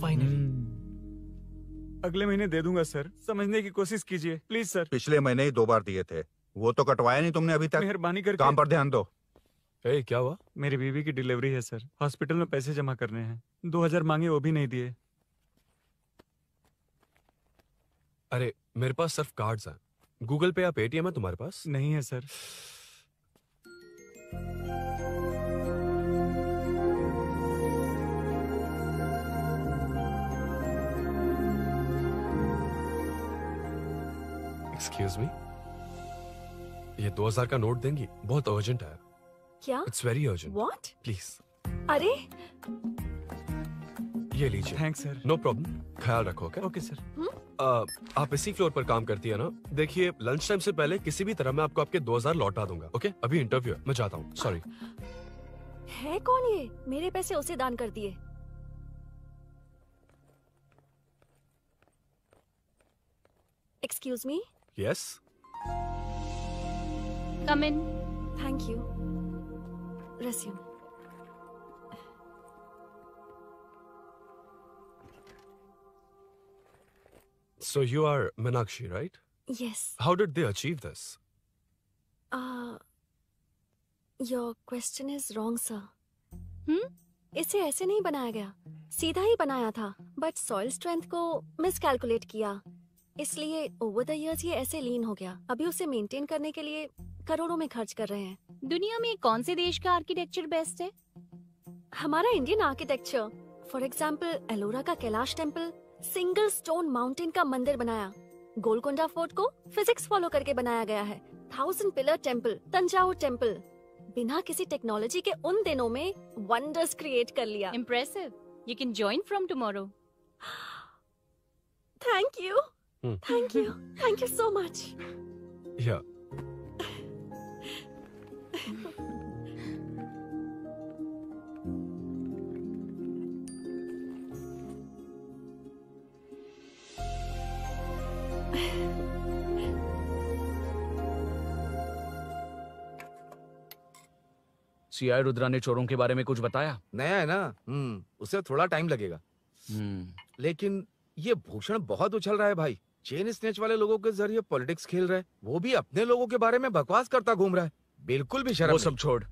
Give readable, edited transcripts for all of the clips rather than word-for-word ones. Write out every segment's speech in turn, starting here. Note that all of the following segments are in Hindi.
फाइनली अगले महीने दे दूंगा सर, समझने की कोशिश कीजिए प्लीज सर। पिछले महीने ही 2 बार दिए थे, वो तो कटवाया नहीं तुमने अभी तक। मेहरबानी करके काम पर ध्यान दो। ए, क्या हुआ? मेरी बीवी की डिलीवरी है सर, हॉस्पिटल में पैसे जमा करने हैं, 2000 मांगे वो भी नहीं दिए। अरे मेरे पास सिर्फ कार्ड्स हैं, गूगल पे या पेटीएम है तुम्हारे पास? नहीं है सर। एक्सक्यूज मी, ये 2000 का नोट देंगी? बहुत अर्जेंट है। क्या? It's very urgent. What? Please. अरे ये लीजिए। Thanks sir. नो प्रॉब्लम, ख्याल रखो। Okay sir. आप इसी फ्लोर पर काम करती है ना? देखिए लंच टाइम से पहले किसी भी तरह मैं आपको आपके 2000 लौटा दूंगा। ओके? अभी इंटरव्यू है, मैं जाता हूँ। सॉरी। है कौन ये? मेरे पैसे उसे दान कर दिए। Excuse me. Yes, come in. Thank you. Resume. So you are Menakshi, right? Yes. How did they achieve this? Your question is wrong, sir. इसे ऐसे नहीं बनाया गया, सीधा ही बनाया था, but soil strength को miscalculate किया, इसलिए over the years ये ऐसे lean हो गया। अभी उसे maintain करने के लिए करोड़ों में खर्च कर रहे हैं। दुनिया में कौन से देश का आर्किटेक्चर बेस्ट है? हमारा Indian architecture. For example Ellora का Kailash temple single stone mountain का मंदिर बनाया, गोलकोंडा फोर्ट को फिजिक्स फॉलो करके बनाया गया है, 1000 पिलर टेम्पल, तंजावुर टेम्पल, बिना किसी टेक्नोलॉजी के उन दिनों में वंडर्स क्रिएट कर लिया। Impressive. You can join from tomorrow. Thank you, thank you, thank you so much. या सीआई रुद्रा ने चोरों के बारे में कुछ बताया? नया है ना, उसे थोड़ा टाइम लगेगा। लेकिन ये भूषण बहुत उछल रहा है भाई, चेन स्नेच वाले लोगों के जरिए पॉलिटिक्स खेल रहा है, वो भी अपने लोगों के बारे में बकवास करता घूम रहा है, बिल्कुल भी शर्म। वो सब छोड़,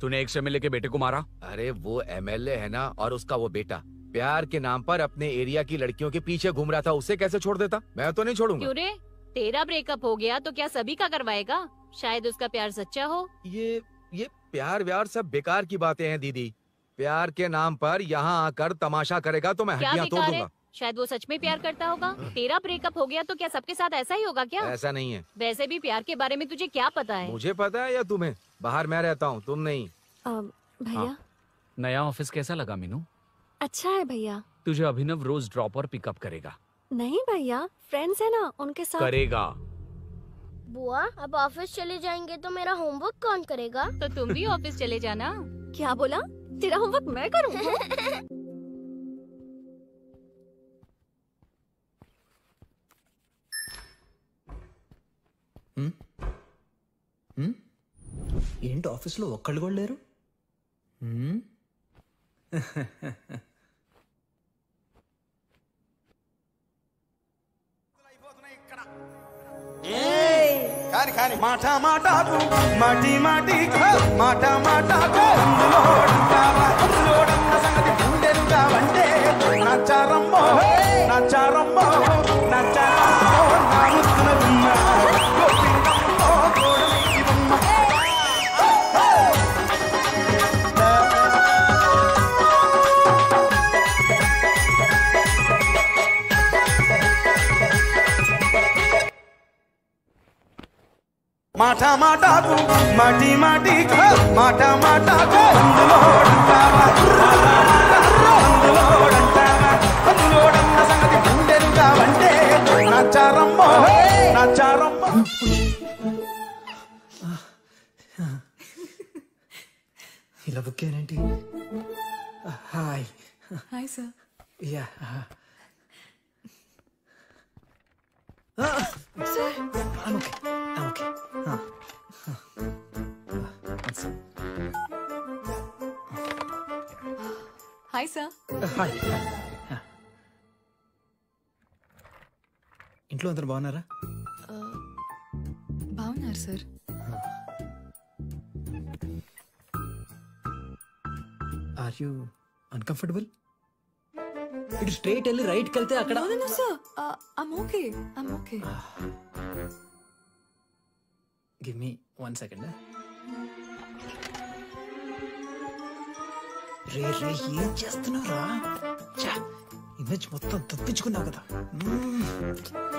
तूने एक एमएलए के बेटे को मारा? अरे वो एमएलए है ना, और उसका वो बेटा प्यार के नाम पर अपने एरिया की लड़कियों के पीछे घूम रहा था, उसे कैसे छोड़ देता? मैं तो नहीं छोड़ूंगा। क्यों रे, तेरा ब्रेकअप हो गया तो क्या सभी का करवाएगा? शायद उसका प्यार सच्चा हो। ये प्यार व्यार सब बेकार की बातें हैं दीदी, प्यार के नाम पर यहाँ आकर तमाशा करेगा तो मैं हड्डियाँ तोड़ दूंगा। शायद वो सच में प्यार करता होगा। तेरा ब्रेकअप हो गया तो क्या सबके साथ ऐसा ही होगा क्या? ऐसा नहीं है। वैसे भी प्यार के बारे में तुझे क्या पता है? मुझे पता है या तुम्हें? बाहर मैं रहता हूँ, तुम नहीं। भैया नया ऑफिस कैसा लगा मीनू? अच्छा है भैया। तुझे अभिनव रोज ड्रॉप और पिकअप करेगा? नहीं भैया, फ्रेंड्स है ना, उनके साथ करेगा। बुआ अब ऑफिस चले जाएंगे तो मेरा होमवर्क कौन करेगा? तो तुम भी ऑफिस चले जाना। क्या बोला? तेरा होमवर्क मैं करूँ? ఏంటి ఆఫీసులో ఒక్కళ్ళు కూడా లేరు? माटा माटा माटी माटी माटा माटा संगति ढूंढेगा वंडे नाचारम्बो नाचारम्बो नाचारम्बो माटा माटा को माटी माटी का माटा माटा को संगति ढूंढेगा वंडे नाचारम्बो नाचारम्बो। ఇలా బుక్కేనండి. Hi hi sir. Yeah sir, I'm okay. I'm okay. Hi sir. Hi. ఇంట్లో అందరూ బాగున్నారా? బాగున్నారు సార్. Are you uncomfortable? ఇటు స్ట్రైట్ వెళ్ళి రైట్ కల్తే అక్కడ. No no sir, I'm okay, I'm okay. Give me 1 second. రే రే ఏం చేస్తున్నారా? చా ఇమేజ్ మొత్తం తప్పించుకున్నా కదా.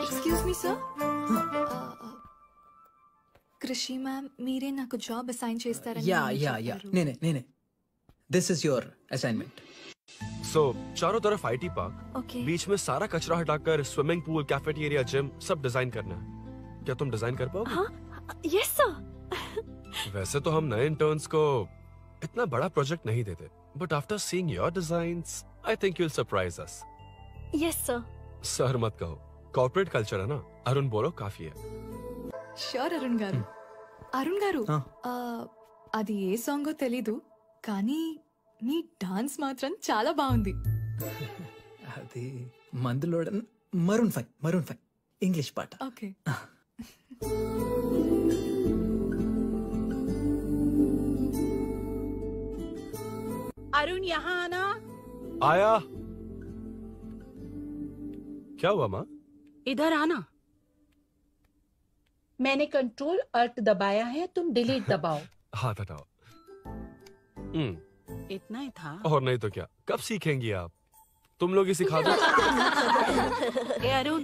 Excuse me sir, Krishi ma'am మీరే నాకు జాబ్ అసైన్ చేస్తారని. యా యా యా నేనే. This is your assignment. So चारों तरफ IT पार्क, बीच में सारा कचरा हटाकर स्विमिंग पूल, कैफेटेरिया, जिम सब डिजाइन करना है. क्या तुम डिजाइन कर पाओगे? हाँ, यस सर. वैसे तो हम नए इंटर्न्स को इतना बड़ा प्रोजेक्ट नहीं देते, but after seeing your designs I think you will surprise us. Yes sir. Sir मत कहो, कॉर्पोरेट कल्चर है ना. अरुण बोलो, काफी है. श्योर अरुण गारू. అరుణ్ గారు, అది ఏ సాంగో తెలీదు కానీ నీ డాన్స్ మాత్రం చాలా బాగుంది. అది మందులోడ మరూన్ 5 ఇంగ్లీష్ పాట. ఓకే अरुण, यहाँ आना. आया. क्या हुआ माँ? इधर आना. मैंने Ctrl+Alt दबाया है, तुम डिलीट दबाओ. हाथ हटाओ. इतना ही था. और नहीं तो क्या, कब सीखेंगी आप? तुम लोग ही सिखा दो. ए अरुण,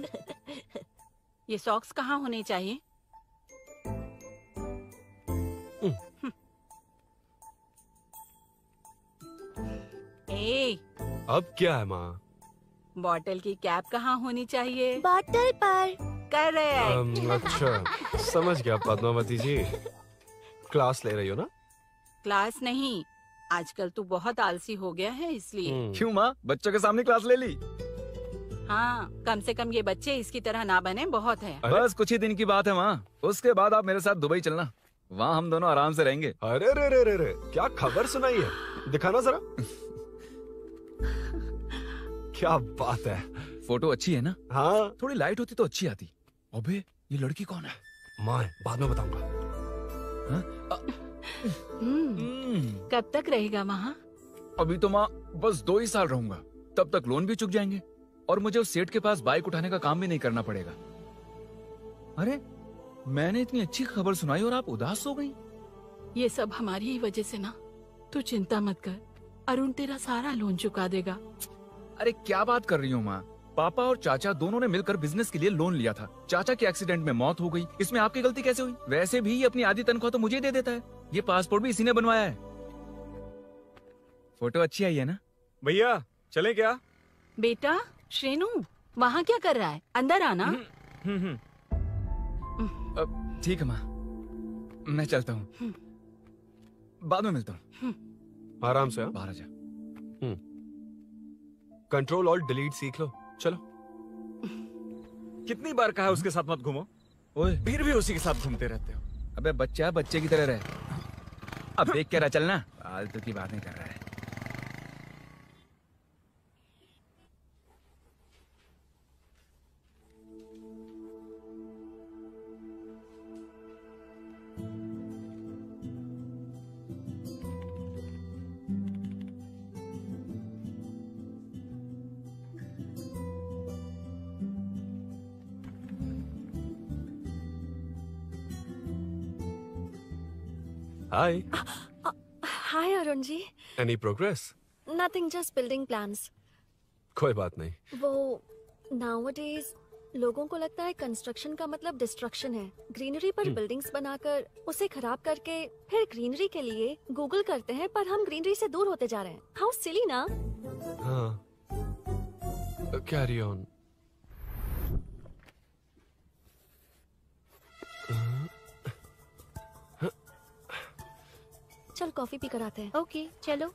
ये सॉक्स कहाँ होने चाहिए? ए, अब क्या है माँ? बॉटल की कैप कहाँ होनी चाहिए? बॉटल पर. करेक्ट. अच्छा समझ गया. पद्मावती जी क्लास ले रही हो ना? क्लास नहीं, आजकल तू बहुत आलसी हो गया है इसलिए. क्यों माँ, बच्चों के सामने क्लास ले ली? हाँ, कम से कम ये बच्चे इसकी तरह ना बने, बहुत है. बस कुछ ही दिन की बात है माँ, उसके बाद आप मेरे साथ दुबई चलना, वहाँ हम दोनों आराम से रहेंगे. अरे रे रे रे रे, क्या खबर सुनाई है, दिखाना जरा. क्या बात है, फोटो अच्छी है ना? हाँ, थोड़ी लाइट होती तो अच्छी आती. अबे ये लड़की कौन है? माँ बाद में बताऊंगा. कब तक रहेगा वहाँ? अभी तो माँ बस 2 ही साल रहूंगा, तब तक लोन भी चुक जाएंगे और मुझे उस सेठ के पास बाइक उठाने का काम भी नहीं करना पड़ेगा. अरे मैंने इतनी अच्छी खबर सुनाई और आप उदास हो गई? ये सब हमारी ही वजह से ना, तू चिंता मत कर, अरुण तेरा सारा लोन चुका देगा. अरे क्या बात कर रही हो माँ, पापा और चाचा दोनों ने मिलकर बिजनेस के लिए लोन लिया था. चाचा के एक्सीडेंट में मौत हो गई, इसमें आपकी गलती कैसे हुई? वैसे भी अपनी आधी तनख्वाह तो मुझे दे देता है, ये पासपोर्ट भी इसी ने बनवाया है. फोटो अच्छी आई है ना? भैया चले क्या? बेटा श्रेनु वहाँ क्या कर रहा है, अंदर आना. ठीक है माँ, मैं चलता हूँ, बाद में मिलता हूँ. आराम से बाहर आ जा. Ctrl+Alt+Delete सीख लो. चलो. कितनी बार कहा है उसके साथ मत घूमो, फिर भी उसी के साथ घूमते रहते हो. अबे बच्चा बच्चे की तरह रहे. अब देख क्या रहा, चलना, फालतू की बात नहीं कर रहा है. Hi. Hi Arunji. Any progress? Nothing, just building plans. कोई बात नहीं. वो nowadays लोगों को लगता है कंस्ट्रक्शन का मतलब डिस्ट्रक्शन है. ग्रीनरी पर बिल्डिंग्स बनाकर उसे खराब करके फिर ग्रीनरी के लिए गूगल करते हैं, पर हम ग्रीनरी से दूर होते जा रहे हैं. हाउ सिली ना. हाँ कैरी ऑन. चल कॉफी पी कर आते हैं. ओके चलो.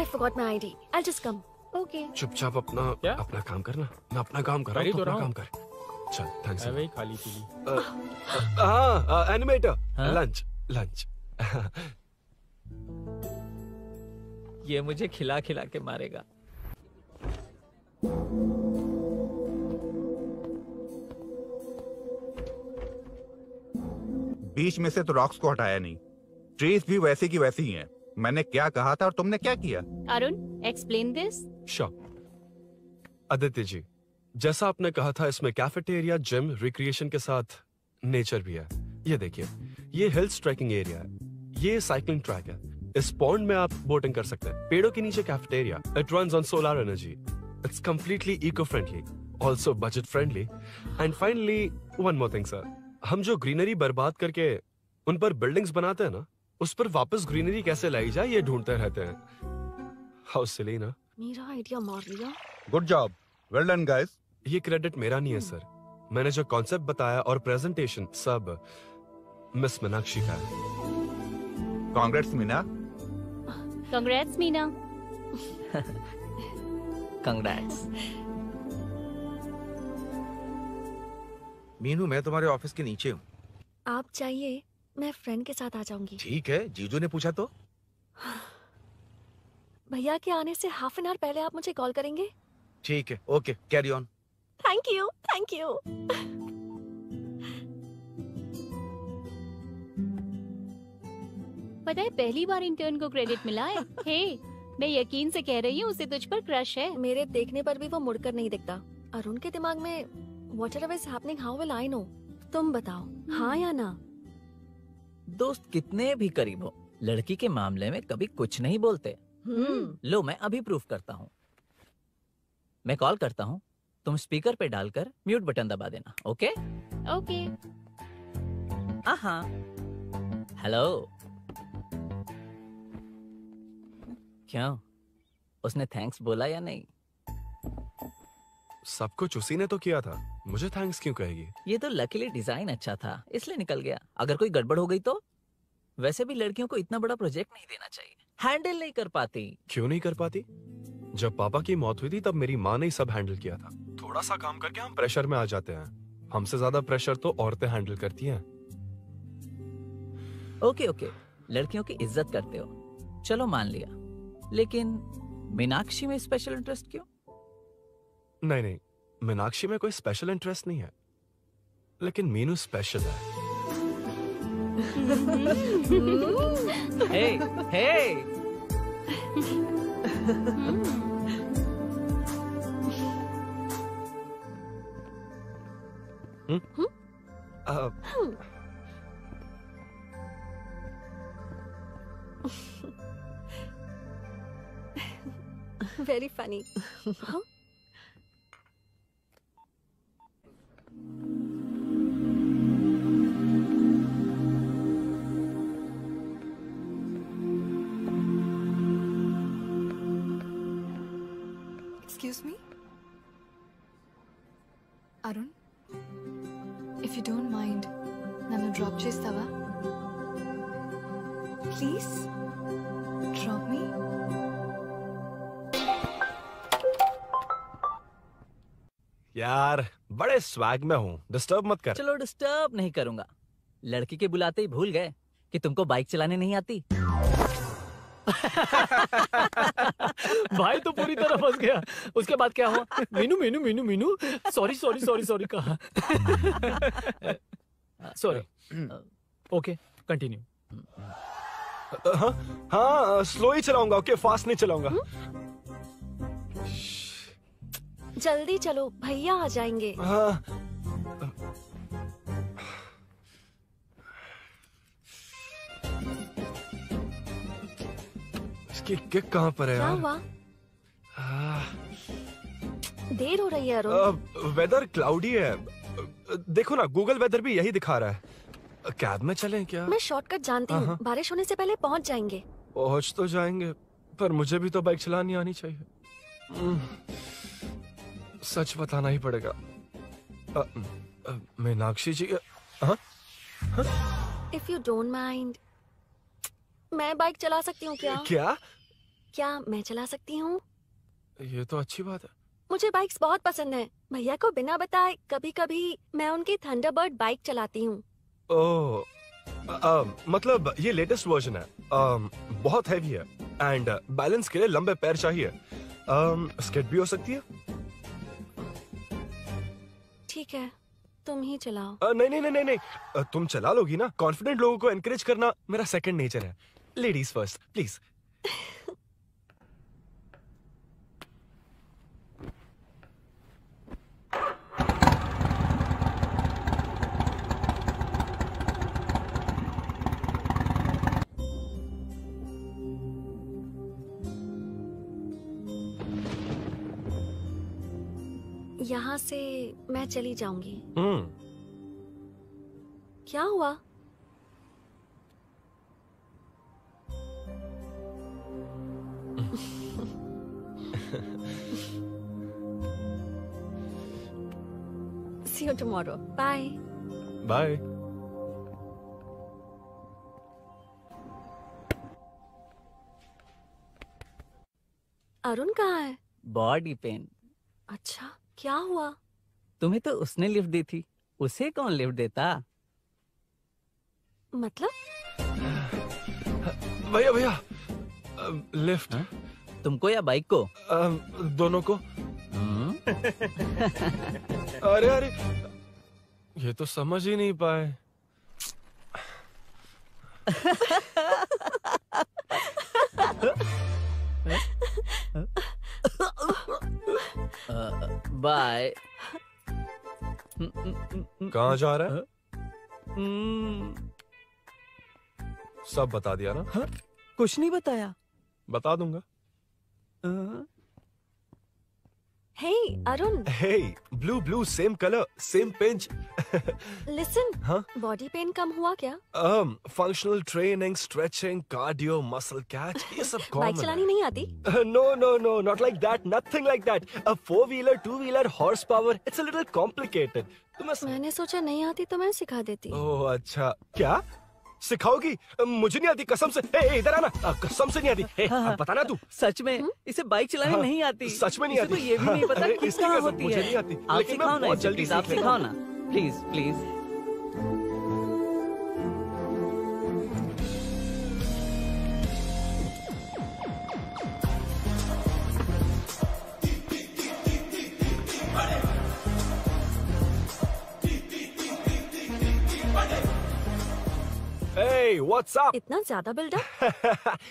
I forgot my ID. I'll just come. Okay. चुपचाप अपना काम करना. मैं अपना काम कर रहा हूँ, अपना काम कर. चल थैंक्स. अरे खाली पीली. हाँ एनिमेटर. लंच. ये मुझे खिला खिला के मारेगा. बीच में से तो रॉक्स को हटाया नहीं, ट्रेस भी वैसे की वैसी ही हैं। मैंने क्या कहा था और तुमने क्या किया? Arun, explain this. Sure Aditya ji, जैसा आपने कहा था इसमें कैफेटेरिया, जिम, रिक्रिएशन के साथ नेचर भी है। ये देखिए, ये हिल्स ट्रैकिंग एरिया है, ये साइकिलिंग ट्रैक है, इस पॉन्ड में आप बोटिंग कर सकते हैं, पेड़ों के नीचे cafeteria, it runs on solar energy, it's completely eco friendly, also budget friendly. And finally one more thing sir, हम जो ग्रीनरी बर्बाद करके उन पर बिल्डिंग्स बनाते हैं ना, उस पर वापस ग्रीनरी कैसे लाई जाए ये ढूंढते रहते हैं। हाउ सिली ना, मेरा आइडिया मार लिया। Good job, well done guys. ये क्रेडिट मेरा नहीं है सर, मैंने जो कॉन्सेप्ट बताया और प्रेजेंटेशन सब मिस मीनाक्षी का है। Congrats Meena. Congrats Meena. Congrats. Meenu, मैं तुम्हारे ऑफिस के नीचे हूँ, आप चाहिए मैं फ्रेंड के साथ आ जाऊंगी। ठीक है, जीजू ने पूछा तो। भैया के आने से हाफ एन आवर पहले आप मुझे कॉल करेंगे? ठीक है, okay, carry on. Thank you, thank you. पता है पहली बार इंटर्न को क्रेडिट मिला है। हे, मैं यकीन से कह रही हूँ, उसे तुझ पर क्रश है। मेरे देखने पर भी वो मुड़कर नहीं देखता। अरुण के दिमाग में whatever is happening, how will I know? तुम बताओ, हाँ या ना? दोस्त कितने भी करीब हो, लड़की के मामले में कभी कुछ नहीं बोलते। लो, मैं अभी प्रूफ करता हूँ। मैं कॉल करता हूँ, तुम स्पीकर पे डालकर म्यूट बटन दबा देना। Okay okay. हेलो, क्यों, उसने थैंक्स बोला या नहीं? सब कुछ उसी ने तो किया था, मुझे थैंक्स क्यों कहेगी? ये तो लकीली डिजाइन अच्छा था इसलिए निकल गया, अगर कोई गड़बड़ हो गई तो। वैसे भी लड़कियों को इतना बड़ा प्रोजेक्ट नहीं देना चाहिए, हैंडल नहीं कर पाती। क्यों नहीं कर पाती? जब पापा की मौत हुई थी तब मेरी माँ ने सब हैंडल किया था। थोड़ा सा काम करके हम प्रेशर में आ जाते हैं, हमसे ज्यादा प्रेशर तो औरतें हैंडल करती हैं। ओके ओके, लड़कियों की इज्जत करते हो, चलो मान लिया, लेकिन मीनाक्षी में स्पेशल इंटरेस्ट क्यों? नहीं नहीं, मीनाक्षी में कोई स्पेशल इंटरेस्ट नहीं है, लेकिन मीनू स्पेशल है। hey, hey! Very funny. Huh? Excuse me, Arun. If you don't mind, nanu drop chestava. Please drop me. यार, बड़े स्वैग में हूँ, डिस्टर्ब मत कर। चलो डिस्टर्ब नहीं करूँगा। लड़की के बुलाते ही भूल गए कि तुमको बाइक चलाने नहीं आती। भाई तो पूरी तरह फंस गया। उसके बाद क्या हुआ? Meenu Meenu Meenu Meenu sorry sorry sorry sorry कहा। Sorry, okay continue. हाँ, स्लो ही चलाऊंगा, ओके, फास्ट नहीं चलाऊंगा। जल्दी चलो, भैया आ जाएंगे। हाँ। किक कहाँ पर है? क्या हुआ? देर हो रही है अरुण। वेदर क्लाउडी है, देखो ना, गूगल वेदर भी यही दिखा रहा है। कैब में चलें क्या? मैं शॉर्टकट जानती हूँ, बारिश होने से पहले पहुँच जाएंगे। पहुँच तो जाएंगे, पर मुझे भी तो बाइक चलानी आनी चाहिए। सच बताना ही पड़ेगा। Meenakshi ji, if you don't mind, मैं बाइक चला सकती हूँ क्या? क्या क्या मैं चला सकती हूँ? ये तो अच्छी बात है, मुझे बाइक्स बहुत पसंद है। भैया को बिना बताए कभी कभी मैं उनकी थंडरबर्ड बाइक चलाती हूँ। मतलब ये लेटेस्ट वर्जन है, बहुत हैवी है, एंड बैलेंस के लिए लंबे पैर चाहिए। स्केट भी हो सकती है। ठीक है, तुम ही चलाओ। नहीं, तुम चला लोगी ना। कॉन्फिडेंट लोगों को एनकरेज करना मेरा सेकंड नेचर है। Ladies first please. यहाँ से मैं चली जाऊंगी। क्या हुआ? See you tomorrow. Bye. Bye. Arun कहाँ है? Body pain. अच्छा, क्या हुआ? तुम्हें तो उसने लिफ्ट दी थी, उसे कौन लिफ्ट देता? मतलब? भैया लिफ्ट हा? तुमको या बाइक को? दोनों को। अरे ये तो समझ ही नहीं पाए। बाय। कहाँ जा रहा है? सब बता दिया ना? हा? कुछ नहीं बताया। बता दूंगा। Hey Arun. Hey blue same colour same pinch. Listen, body pain कम हुआ क्या? Functional training, stretching, cardio, muscle catch, ये सब कॉमन। बाइक चलानी नहीं आती? No, not like that, nothing like that. A 4-wheeler, 2-wheeler, horse power, it's a little complicated. मैंने सोचा नहीं आती तो मैं सिखा देती। ओह अच्छा, क्या सिखाओगी? मुझे नहीं आती कसम से। इधर आना, कसम से नहीं आती। बताना तू सच में। इसे बाइक चलाने नहीं आती। सच में नहीं आती। ये भी नहीं पता किस तरह होती है। मुझे नहीं आती। आप सिखाओ ना, जल्दी आप सिखाओ ना, please please. Hey, what's up? इतना ज्यादा बिल्डअप?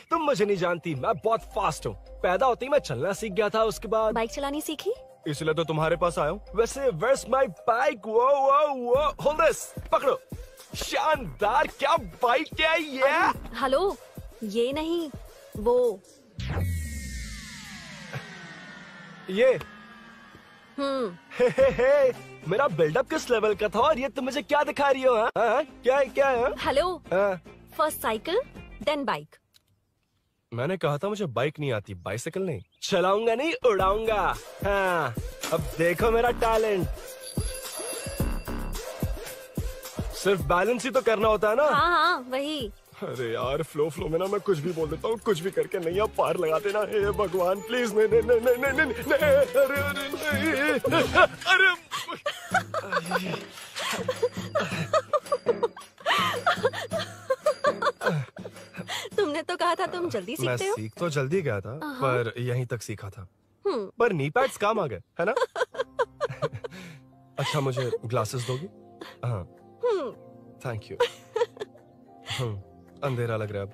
तुम मुझे नहीं जानती, मैं बहुत फास्ट हूँ। पैदा होते ही मैं चलना सीख गया था, उसके बाद बाइक चलानी सीखी, इसलिए तो तुम्हारे पास आया हूँ। वैसे where's my bike? Whoa, hold this, पकड़ो। शानदार, क्या बाइक है ये? हेलो, ये नहीं वो। ये मेरा बिल्डअप किस लेवल का था और ये तुम मुझे क्या दिखा रही हो? क्या है? Hello, first cycle then bike. मैंने कहा था मुझे बाइक नहीं आती, बाइसाइकिल नहीं। चलाऊंगा नहीं, उड़ाऊंगा। हाँ, अब देखो मेरा टैलेंट। सिर्फ बैलेंस ही तो करना होता है ना। हाँ, वही। अरे यार, फ्लो में ना मैं कुछ भी बोल देता हूँ, कुछ भी करके नहीं आप पार लगाते ना। हे भगवान, प्लीज। नहीं। तुमने तो कहा था तुम जल्दी सीखते हो। मैं सीख तो जल्दी गया था, पर यहीं तक सीखा था। पर नी पैड्स काम आ गए, है ना। अच्छा, मुझे ग्लासेस दोगी? हाँ, थैंक यू। अंधेरा लग रहा है अब।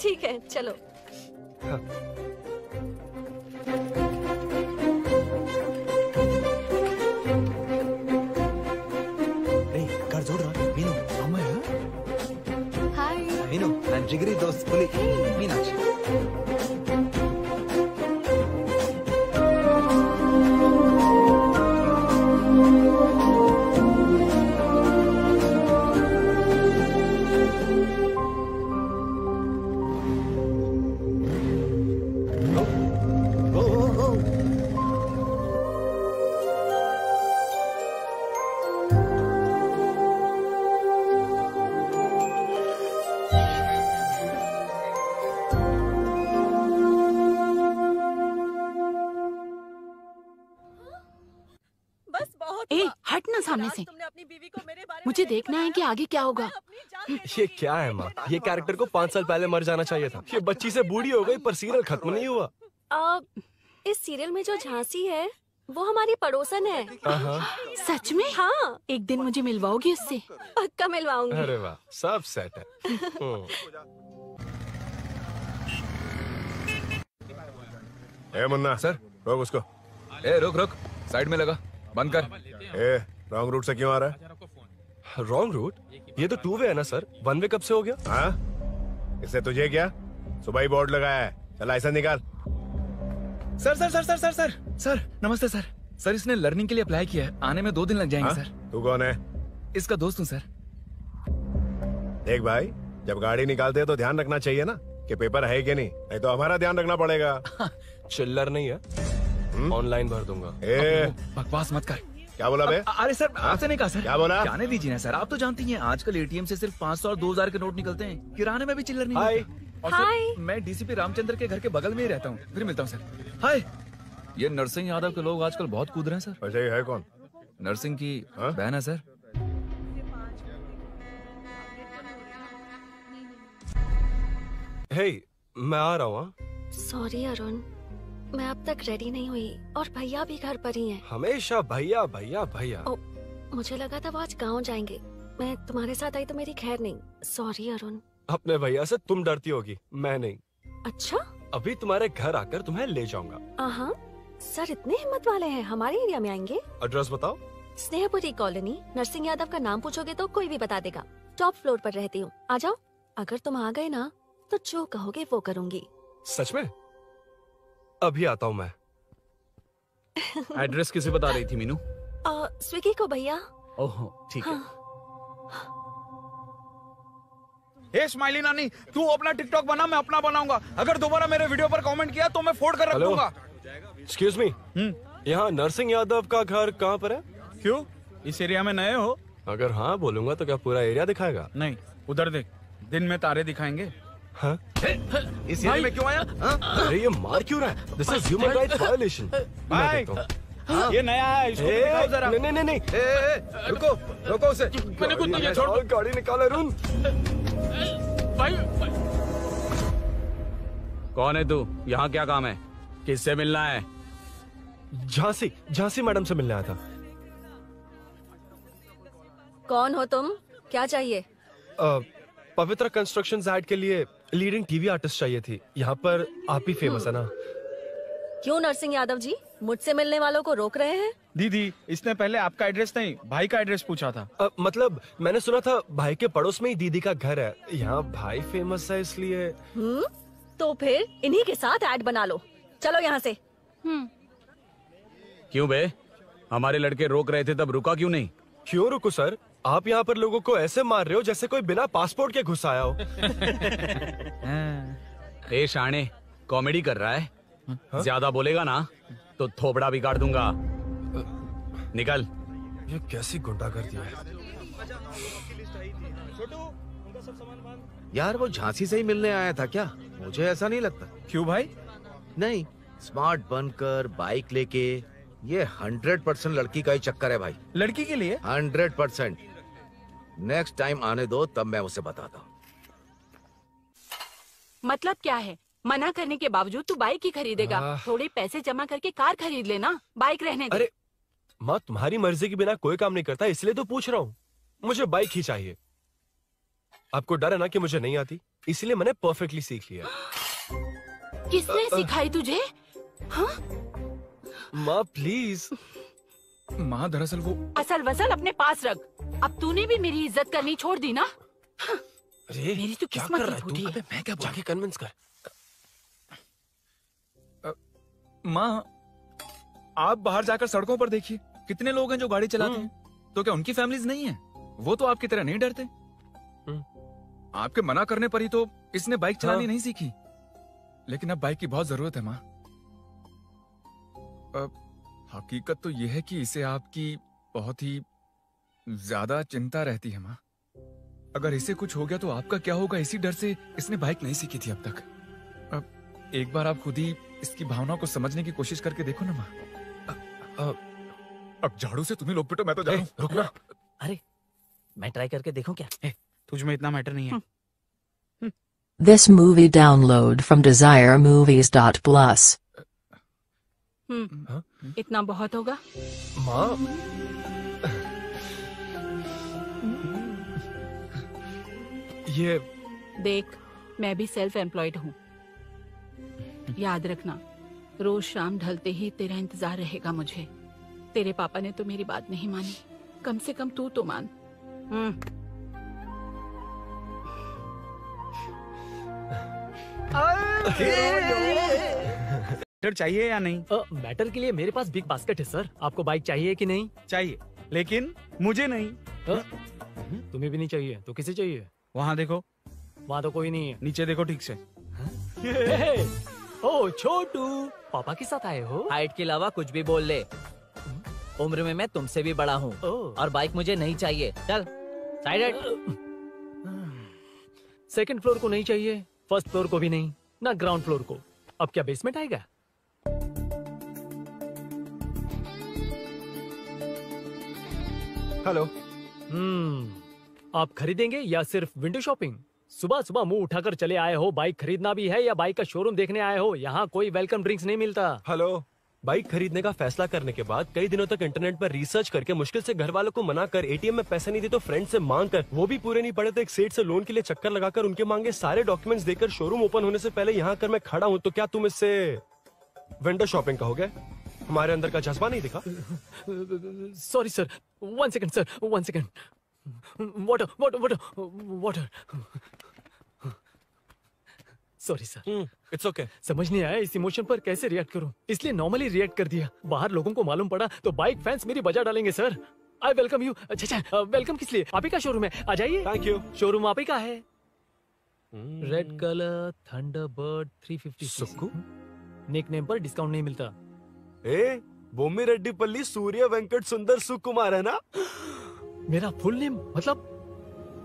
ठीक है, चलो। हाँ। नहीं, कर जोड़ रहा। मीनू, हम हैं। हाय। मीनू, मैं जिगरी दोस्त बोली मीनाक्षी। सामने से मुझे देखना है कि आगे क्या होगा। ये क्या है माँ? ये कैरेक्टर को 5 साल पहले मर जाना चाहिए था। ये बच्ची से बूढ़ी हो गई पर सीरियल खत्म नहीं हुआ। अब इस सीरियल में जो झांसी है वो हमारी पड़ोसन है। सच में? हाँ, एक दिन मुझे मिलवाओगी उससे? पक्का मिलवाऊंगी। अरे वाह, सब सेट है। ए मुन्ना सर, रोक उसको। ए रुक रुक, साइड में लगा, बंद कर। ए रॉन्ग रूट से क्यों आ रहा है? Wrong route? ये तो टू वे है ना सर, वन वे कब से हो गया? हाँ, इससे तुझे क्या? सुबह ही बोर्ड लगाया है, चल लाइसेंस निकाल। Sir sir sir sir sir sir sir नमस्ते सर। सर इसने लर्निंग के लिए अप्लाई किया है, आने में 2 दिन लग जाएंगे। सर तू कौन है? इसका दोस्त हूँ सर। देख भाई, जब गाड़ी निकालते हैं तो ध्यान रखना चाहिए ना कि पेपर है कि नहीं, नहीं तो हमारा ध्यान रखना पड़ेगा। चिल्लर नहीं है, ऑनलाइन भर दूंगा। बकवास मत कर। क्या बोला बे? अरे सर आपसे नहीं कहा सर। क्या बोला? जाने दीजिए ना सर, आप तो जानती हैं आजकल ATM से सिर्फ 500 और 2000 के नोट निकलते हैं, किराने में भी चिल्लर नहीं। और सर, मैं DCP रामचंद्र के घर के बगल में ही रहता हूँ। फिर मिलता हूँ सर। हाय, ये नरसिंह यादव के लोग आजकल बहुत कूद रहे हैं सर। अच्छा, ये है कौन? नरसिंह की बहन है सर। हे, मैं आ रहा हूँ। सॉरी अरुण, मैं अब तक रेडी नहीं हुई और भैया भी घर पर ही हैं। हमेशा भैया भैया भैया। ओ, मुझे लगा था वो आज गाँव जाएंगे। मैं तुम्हारे साथ आई तो मेरी खैर नहीं। सॉरी अरुण। अपने भैया से तुम डरती होगी, मैं नहीं। अच्छा? अभी तुम्हारे घर आकर तुम्हें ले जाऊंगा। हाँ सर, इतने हिम्मत वाले हैं, हमारे एरिया में आएंगे। एड्रेस बताओ। स्नेहपुरी कॉलोनी, नरसिंह यादव का नाम पूछोगे तो कोई भी बता देगा। टॉप फ्लोर पर रहती हूँ, आ जाओ। अगर तुम आ गए ना तो जो कहोगे वो करूँगी। सच में? अभी आता हूँ मैं। एड्रेस किसे बता रही थी मीनू? स्विगी को भैया। ओह ठीक है। हे स्माइली नानी, तू अपना टिकटॉक बना, मैं अपना बनाऊंगा। अगर दोबारा मेरे वीडियो पर कमेंट किया तो मैं फोड़ कर रख दूंगा। एक्सक्यूज मी, यहाँ नरसिंह यादव का घर कहाँ पर है? क्यों, इस एरिया में नए हो? अगर हाँ बोलूंगा तो क्या पूरा एरिया दिखाएगा? नहीं, उधर देख, दिन में तारे दिखाएंगे। हाँ? इस एरिया में क्यों आया? अरे ये मार क्यों रहा है? This is human right violation. हाँ? ये नया है, इसको दिखाओ जरा। नहीं नहीं नहीं, रुको रुको उसे। मैंने कुछ नहीं किया, छोड़। गाड़ी निकाल अरुण। भाई। कौन है तू? यहाँ क्या काम है? किससे मिलना है? झांसी, झांसी मैडम से मिलने आया था। कौन हो तुम, क्या चाहिए? पवित्रा कंस्ट्रक्शन ऐड के लिए लीडिंग टीवी आर्टिस्ट चाहिए थी। यहाँ पर आप ही फेमस है ना? क्यों नरसिंह यादव जी मुझसे मिलने वालों को रोक रहे हैं? दीदी, इसने पहले आपका एड्रेस नहीं, भाई का एड्रेस पूछा था। मतलब मैंने सुना था भाई के पड़ोस में ही दीदी का घर है, यहाँ भाई फेमस है इसलिए। तो फिर इन्हीं के साथ ऐड बना लो, चलो यहाँ से। क्यों बे, हमारे लड़के रोक रहे थे तब रुका क्यों नहीं? क्यों रुको सर, आप यहाँ पर लोगों को ऐसे मार रहे हो जैसे कोई बिना पासपोर्ट के घुस आया हो। ए शाणे, कॉमेडी कर रहा है? हाँ? ज्यादा बोलेगा ना तो थोपड़ा बिगाड़ दूंगा, निकल। ये कैसी गुंडागर्दी है यार। वो झांसी से ही मिलने आया था क्या? मुझे ऐसा नहीं लगता। क्यों भाई? नहीं, स्मार्ट बनकर बाइक लेके, ये 100% लड़की का ही चक्कर है भाई। लड़की के लिए 100%। नेक्स्ट टाइम आने दो, तब मैं उसे बताता हूँ। मतलब क्या है, मना करने के बावजूद तू बाइक ही खरीदेगा? थोड़े पैसे जमा करके कार खरीद लेना, बाइक रहने दे। अरे माँ, तुम्हारी मर्जी के बिना कोई काम नहीं करता, इसलिए तो पूछ रहा हूँ। मुझे बाइक ही चाहिए। आपको डर है ना कि मुझे नहीं आती, इसलिए मैंने परफेक्टली सीख लिया। किसने सिखाई तुझे? माँ प्लीज। माँ दरअसल वो असल वसल अपने पास रख। अब तूने भी मेरी इज्जत करनी छोड़ दी ना। अरे मेरी तो किस्मत ही फूटी है। मैं क्या जाके कन्विंस कर। माँ, आप बाहर जाकर सड़कों पर देखिए, कितने लोग हैं जो गाड़ी चलाते हैं। तो क्या उनकी फैमिलीज नहीं है? वो तो आपकी तरह नहीं डरते। आपके मना करने पर ही तो इसने बाइक चलानी नहीं सीखी। लेकिन अब बाइक की बहुत जरूरत है माँ। हकीकत तो यह है कि इसे आपकी बहुत ही ज्यादा चिंता रहती है माँ। अगर इसे कुछ हो गया तो आपका क्या होगा, इसी डर से इसने बाइक नहीं सीखी थी अब तक। अब एक बार आप खुद ही इसकी भावना को समझने की कोशिश करके देखो ना माँ। अब झाड़ू से तुम्हें लोग पिटो, मैं तो जा रहा हूं। रुकना। अरे मैं ट्राई करके देखूं क्या? तुझ में इतना मैटर नहीं है। This movie download from desiremovies.plus इतना बहुत होगा माँ। ये देख, मैं भी सेल्फ एम्प्लॉयड हूँ, याद रखना। रोज शाम ढलते ही तेरा इंतजार रहेगा मुझे। तेरे पापा ने तो मेरी बात नहीं मानी, कम से कम तू तो मान। मैटर चाहिए या नहीं? मैटर के लिए मेरे पास बिग बास्केट है सर। आपको बाइक चाहिए कि नहीं? चाहिए, लेकिन मुझे नहीं। तुम्हें भी नहीं चाहिए तो किसे चाहिए? वहाँ देखो, वहाँ तो कोई नहीं है। नीचे देखो ठीक से। ओ छोटू, पापा के साथ आए हो? हाइट के अलावा कुछ भी बोल ले। उम्र में मैं तुमसे भी बड़ा हूँ और बाइक मुझे नहीं चाहिए। चल साइड। सेकंड फ्लोर को नहीं चाहिए, फर्स्ट फ्लोर को भी नहीं, ना ग्राउंड फ्लोर को। अब क्या बेसमेंट आएगा? हेलो। आप खरीदेंगे या सिर्फ विंडो शॉपिंग? सुबह सुबह मुंह उठाकर चले आए हो। बाइक खरीदना भी है या बाइक का शोरूम देखने आए हो? यहाँ कोई वेलकम ड्रिंक्स नहीं मिलता। हेलो। बाइक खरीदने का फैसला करने के बाद कई दिनों तक इंटरनेट पर रिसर्च करके मुश्किल से घर वालों को मना कर, एटीएम में पैसे नहीं दिए तो फ्रेंड से मांग कर, वो भी पूरे नहीं पड़े तो एक सेठ से लोन के लिए चक्कर लगाकर उनके मांगे सारे डॉक्यूमेंट्स देकर शोरूम ओपन होने से पहले यहाँ कर मैं खड़ा हूँ। तो क्या तुम इससे विंडो शॉपिंग कहोगे? हमारे अंदर का जज्बा नहीं दिखा? Sorry sir, 1 second sir, 1 second. Water water water water. Sorry sir, it's okay. समझ नहीं आया इस इमोशन पर कैसे रिएक्ट करूं, इसलिए नॉर्मली रिएक्ट कर दिया। बाहर लोगों को मालूम पड़ा तो बाइक फैंस मेरी बजा डालेंगे सर। I welcome you. अच्छा, वेलकम किस लिए? आप ही का शोरूम है, आ जाइए। Thank you. शोरूम आप ही का है। Red colour, Thunderbird 350। Sukku nickname पर डिस्काउंट नहीं मिलता। ए बोमी रेड्डी पल्ली सूर्य वेंकट सुंदर सुकुमार है ना मेरा फुल नेम। मतलब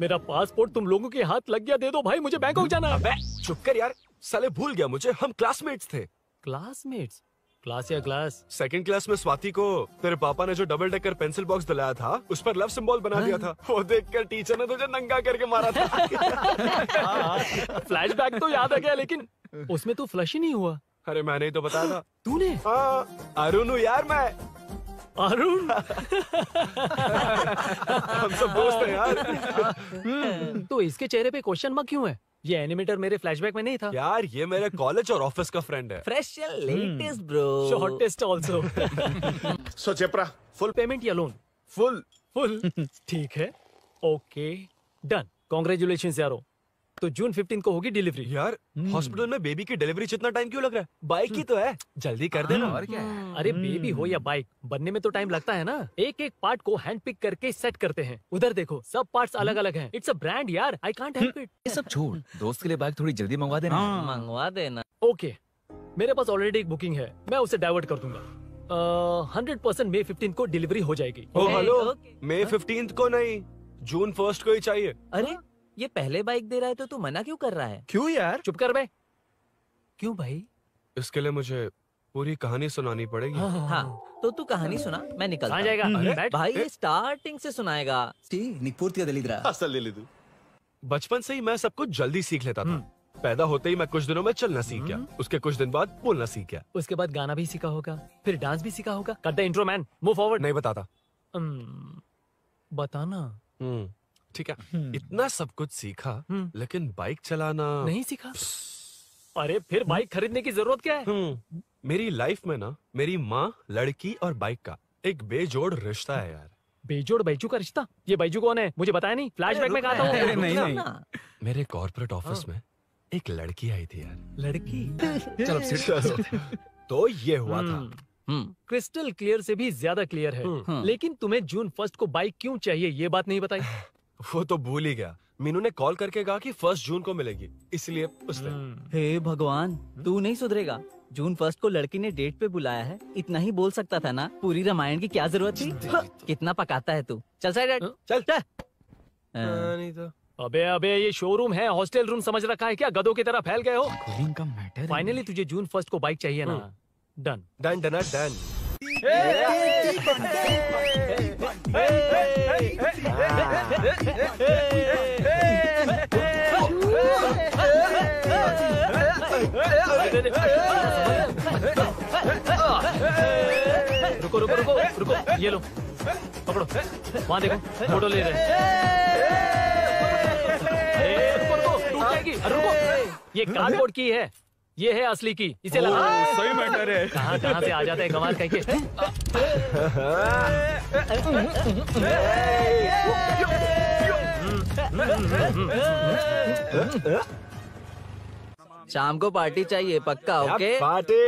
मेरा पासपोर्ट तुम लोगों के हाथ लग गया। दे दो भाई, मुझे बैंकॉक जाना है। अबे चुप कर यार, साले भूल गया मुझे। हम क्लासमेट्स थे। क्लासमेट्स? क्लास या क्लास? सेकंड क्लास में स्वाति को तेरे पापा ने जो डबल डेकर पेंसिल बॉक्स दिलाया था उस पर लव सिंबल बना दिया था। वो देखकर टीचर ने तुझे नंगा करके मारा था। फ्लैशबैक तो याद आ गया, लेकिन उसमें तो फ्लश ही नहीं हुआ। अरे मैंने ही तो बताया था। तूने? अरुण यार, मैं अरुण। हम सब दोस्त हैं यार। तो इसके चेहरे पे क्वेश्चन मार्क क्यों है? ये एनिमेटर मेरे फ्लैशबैक में नहीं था यार। ये मेरे कॉलेज और ऑफिस का फ्रेंड है। Fresh and latest bro, shortest also. So जेप्रा, फुल पेमेंट या लोन? फुल। फुल ठीक है, ओके डन। कांग्रेचुलेशंस यारो। तो जून 15 को होगी डिलीवरी। यार हॉस्पिटल में बेबी की डिलीवरी इतना टाइम क्यों लग रहा है? बाइक ही तो है, जल्दी कर देना। और क्या है? अरे बेबी हो या बाइक, बनने में तो टाइम लगता है ना। एक एक पार्ट को हैंड पिक करके सेट करते हैं। उधर देखो सब पार्ट्स अलग अलग हैं। इट्स अ ब्रांड यार, आई कांट हेल्प इट। ये सब छोड़, दोस्त के लिए बाइक थोड़ी जल्दी मंगवा देना। मंगवा देना। ओके, मेरे पास ऑलरेडी एक बुकिंग है, मैं उसे डाइवर्ट कर दूंगा। 100% May 15 को डिलीवरी हो जाएगी। हेलो, May 15 को नहीं, June 1 को ही चाहिए। अरे ये पहले बाइक दे रहा है तो तू मना क्यों कर रहा है? क्यों यार? चुप कर बे। क्यों भाई? इसके लिए मुझे पूरी कहानी सुनानी पड़ेगी। हाँ, तो तू कहानी सुना, मैं निकलता हूँ। जाएगा भाई, ये स्टार्टिंग से सुनाएगा। बचपन से ही मैं सब कुछ जल्दी सीख लेता था। पैदा होते ही मैं कुछ दिनों में चलना सीख गया, उसके कुछ दिन बाद बोलना सीख गया, उसके बाद गाना भी सीखा होगा, फिर डांस भी सीखा होगा। Cut the intro man, move forward. नहीं बताता। बताना ठीक है। इतना सब कुछ सीखा, लेकिन बाइक चलाना नहीं सीखा। अरे फिर बाइक खरीदने की जरूरत क्या है? मेरी लाइफ में ना मेरी माँ, लड़की और बाइक का एक बेजोड़ रिश्ता है यार। बेजोड़ बैजू का रिश्ता? ये बैजू कौन है? मुझे बताया नहीं, फ्लैशबैक में कहता हूँ। नहीं, मेरे कॉर्पोरेट ऑफिस में एक लड़की आई थी यार। लड़की? चलो तो ये हुआ था। क्रिस्टल क्लियर से भी ज्यादा क्लियर है, लेकिन तुम्हें June 1 को बाइक क्यों चाहिए ये बात नहीं बताई। वो तो भूल ही गया। मीनू ने कॉल करके कहा कि 1 जून को मिलेगी, इसलिए उसने। हे भगवान, तू नहीं सुधरेगा। June 1 को लड़की ने डेट पे बुलाया है, इतना ही बोल सकता था ना। पूरी रामायण की क्या जरूरत थी? कितना पकाता है तू। चल साइड, चल चल। अबे अबे, ये शोरूम है, हॉस्टल रूम समझ रखा है क्या? गधों की तरह फैल गए हो। फाइनली तुझे June 1 को बाइक चाहिए ना? Done done done done. रुको रुको रुको रुको, ये लो पकड़ो, वहाँ देखो फोटो ले रहे हैं। रुको रुको टूट जाएगी, रुको, ये कार्डबोर्ड की है, ये है असली की, इसे लगा। सही मैटर है, कहाँ से आ जाता है कमाल करके। शाम को पार्टी चाहिए पक्का, ओके? पार्टी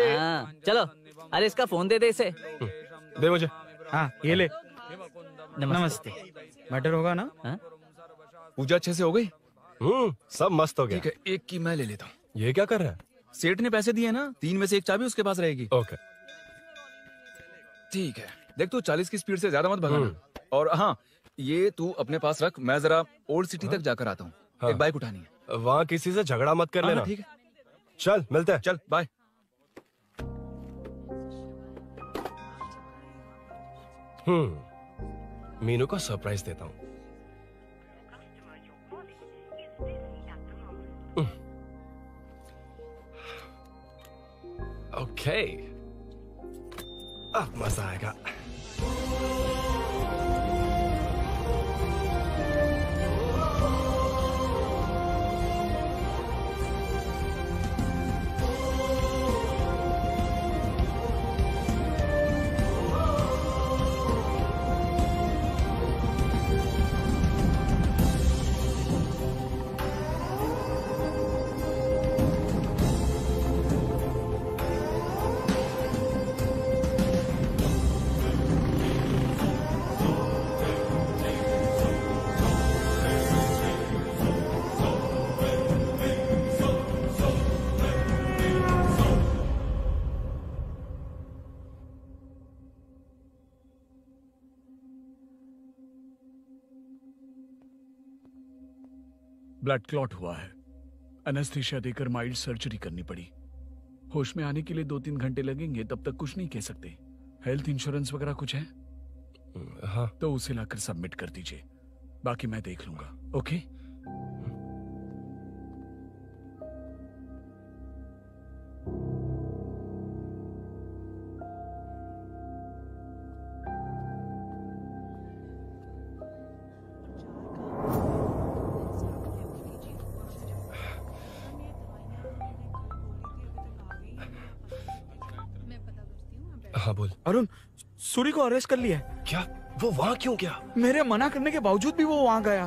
चलो। अरे इसका फोन दे दे, इसे दे मुझे। हाँ ये ले। नमस्ते। मैटर होगा ना? पूजा अच्छे से हो गई? सब मस्त हो गया। ठीक है, एक की मैं ले लेता हूँ। ये क्या कर रहा है? सेठ ने पैसे दिए ना, 3 में से 1 चाबी उसके पास रहेगी। ओके ठीक है। देख तू 40 की स्पीड से ज्यादा मत भगाना। और हाँ, ये तू अपने पास रख, मैं जरा ओल्ड सिटी तक जाकर आता हूँ। एक बाइक उठानी है। वहाँ किसी से झगड़ा मत कर लेना, ठीक है? चल मिलते हैं। चल बाय। मीनू को सरप्राइज देता हूँ। ओके, अब मजा आएगा। ब्लड क्लॉट हुआ है, एनेस्थीसिया देकर माइल्ड सर्जरी करनी पड़ी। होश में आने के लिए 2-3 घंटे लगेंगे, तब तक कुछ नहीं कह सकते। हेल्थ इंश्योरेंस वगैरह कुछ है? हाँ। तो उसे लाकर सबमिट कर दीजिए, बाकी मैं देख लूंगा। ओके अरुण, सूरी को अरेस्ट कर लिया है। क्या? वो वहां क्यों गया? मेरे मना करने के बावजूद भी वो वहां गया।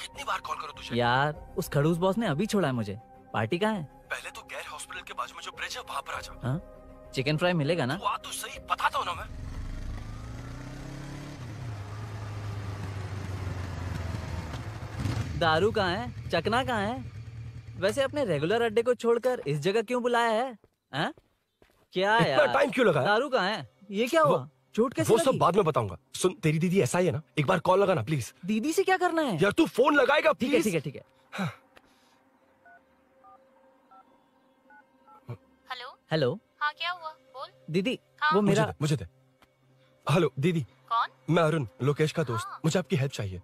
कितनी बार कॉल करो तुझे? यार उस खड़ूस बॉस ने अभी छोड़ा है मुझे। पार्टी कहाँ है? पहले तो गैर हॉस्पिटल के बाजू में जो ब्रिज है वहां पर आ जाओ। चिकन फ्राई मिलेगा ना? तो सही बताता हूँ ना मैं। दारू कहाँ है? चकना कहाँ है? वैसे अपने रेगुलर अड्डे को छोड़कर इस जगह क्यों बुलाया है? आ? क्या यार, टाइम क्यों लगा? दारू कहाँ है? ये क्या हुआ? चोट कैसे वो लगी? सब बाद में बताऊंगा। सुन, तेरी दीदी एसआई है ना, एक बार कॉल लगाना प्लीज। दीदी से क्या करना है यार? तू फोन लगाएगा? ठीक है ठीक है ठीक है। Hello hello. हाँ क्या हुआ बोल। दीदी वो मेरा मुझे दे। हेलो दीदी। कौन? मैं अरुण, लोकेश का दोस्त। मुझे आपकी हेल्प चाहिए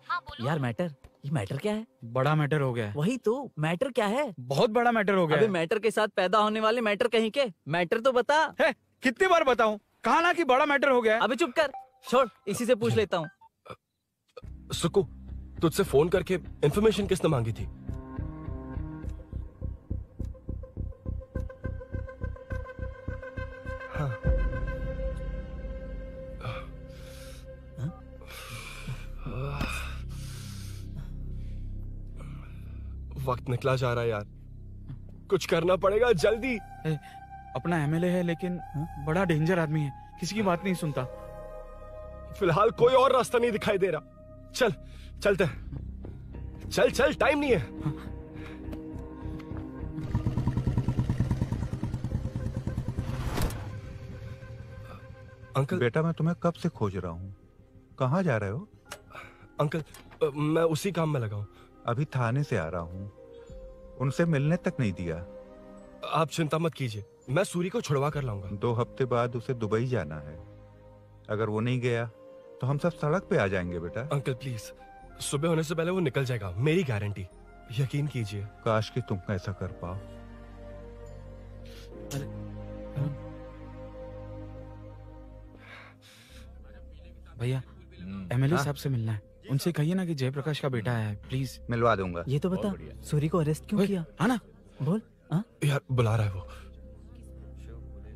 यार। मैटर, ये मैटर क्या है? बड़ा मैटर हो गया है। वही तो, मैटर क्या है? बहुत बड़ा मैटर हो गया। अबे मैटर के साथ पैदा होने वाले मैटर कहीं के? मैटर तो बता। है, कितनी बार बताऊं? कहा ना कि बड़ा मैटर हो गया है। अबे चुप कर, छोड़, इसी से पूछ लेता हूं। सुकू, तुझसे फोन करके इन्फॉर्मेशन किसने मांगी थी? वक्त निकला जा रहा है यार, कुछ करना पड़ेगा जल्दी। अपना एमएलए है लेकिन बड़ा डेंजर आदमी है, किसी की बात नहीं सुनता। फिलहाल कोई और रास्ता नहीं दिखाई दे रहा। चल चलते, चल चल, टाइम नहीं है। अंकल। बेटा मैं तुम्हें कब से खोज रहा हूँ, कहाँ जा रहे हो? अंकल मैं उसी काम में लगा हूँ। अभी थाने से आ रहा हूँ, उनसे मिलने तक नहीं दिया। आप चिंता मत कीजिए, मैं सूरी को छुड़वा कर लाऊंगा। 2 हफ्ते बाद उसे दुबई जाना है, अगर वो नहीं गया तो हम सब सड़क पे आ जाएंगे बेटा। अंकल प्लीज, सुबह होने से पहले वो निकल जाएगा, मेरी गारंटी, यकीन कीजिए। काश कि तुम ऐसा कर पाओ। भैया एमएलए साहब से मिलना है, उनसे कहिए ना कि जयप्रकाश का बेटा है, प्लीज। मिलवा दूंगा। ये तो बता, सूरी को अरेस्ट क्यों किया? हाँ ना बोल। हाँ यार बुला रहा है वो।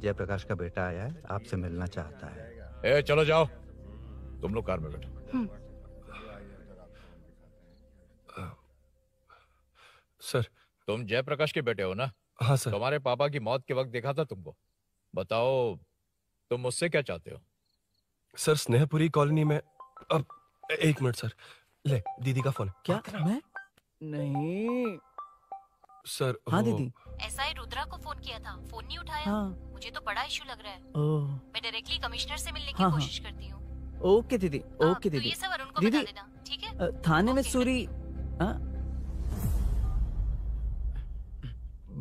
जयप्रकाश का बेटा आया है, आपसे मिलना चाहता है। ए चलो जाओ, तुम लोग कार में बैठो। सर तुम जयप्रकाश के बेटे हो ना? हाँ सर। तुम्हारे पापा की मौत के वक्त देखा था तुमको, बताओ तुम मुझसे क्या चाहते हो? सर स्नेहपुरी कॉलोनी में। अब एक मिनट सर, ले दीदी का फोन। क्या मैं? नहीं सर। हाँ दीदी, एसआई रुद्रा को फोन किया था, फोन नहीं उठाया। हाँ। मुझे तो बड़ा इशू लग रहा है। मैं डायरेक्टली कमिश्नर से मिलने की कोशिश करती हूँ। ओके दीदी, ओके दीदी। ये सब अरुण को बता देना, ठीक है? थाने में सूरी।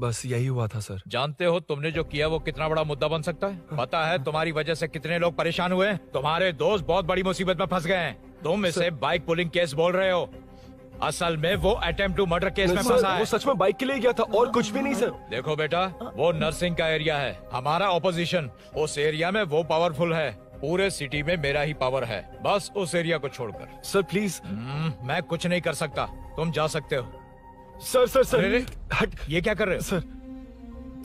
बस यही हुआ था सर। जानते हो तुमने जो किया वो कितना बड़ा मुद्दा बन सकता है? पता है तुम्हारी वजह से कितने लोग परेशान हुए? तुम्हारे दोस्त बहुत बड़ी मुसीबत में फंस गए हैं। तुम इसे बाइक पुलिंग केस बोल रहे हो, असल में वो अटेम्प्ट टू मर्डर केस में फंसा है। वो सच में बाइक के लिए गया था और कुछ भी नहीं सर। देखो बेटा, वो नर्सिंग का एरिया है, हमारा ऑपोजिशन, उस एरिया में वो पावरफुल है, पूरे सिटी में मेरा ही पावर है, बस उस एरिया को छोड़कर। Sir please. मैं कुछ नहीं कर सकता, तुम जा सकते हो। सर सर सर हट, ये क्या कर रहे हो? सर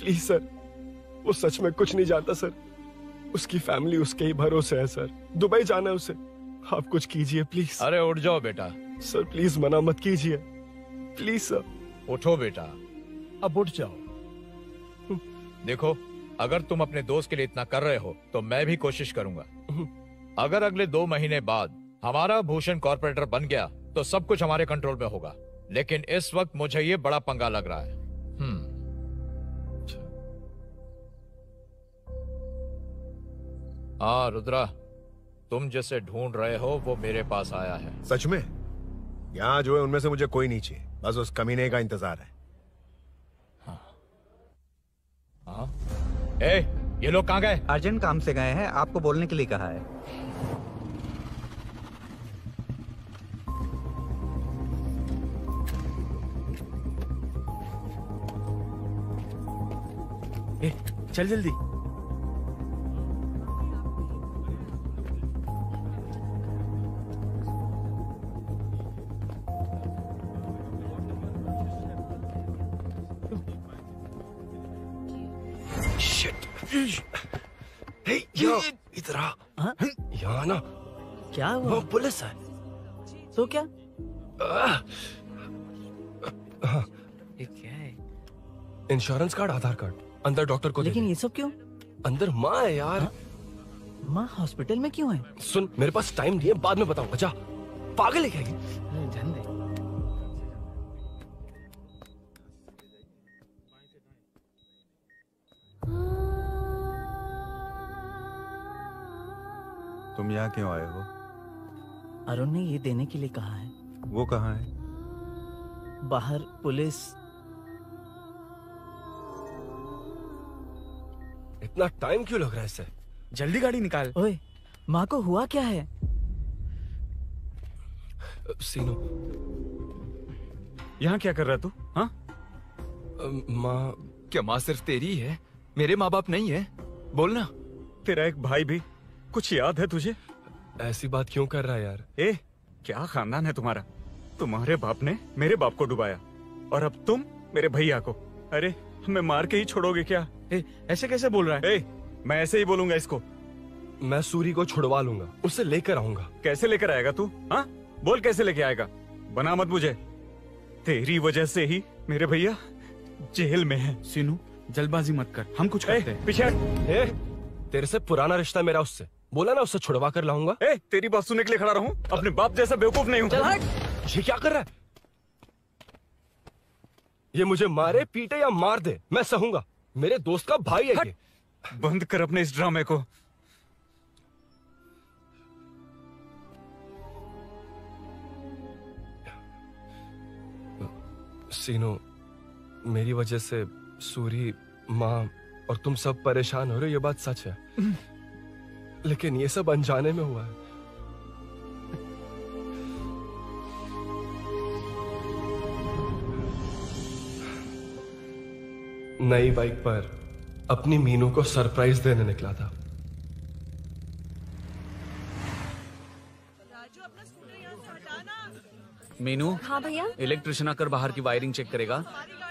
प्लीज सर, वो सच में कुछ नहीं जानता सर, उसकी फैमिली उसके ही भरोसे है सर, दुबई जाना है उसे, आप कुछ कीजिए प्लीज। अरे उठ जाओ बेटा। सर प्लीज मना मत कीजिए प्लीज सर। उठो बेटा, अब उठ जाओ। देखो अगर तुम अपने दोस्त के लिए इतना कर रहे हो तो मैं भी कोशिश करूंगा। अगर अगले 2 महीने बाद हमारा भूषण कॉर्पोरेटर बन गया तो सब कुछ हमारे कंट्रोल में होगा, लेकिन इस वक्त मुझे ये बड़ा पंगा लग रहा है। हाँ रुद्रा, तुम जैसे ढूंढ रहे हो वो मेरे पास आया है। सच में? यहाँ जो है उनमें से मुझे कोई नहीं चाहिए, बस उस कमीने का इंतजार है। हाँ। हाँ? ए, ये लोग कहाँ गए? अर्जेंट काम से गए हैं, आपको बोलने के लिए कहा है। ए, चल जल्दी। शिट। हे यो, इधर आ। हाँ? यहाँ ना। क्या हुआ? वो पुलिस है तो क्या? क्या है? इंश्योरेंस कार्ड, आधार कार्ड अंदर, डॉक्टर को। लेकिन ये सब क्यों? अंदर माँ है यार। माँ हॉस्पिटल में क्यों है? सुन मेरे पास टाइम नहीं है, बाद में बताऊंगा, जा। पागल है क्या ये? तुम यहाँ क्यों आए हो? अरुण ने ये देने के लिए कहा है। वो कहाँ है? बाहर पुलिस। इतना टाइम क्यों लग रहा है इसे? जल्दी गाड़ी निकाल। ओए, माँ को हुआ क्या है? सीनो, यहाँ क्या कर रहा तू? हाँ? माँ। क्या माँ सिर्फ तेरी है? मेरे माँ बाप नहीं है? बोलना, तेरा एक भाई भी। कुछ याद है तुझे? ऐसी बात क्यों कर रहा है यार? ए, क्या खानदान है तुम्हारा। तुम्हारे बाप ने मेरे बाप को डुबाया और अब तुम मेरे भैया को। अरे मैं मार के ही छोड़ोगे क्या? ए, ऐसे कैसे बोल रहा है? ए, मैं ऐसे ही बोलूंगा इसको। मैं सूरी को छुड़वा लूंगा, उसे लेकर आऊंगा। कैसे लेकर आएगा तू? हाँ बोल, कैसे लेके आएगा? बना मत मुझे, तेरी वजह से ही मेरे भैया जेल में है। सीनू जल्दबाजी मत कर, हम कुछ करते हैं। पीछे हट। तेरे से पुराना रिश्ता मेरा उससे, बोला ना उससे छुड़वा कर लाऊंगा। ए, तेरी बात सुनने के लिए खड़ा रहूं? अपने बाप जैसा बेवकूफ नहीं हूँ। ये क्या कर रहा है? ये मुझे मारे पीटे या मार दे, मैं सहूंगा, मेरे दोस्त का भाई है ये। बंद कर अपने इस ड्रामे को। सीनो, मेरी वजह से सूरी, माँ और तुम सब परेशान हो रहे हो, ये बात सच है, लेकिन ये सब अनजाने में हुआ है। नई बाइक पर अपनी मीनू को सरप्राइज देने निकला था। राजू अपना स्कूटर यहाँ से हटाना। मीनू। हाँ भैया। इलेक्ट्रिशियन आकर बाहर की वायरिंग चेक करेगा,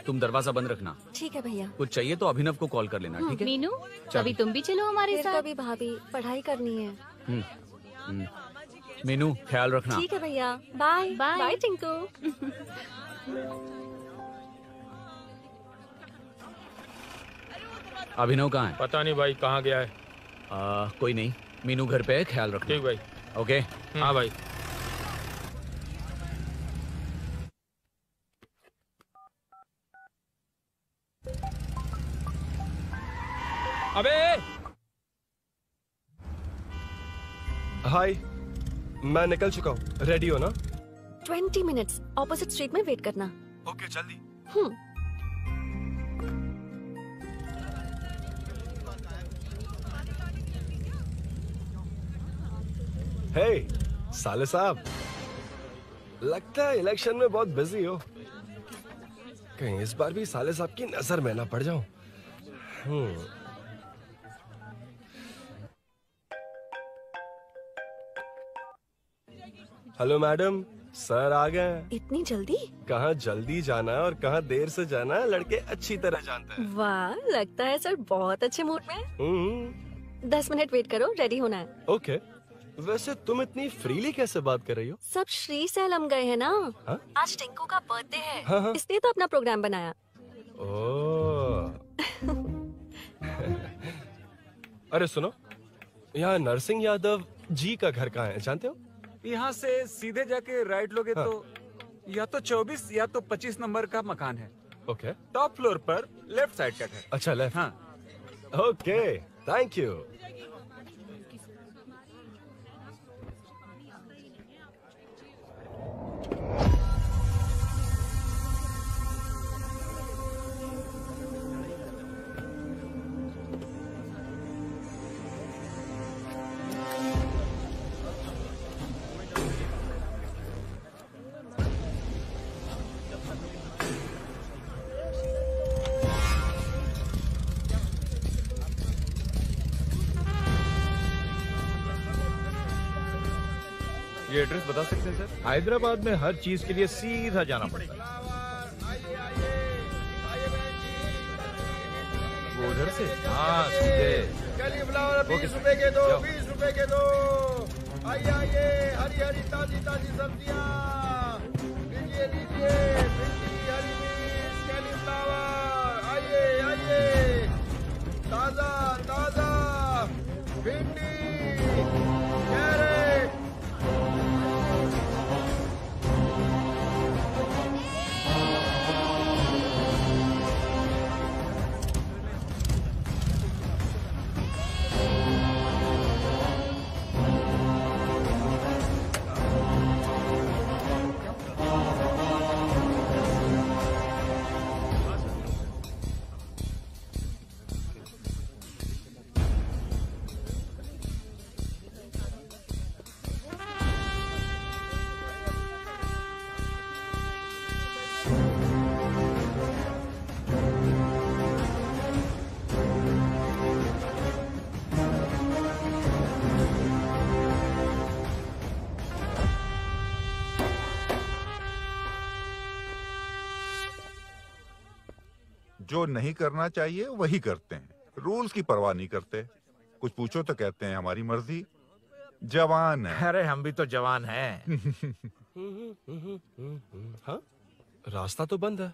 तुम दरवाजा बंद रखना। ठीक है भैया। कुछ चाहिए तो अभिनव को कॉल कर लेना। ठीक है मीनू, कभी तुम भी चलो हमारे साथ। कभी भाभी, पढ़ाई करनी है। मीनू ख्याल रखना। ठीक है भैया, बाय बाय। टिंकू। अभिनव कहाँ है? पता नहीं भाई, कहाँ गया है। कोई नहीं, मीनू घर पे है, ख्याल रखना। ठीक भाई, ओके। हाँ भाई। अबे हाय, मैं निकल चुका हूँ, रेडी हो ना? 20 मिनट्स ऑपोजिट स्ट्रीट में वेट करना। ओके जल्दी। हे साले साहब, लगता है इलेक्शन में बहुत बिजी हो। कहीं इस बार भी साले साहब की नजर में ना पड़ जाऊं। हेलो मैडम, सर आ गए। इतनी जल्दी? कहाँ जल्दी जाना और कहाँ देर से जाना लड़के अच्छी तरह जानते हैं। वाह, लगता है सर बहुत अच्छे मूड में। 10 मिनट वेट करो, रेडी होना है। ओके। वैसे तुम इतनी फ्रीली कैसे बात कर रही हो? सब श्री सैलम गए हैं ना। हा? आज टिंकू का बर्थडे है। हा हा? इसलिए तो अपना प्रोग्राम बनाया। ओह। अरे सुनो, यहाँ नरसिंह यादव जी का घर कहाँ है, जानते हो? यहाँ से सीधे जाके राइट लोगे तो या तो 24 या तो 25 नंबर का मकान है। ओके। टॉप फ्लोर पर लेफ्ट साइड का घर। अच्छा लेफ्ट। हाँ। Okay, thank you. ये एड्रेस बता सकते हैं सर? हैदराबाद में हर चीज के लिए सीधा जाना पड़ता है। वो उधर से? हाँ सीधे। ₹20 के 2। आइए आइए, हरी हरी ताजी ताजी सब्जियाँ लीजिए लीजिए। भिंडी, हरी मिर्च, कैलीफ्लावर, आइए आइए, ताजा ताजा भिंडी, कैरेट। जो नहीं करना चाहिए वही करते हैं, रूल्स की परवाह नहीं करते। कुछ पूछो तो कहते हैं हमारी मर्जी, जवान है। अरे हम भी तो जवान हैं। हाँ, रास्ता तो बंद है।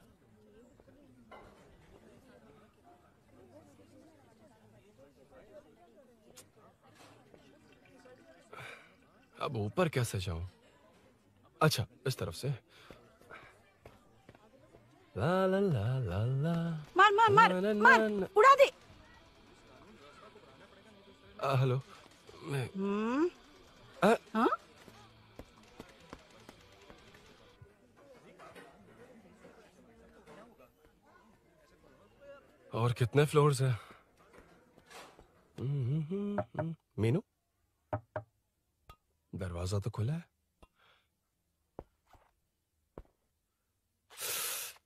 अब ऊपर कैसे जाऊं? अच्छा इस तरफ से। ला ला ला ला ला। मार मार मार ना, ना, ना, मार उड़ा दे। हेलो। हाँ? और कितने फ्लोर्स हैं? मीनू, दरवाजा तो खुला है।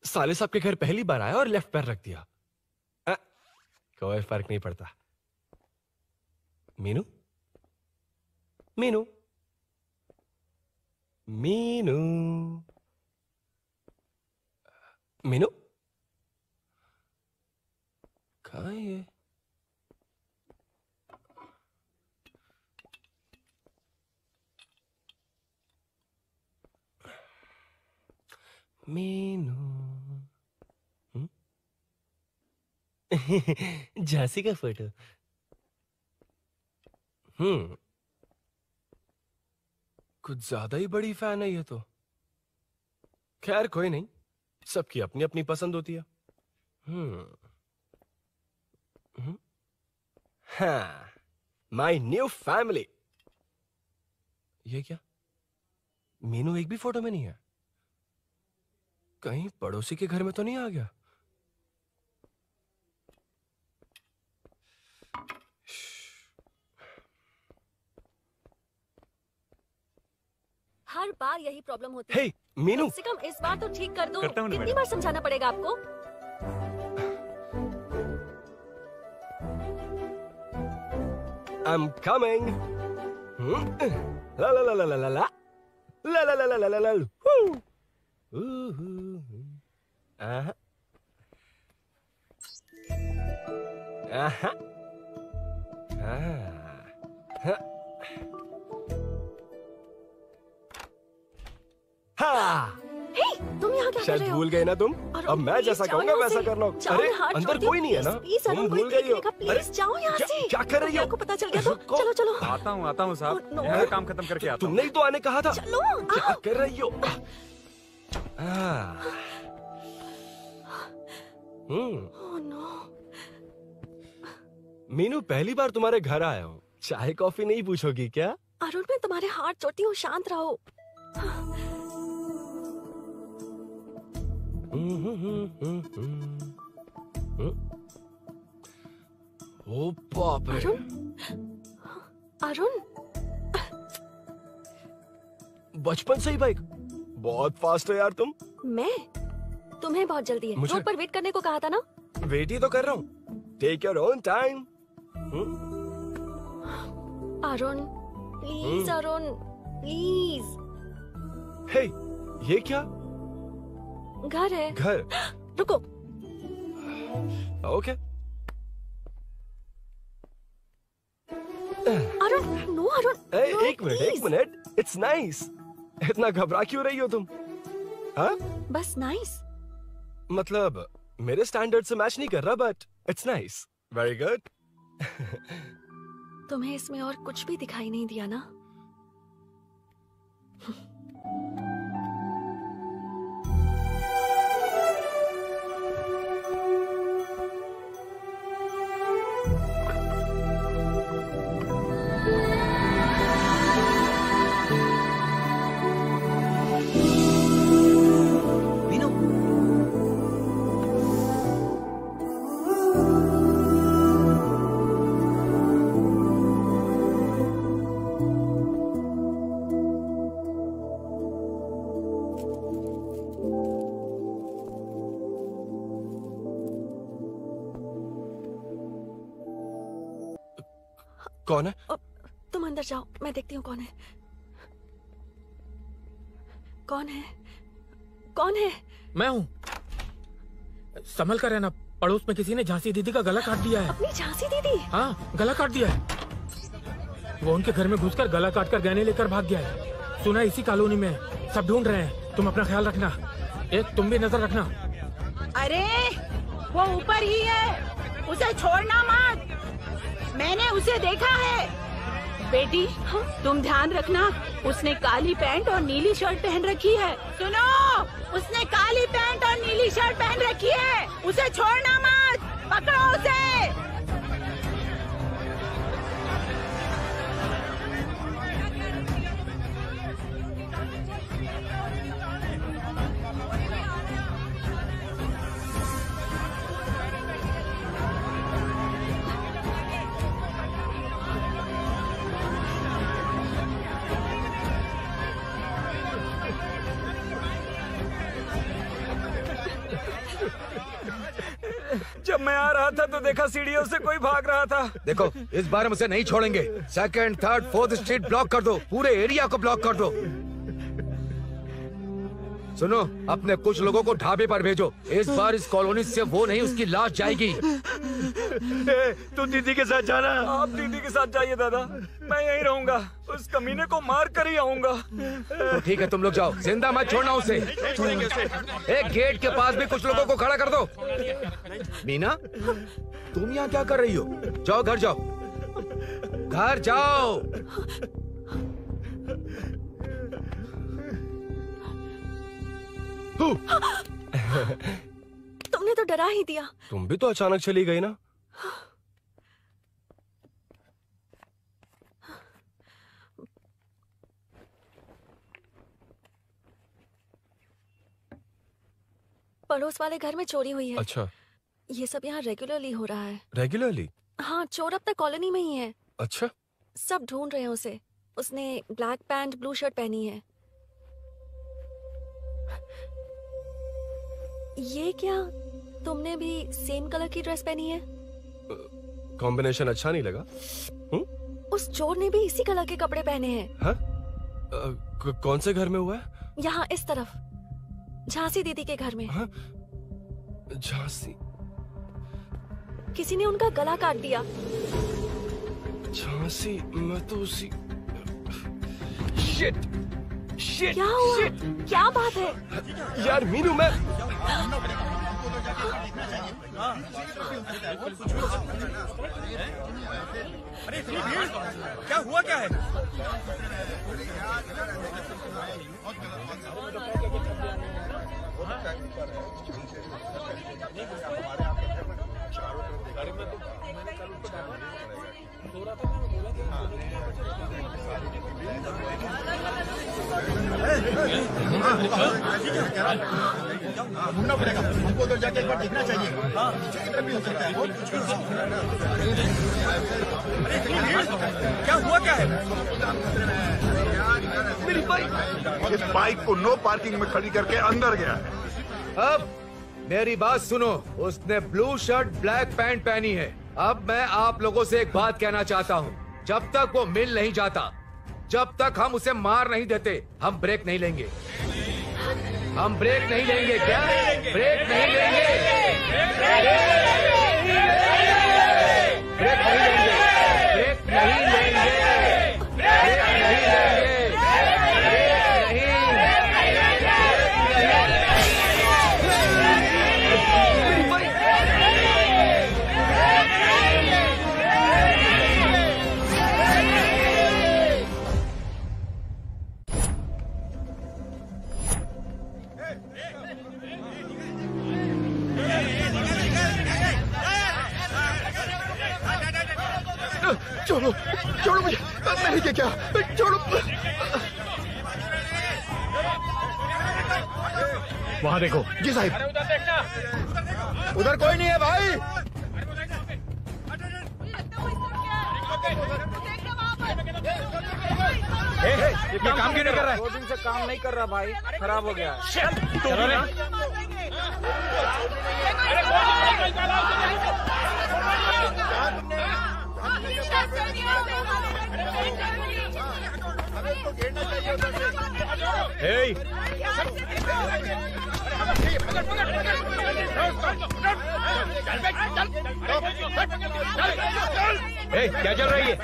साले साहब के घर पहली बार आया और लेफ्ट पैर रख दिया। कोई फर्क नहीं पड़ता। मीनू मीनू मीनू मीनू कहाँ है ये? मीनू झांसी का फोटो। कुछ ज्यादा ही बड़ी फैन है ये तो। खैर कोई नहीं, सबकी अपनी अपनी पसंद होती है। हाँ, माय न्यू फैमिली। ये क्या, मीनू एक भी फोटो में नहीं है? कहीं पड़ोसी के घर में तो नहीं आ गया? हर बार यही प्रॉब्लम होती है। मीनू कम से कम इस बार तो ठीक कर दो। कितनी बार समझाना पड़ेगा आपको? I'm coming. La la la la la la la la la la la la la. Aha. Aha. Ah. हाँ। तुम यहाँ क्या कर रहे हो? भूल गए ना तुम? अब मैं जैसा कहूँगा वैसा करना। अरे अंदर कोई नहीं है ना? तुम भूल गई हो? प्लीज जाओ यहाँ से। क्या कर रही हो? आपको पता चल गया तो? चलो चलो। आता हूँ साहब। मेरा काम खत्म करके आता हूँ। तुमने ही तो आने कहा था। चलो। क्या कर रही हो? मीनू पहली बार तुम्हारे घर आया हूँ, चाय कॉफी नहीं पूछोगी क्या? अरुण मैं तुम्हारे हाथ चोटी हूँ, शांत रहो। ओ बाप रे। अरुण बचपन से ही बाइक बहुत फास्ट हो यार तुम। मैं तुम्हें बहुत जल्दी है। रोड पर वेट करने को कहा था ना? वेट ही तो कर रहा हूँ। Take your own time. Arun please, Arun please. Hey ये क्या? घर है। घर? रुको। ओके। अरुण नो, अरुण एक मिनट। It's nice. इतना घबरा क्यों रही हो तुम? हाँ बस नाइस। मतलब मेरे स्टैंडर्ड से मैच नहीं कर रहा, but it's nice. Very good. तुम्हें इसमें और कुछ भी दिखाई नहीं दिया ना? कौन है? तुम अंदर जाओ, मैं देखती हूँ कौन है। कौन है? कौन है? मैं हूँ। संभल कर रहना। पड़ोस में किसी ने झांसी दीदी का गला काट दिया है। अपनी झांसी दीदी? हाँ गला काट दिया है। वो उनके घर में घुसकर गला काट कर गहने लेकर भाग गया है। सुना इसी कॉलोनी में सब ढूंढ रहे हैं। तुम अपना ख्याल रखना। एक तुम भी नजर रखना। अरे वो ऊपर ही है, उसे छोड़ना मत। मैंने उसे देखा है। बेटी तुम ध्यान रखना, उसने काली पैंट और नीली शर्ट पहन रखी है। सुनो, उसने काली पैंट और नीली शर्ट पहन रखी है। उसे छोड़ना मत, पकड़ो उसे। जब मैं आ रहा था तो देखा सीढ़ियों से कोई भाग रहा था। देखो इस बार हम उसे नहीं छोड़ेंगे। Second, third, fourth street block कर दो, पूरे एरिया को ब्लॉक कर दो। सुनो, अपने कुछ लोगों को ढाबे पर भेजो। इस बार इस कॉलोनी से वो नहीं, उसकी लाश जाएगी। तू दीदी के साथ जाना। आप दीदी के साथ जाइए दादा, मैं यहीं रहूंगा। उस कमीने को मार कर ही आऊंगा। तो ठीक है, तुम लोग जाओ, जिंदा मत छोड़ना उसे। एक गेट के पास भी कुछ लोगों को खड़ा कर दो। मीना, तुम यहाँ क्या कर रही हो? जाओ घर जाओ, घर जाओ। तुमने तो डरा ही दिया। तुम भी तो अचानक चली गई ना। पड़ोस वाले घर में चोरी हुई है। अच्छा। ये सब यहाँ रेगुलरली हो रहा है। रेगुलरली? हाँ, चोर अब तक कॉलोनी में ही है। अच्छा। सब ढूंढ रहे हैं उसे। उसने ब्लैक पैंट ब्लू शर्ट पहनी है। ये क्या, तुमने भी सेम कलर की ड्रेस पहनी है? कॉम्बिनेशन अच्छा नहीं लगा। हुँ? उस चोर ने भी इसी कलर के कपड़े पहने हैं। हाँ? कौन से घर में हुआ है? यहाँ इस तरफ, झांसी दीदी के घर में। हाँ? झांसी? किसी ने उनका गला काट दिया। झांसी? मैं तो उसी। शिट! Shit, क्या हुआ? Shit. क्या बात है यार मीनू, मैं अरे इतनी भीड़, क्या हुआ, क्या है? घूमना पड़ेगा हमको, उधर जाके एक बार देखना चाहिए। क्या हुआ, क्या है? मेरी बाइक, इस बाइक को नो पार्किंग में खड़ी करके अंदर गया है। अब मेरी बात सुनो, उसने ब्लू शर्ट ब्लैक पैंट पहनी है। अब मैं आप लोगों से एक बात कहना चाहता हूँ, जब तक वो मिल नहीं जाता, जब तक हम उसे मार नहीं देते, हम ब्रेक नहीं लेंगे। हम ब्रेक नहीं लेंगे। क्या ब्रेक नहीं लेंगे? ब्रेक नहीं लेंगे, ब्रेक नहीं लेंगे, ब्रेक नहीं लेंगे। छोड़ो, छोड़ो मुझे, मैंने क्या किया? छोड़ो। वहाँ देखो। जी साहब, उधर कोई नहीं है भाई। इतना काम क्यों नहीं कर रहा है? 2 दिन से काम नहीं कर रहा भाई, खराब हो गया। क्या चल रही है?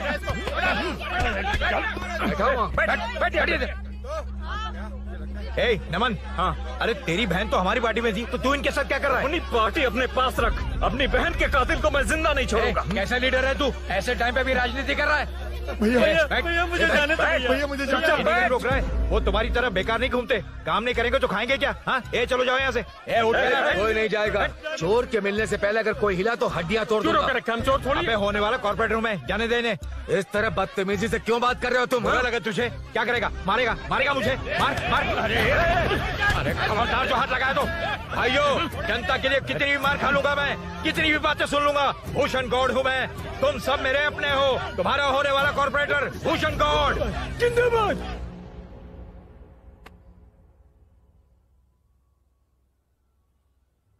नमन। हाँ, अरे तेरी बहन तो हमारी पार्टी में थी, तो तू इनके साथ क्या कर रहा है? अपनी पार्टी अपने पास रख, अपनी बहन के कातिल को मैं जिंदा नहीं छोड़ूंगा। कैसा लीडर है तू, ऐसे टाइम पे भी राजनीति कर रहा है? भैया मुझे जाने दो, भैया मुझे रोक रहा है। वो तुम्हारी तरह बेकार नहीं घूमते, काम नहीं करेंगे तो खाएंगे क्या? हाँ, चलो जाओ यहाँ से। कोई नहीं जाएगा, चोर के मिलने से पहले अगर कोई हिला तो हड्डियाँ तोड़ दूंगा। होने वाला कॉर्पोरेट रूम है, जाने देने। इस तरह बदतमीजी से क्यों बात कर रहे हो तुम? बुरा लगा तुझे, क्या करेगा? मारेगा, मारेगा मुझे, मार मार। अरे खबरदार जो हाथ लगाया तो। भाइयों, जनता के लिए कितनी भी मार खा लूंगा मैं, कितनी भी बातें सुन लूंगा, भूषण गौड़ हूँ मैं। तुम सब मेरे अपने हो, तुम्हारा होने वाला कॉर्पोरेटर भूषण गौड़। जिंदाबाद।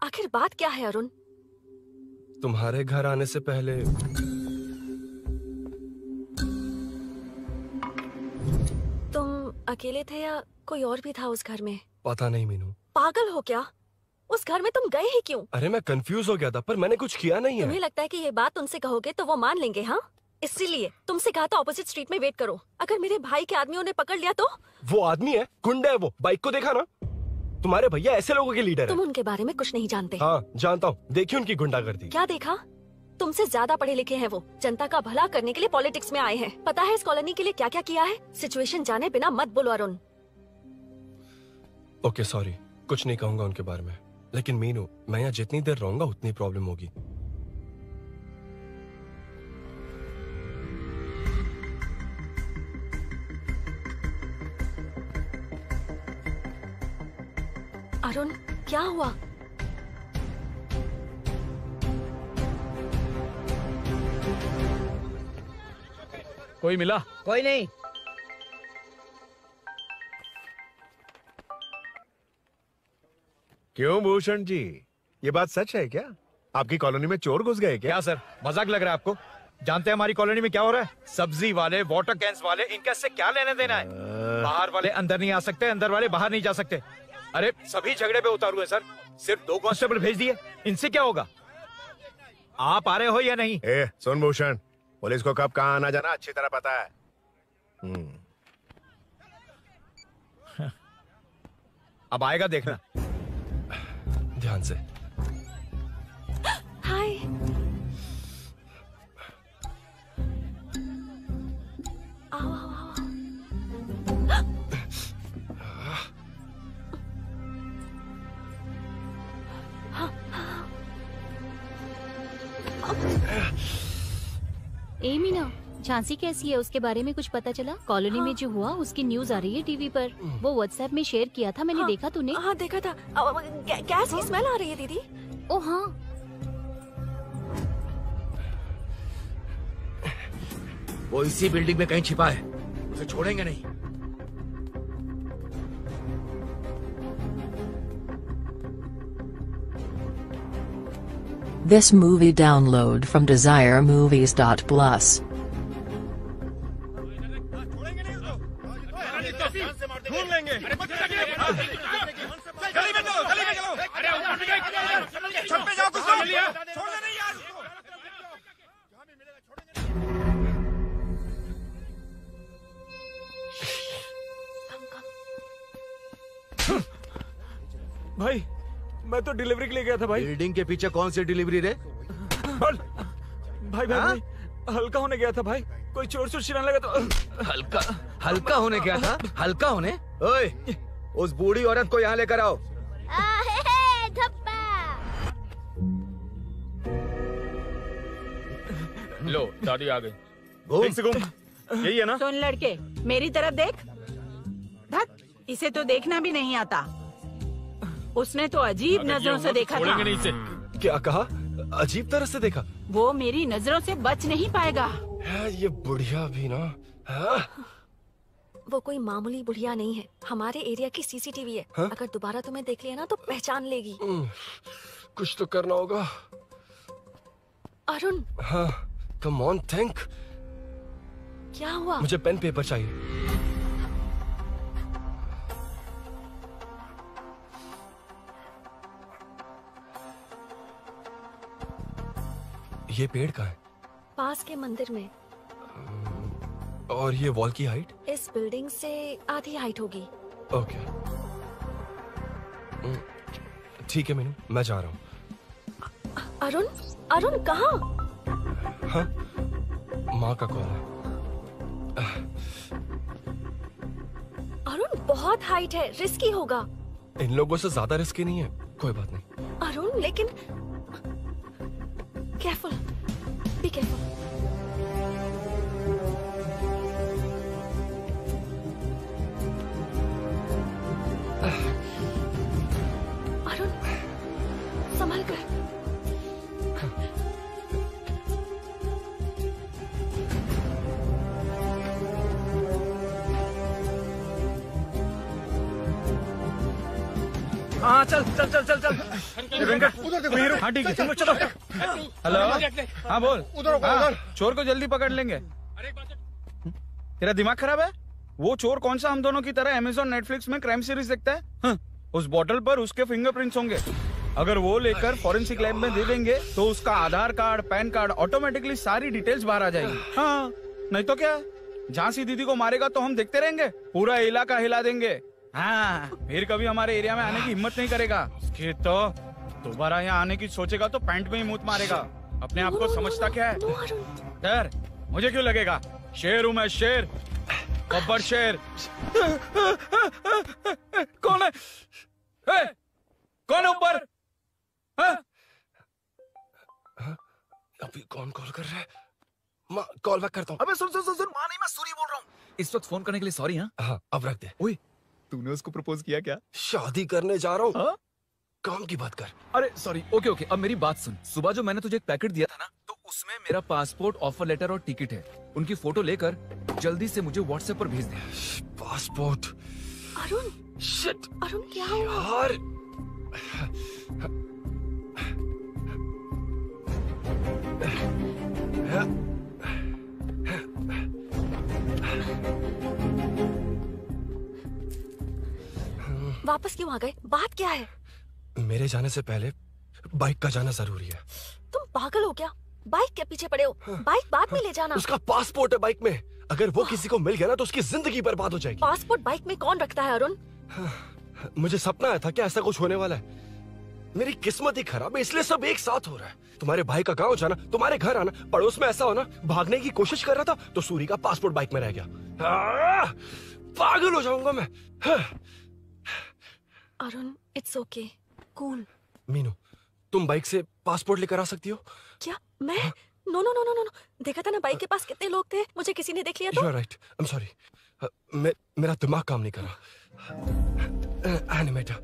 आखिर बात क्या है अरुण? तुम्हारे घर आने से पहले तुम अकेले थे या कोई और भी था उस घर में? पता नहीं मीनू। पागल हो क्या? उस घर में तुम गए ही क्यों? अरे मैं कंफ्यूज हो गया था, पर मैंने कुछ किया नहीं है। तुम्हें लगता है कि ये बात उनसे कहोगे तो वो मान लेंगे? हाँ, इसीलिए तुमसे कहा था ऑपोजिट स्ट्रीट में वेट करो। अगर मेरे भाई के आदमियों ने पकड़ लिया तो? वो आदमी है, गुंडा है वो। बाइक को देखा ना? तुम्हारे भैया ऐसे लोगों के लीडर हैं। तुम उनके बारे में कुछ नहीं जानते। हाँ जानता हूँ, देखी उनकी गुंडागर्दी। क्या देखा? तुमसे ज्यादा पढ़े लिखे हैं वो, जनता का भला करने के लिए पॉलिटिक्स में आए हैं। पता है इस कॉलोनी के लिए क्या क्या किया है? सिचुएशन जाने बिना मत बोलो अरुण। ओके सॉरी, कुछ नहीं कहूँगा उनके बारे में। लेकिन मीनू, मैं यहाँ जितनी देर रहूंगा उतनी प्रॉब्लम होगी। अरुण क्या हुआ? कोई मिला? कोई नहीं। क्यों भूषण जी, ये बात सच है क्या? आपकी कॉलोनी में चोर घुस गए क्या? सर मजाक लग रहा है आपको? जानते हैं हमारी कॉलोनी में क्या हो रहा है? सब्जी वाले, वाटर कैंस वाले, इनका से क्या लेने देना है? बाहर वाले अंदर नहीं आ सकते, अंदर वाले बाहर नहीं जा सकते। अरे सभी झगड़े पे उतारू है सर, सिर्फ 2 कांस्टेबल भेज दिए, इनसे क्या होगा? आप आ रहे हो या नहीं? ए, सुन भूषण, पुलिस को कब कहाँ आना जाना अच्छी तरह पता है। अब आएगा देखना ध्यान से। हाय। आओ आओ आओ। ए मीना, झांसी कैसी है? उसके बारे में कुछ पता चला? कॉलोनी में जो हुआ उसकी न्यूज आ रही है टीवी पर। वो व्हाट्सएप में शेयर किया था मैंने। देखा तूने? हाँ देखा था। गैस की स्मेल आ रही है दीदी। ओ हाँ, वो इसी बिल्डिंग में कहीं छिपा है, उसे छोड़ेंगे नहीं। This movie download from desiremovies.plus. भाई मैं तो डिलीवरी के लिए गया था भाई। बिल्डिंग के पीछे कौन सी डिलीवरी रे? भाई भाई हल्का होने गया था भाई, कोई चोर चोर चिल्लाने लगा तो। हल्का होने गया था? हल्का होने? ओए, उस बूढ़ी औरत को यहाँ लेकर आओ। लो दादी आ गई। घूम से घूम, यही है ना? सुन लड़के, मेरी तरफ देख। धत, इसे तो देखना भी नहीं आता। उसने तो अजीब नजरों से देखा था। नहीं से। क्या कहा? अजीब तरह से देखा? वो मेरी नजरों से बच नहीं पाएगा। ये बुढ़िया भी ना है? वो कोई मामूली बुढ़िया नहीं है, हमारे एरिया की सीसीटीवी है। हा? अगर दोबारा तुम्हें देख लिया ना तो पहचान लेगी। कुछ तो करना होगा अरुण। हाँ कम ऑन थिंक। क्या हुआ? मुझे पेन पेपर चाहिए। ये पेड़ कहाँ है? पास के मंदिर में। और ये वॉल की हाइट? इस बिल्डिंग से आधी हाइट होगी। ओके ठीक है मीनू, मैं जा रहा हूँ। अरुण, अरुण कहाँ? हाँ माँ का कॉल है। अरुण बहुत हाइट है, रिस्की होगा। इन लोगों से ज्यादा रिस्की नहीं है। कोई बात नहीं अरुण, लेकिन careful, be careful. अरुण संभल कर। हाँ चल चल चल चल चल वेंकट उधर। हाँ ठीक है चलो। हेलो हाँ बोल। उधर चोर को जल्दी पकड़ लेंगे। तेरा दिमाग खराब है? वो चोर कौन सा हम दोनों की तरह अमेज़न नेटफ्लिक्स में क्राइम सीरीज देखता है? हाँ, उस बोतल पर उसके फिंगरप्रिंट्स होंगे। अगर वो लेकर फॉरेंसिक लैब में दे देंगे तो उसका Aadhaar card PAN card automatically सारी डिटेल्स बाहर आ जाएगी। हाँ नहीं तो क्या, झांसी दीदी को मारेगा तो हम देखते रहेंगे, पूरा इलाका हिला देंगे। हाँ फिर कभी हमारे एरिया में आने की हिम्मत नहीं करेगा। उसके तो दोबारा यहाँ आने की सोचेगा तो पैंट में ही मूत मारेगा। अपने आप को समझता क्या है? डर मुझे क्यों लगेगा? शेर हूँ मैं, शेर, गब्बर शेर। कौन है? ए, कौन ऊपर? अभी कौन कॉल कर रहा है? मैं कॉल बैक करता हूँ। अबे सुन सुन सुन सुन, माँ नहीं मैं सूरी बोल रहा हूँ। इस वक्त फोन करने के लिए सॉरी। हाँ अब रख दे। ओए तूने उसको प्रपोज किया क्या? शादी करने जा रहा हूँ। काम की बात कर। अरे सॉरी। ओके ओके अब मेरी बात सुन। सुबह जो मैंने तुझे एक पैकेट दिया था ना, तो उसमें मेरा पासपोर्ट, ऑफर लेटर और टिकट है। उनकी फोटो लेकर जल्दी से मुझे व्हाट्सएप पर भेज दे। पासपोर्ट? अरुण शिट। अरुण क्या हुआ यार? वापस क्यों आ गए? बात क्या है? मेरे जाने से पहले बाइक का जाना जरूरी है। तुम पागल हो क्या? बाइक के पीछे पड़े हो? बाइक बाद में ले जाना। उसका पासपोर्ट है बाइक में, अगर वो किसी को मिल गया ना तो उसकी जिंदगी बर्बाद हो जाएगी। पासपोर्ट बाइक में कौन रखता है अरुण? मुझे सपना आया था कि ऐसा कुछ होने वाला है। मेरी किस्मत ही खराब है, इसलिए सब एक साथ हो रहा है। तुम्हारे भाई का गांव जाना, तुम्हारे घर आना, पड़ोस में ऐसा होना, भागने की कोशिश कर रहा था तो सूरी का पासपोर्ट बाइक में रह गया। पागल हो जाऊंगा मैं। Arun it's okay, cool. Meenu तुम बाइक से पासपोर्ट लेकर आ सकती हो क्या? मैं? No no no no no. देखा था ना बाइक के पास कितने लोग थे, मुझे किसी ने देख लिया तो। You are right, I am sorry. मेरा दिमाग काम नहीं कर रहा। एनिमेटर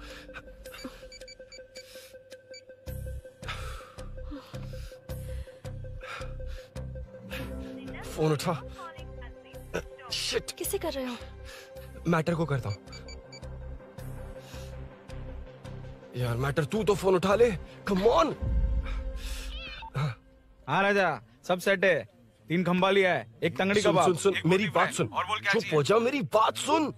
फोन उठा। शिट। किसे कर रहे हो? मैटर को करता हूँ यार। मैटर तू तो फोन उठा ले, कम ऑन। हाँ राजा सब सेट है। 3 खंबा लिया है, एक तंगड़ी कबाब। सुन मेरी बात सुन। चुप हो जाओ, मेरी बात सुन।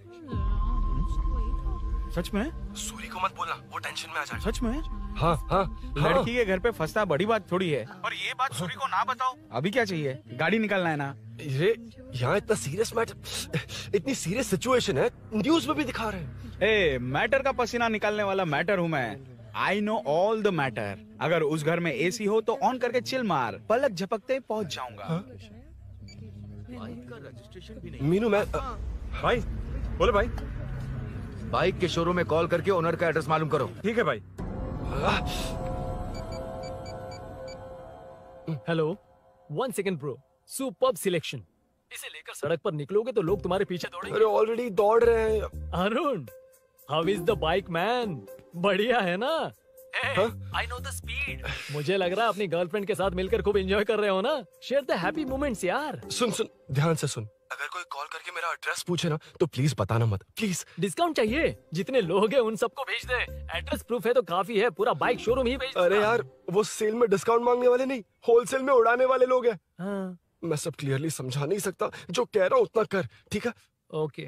सच में? सूरी को मत बोला, वो टेंशन में आ जाएगा। सच में? हाँ हाँ। लड़की के घर पे फंसना बड़ी बात थोड़ी है। और ये बात सूरी को ना बताओ। अभी क्या चाहिए? गाड़ी निकालना है ना। ये यहाँ इतना सीरियस मैटर, इतनी सीरियस सिचुएशन है, न्यूज में भी दिखा रहे हैं। ए मैटर का पसीना निकालने वाला मैटर हूँ मैं। I know all the matter. अगर उस घर में एसी हो तो ऑन करके चिल मार, पलक झपकते पहुँच जाऊंगा। मीनू मैं भाई बोले भाई, बाइक के शोरूम में कॉल करके ओनर का एड्रेस मालूम करो। ठीक है भाई। Hello, 1 second bro. Superb selection. इसे लेकर सड़क पर निकलोगे तो लोग तुम्हारे पीछे दौड़ेंगे। अरे ऑलरेडी दौड़ रहे हैं। Arun how is the bike man? बढ़िया है ना? I know the speed. मुझे लग रहा है अपनी गर्लफ्रेंड के साथ मिलकर खूब एंजॉय कर रहे हो ना। शेयर द हैप्पी मोमेंट्स यार। सुन सुन ध्यान से सुन, अगर कोई कॉल करके मेरा एड्रेस पूछे ना तो प्लीज बताना मत। प्लीज डिस्काउंट चाहिए, जितने लोग हैं उन सबको भेज दे। एड्रेस प्रूफ है तो काफी है, पूरा बाइक शोरूम ही भेज। अरे यार वो सेल में डिस्काउंट मांगने वाले नहीं, होलसेल में उड़ाने वाले लोग हैं। हाँ। मैं सब क्लियरली समझा नहीं सकता, जो कह रहा हूँ उतना कर, ठीक है? ओके।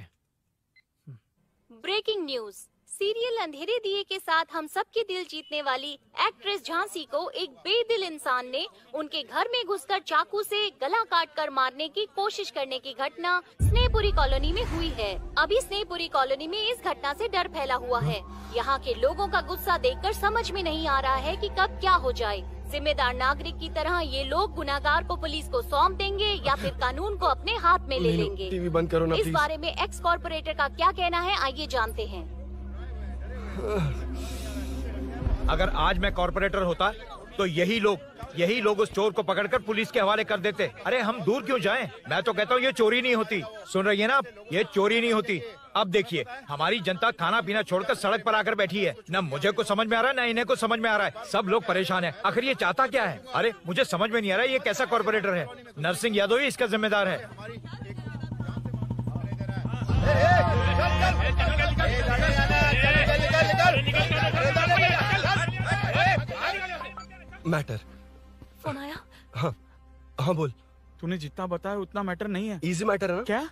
ब्रेकिंग न्यूज, सीरियल अंधेरे दिए के साथ हम सबके दिल जीतने वाली एक्ट्रेस झांसी को एक बेदिल इंसान ने उनके घर में घुसकर चाकू से गला काटकर मारने की कोशिश करने की घटना स्नेहपुरी कॉलोनी में हुई है। अभी स्नेहपुरी कॉलोनी में इस घटना से डर फैला हुआ है। यहाँ के लोगों का गुस्सा देखकर समझ में नहीं आ रहा है कि कब क्या हो जाए। जिम्मेदार नागरिक की तरह ये लोग गुनाहगार को पुलिस को सौंप देंगे या फिर कानून को अपने हाथ में ले लेंगे। टीवी बंद करो ना प्लीज। इस बारे में एक्स कॉर्पोरेटर का क्या कहना है, आइए जानते हैं। अगर आज मैं कॉर्पोरेटर होता तो यही लोग उस चोर को पकड़कर पुलिस के हवाले कर देते। अरे हम दूर क्यों जाएं? मैं तो कहता हूँ ये चोरी नहीं होती। सुन रही है ना, ये चोरी नहीं होती। अब देखिए हमारी जनता खाना पीना छोड़कर सड़क पर आकर बैठी है। ना मुझे कुछ समझ में आ रहा है, ना इन्हें कुछ समझ में आ रहा है। सब लोग परेशान हैं। आखिर ये चाहता क्या है? अरे मुझे समझ में नहीं आ रहा है ये कैसा कॉर्पोरेटर है। नरसिंह यादव ही इसका जिम्मेदार है। मैटर। फोन आया? हाँ हाँ बोल। तूने जितना बताया उतना मैटर नहीं है। इजी मैटर है ना? क्या?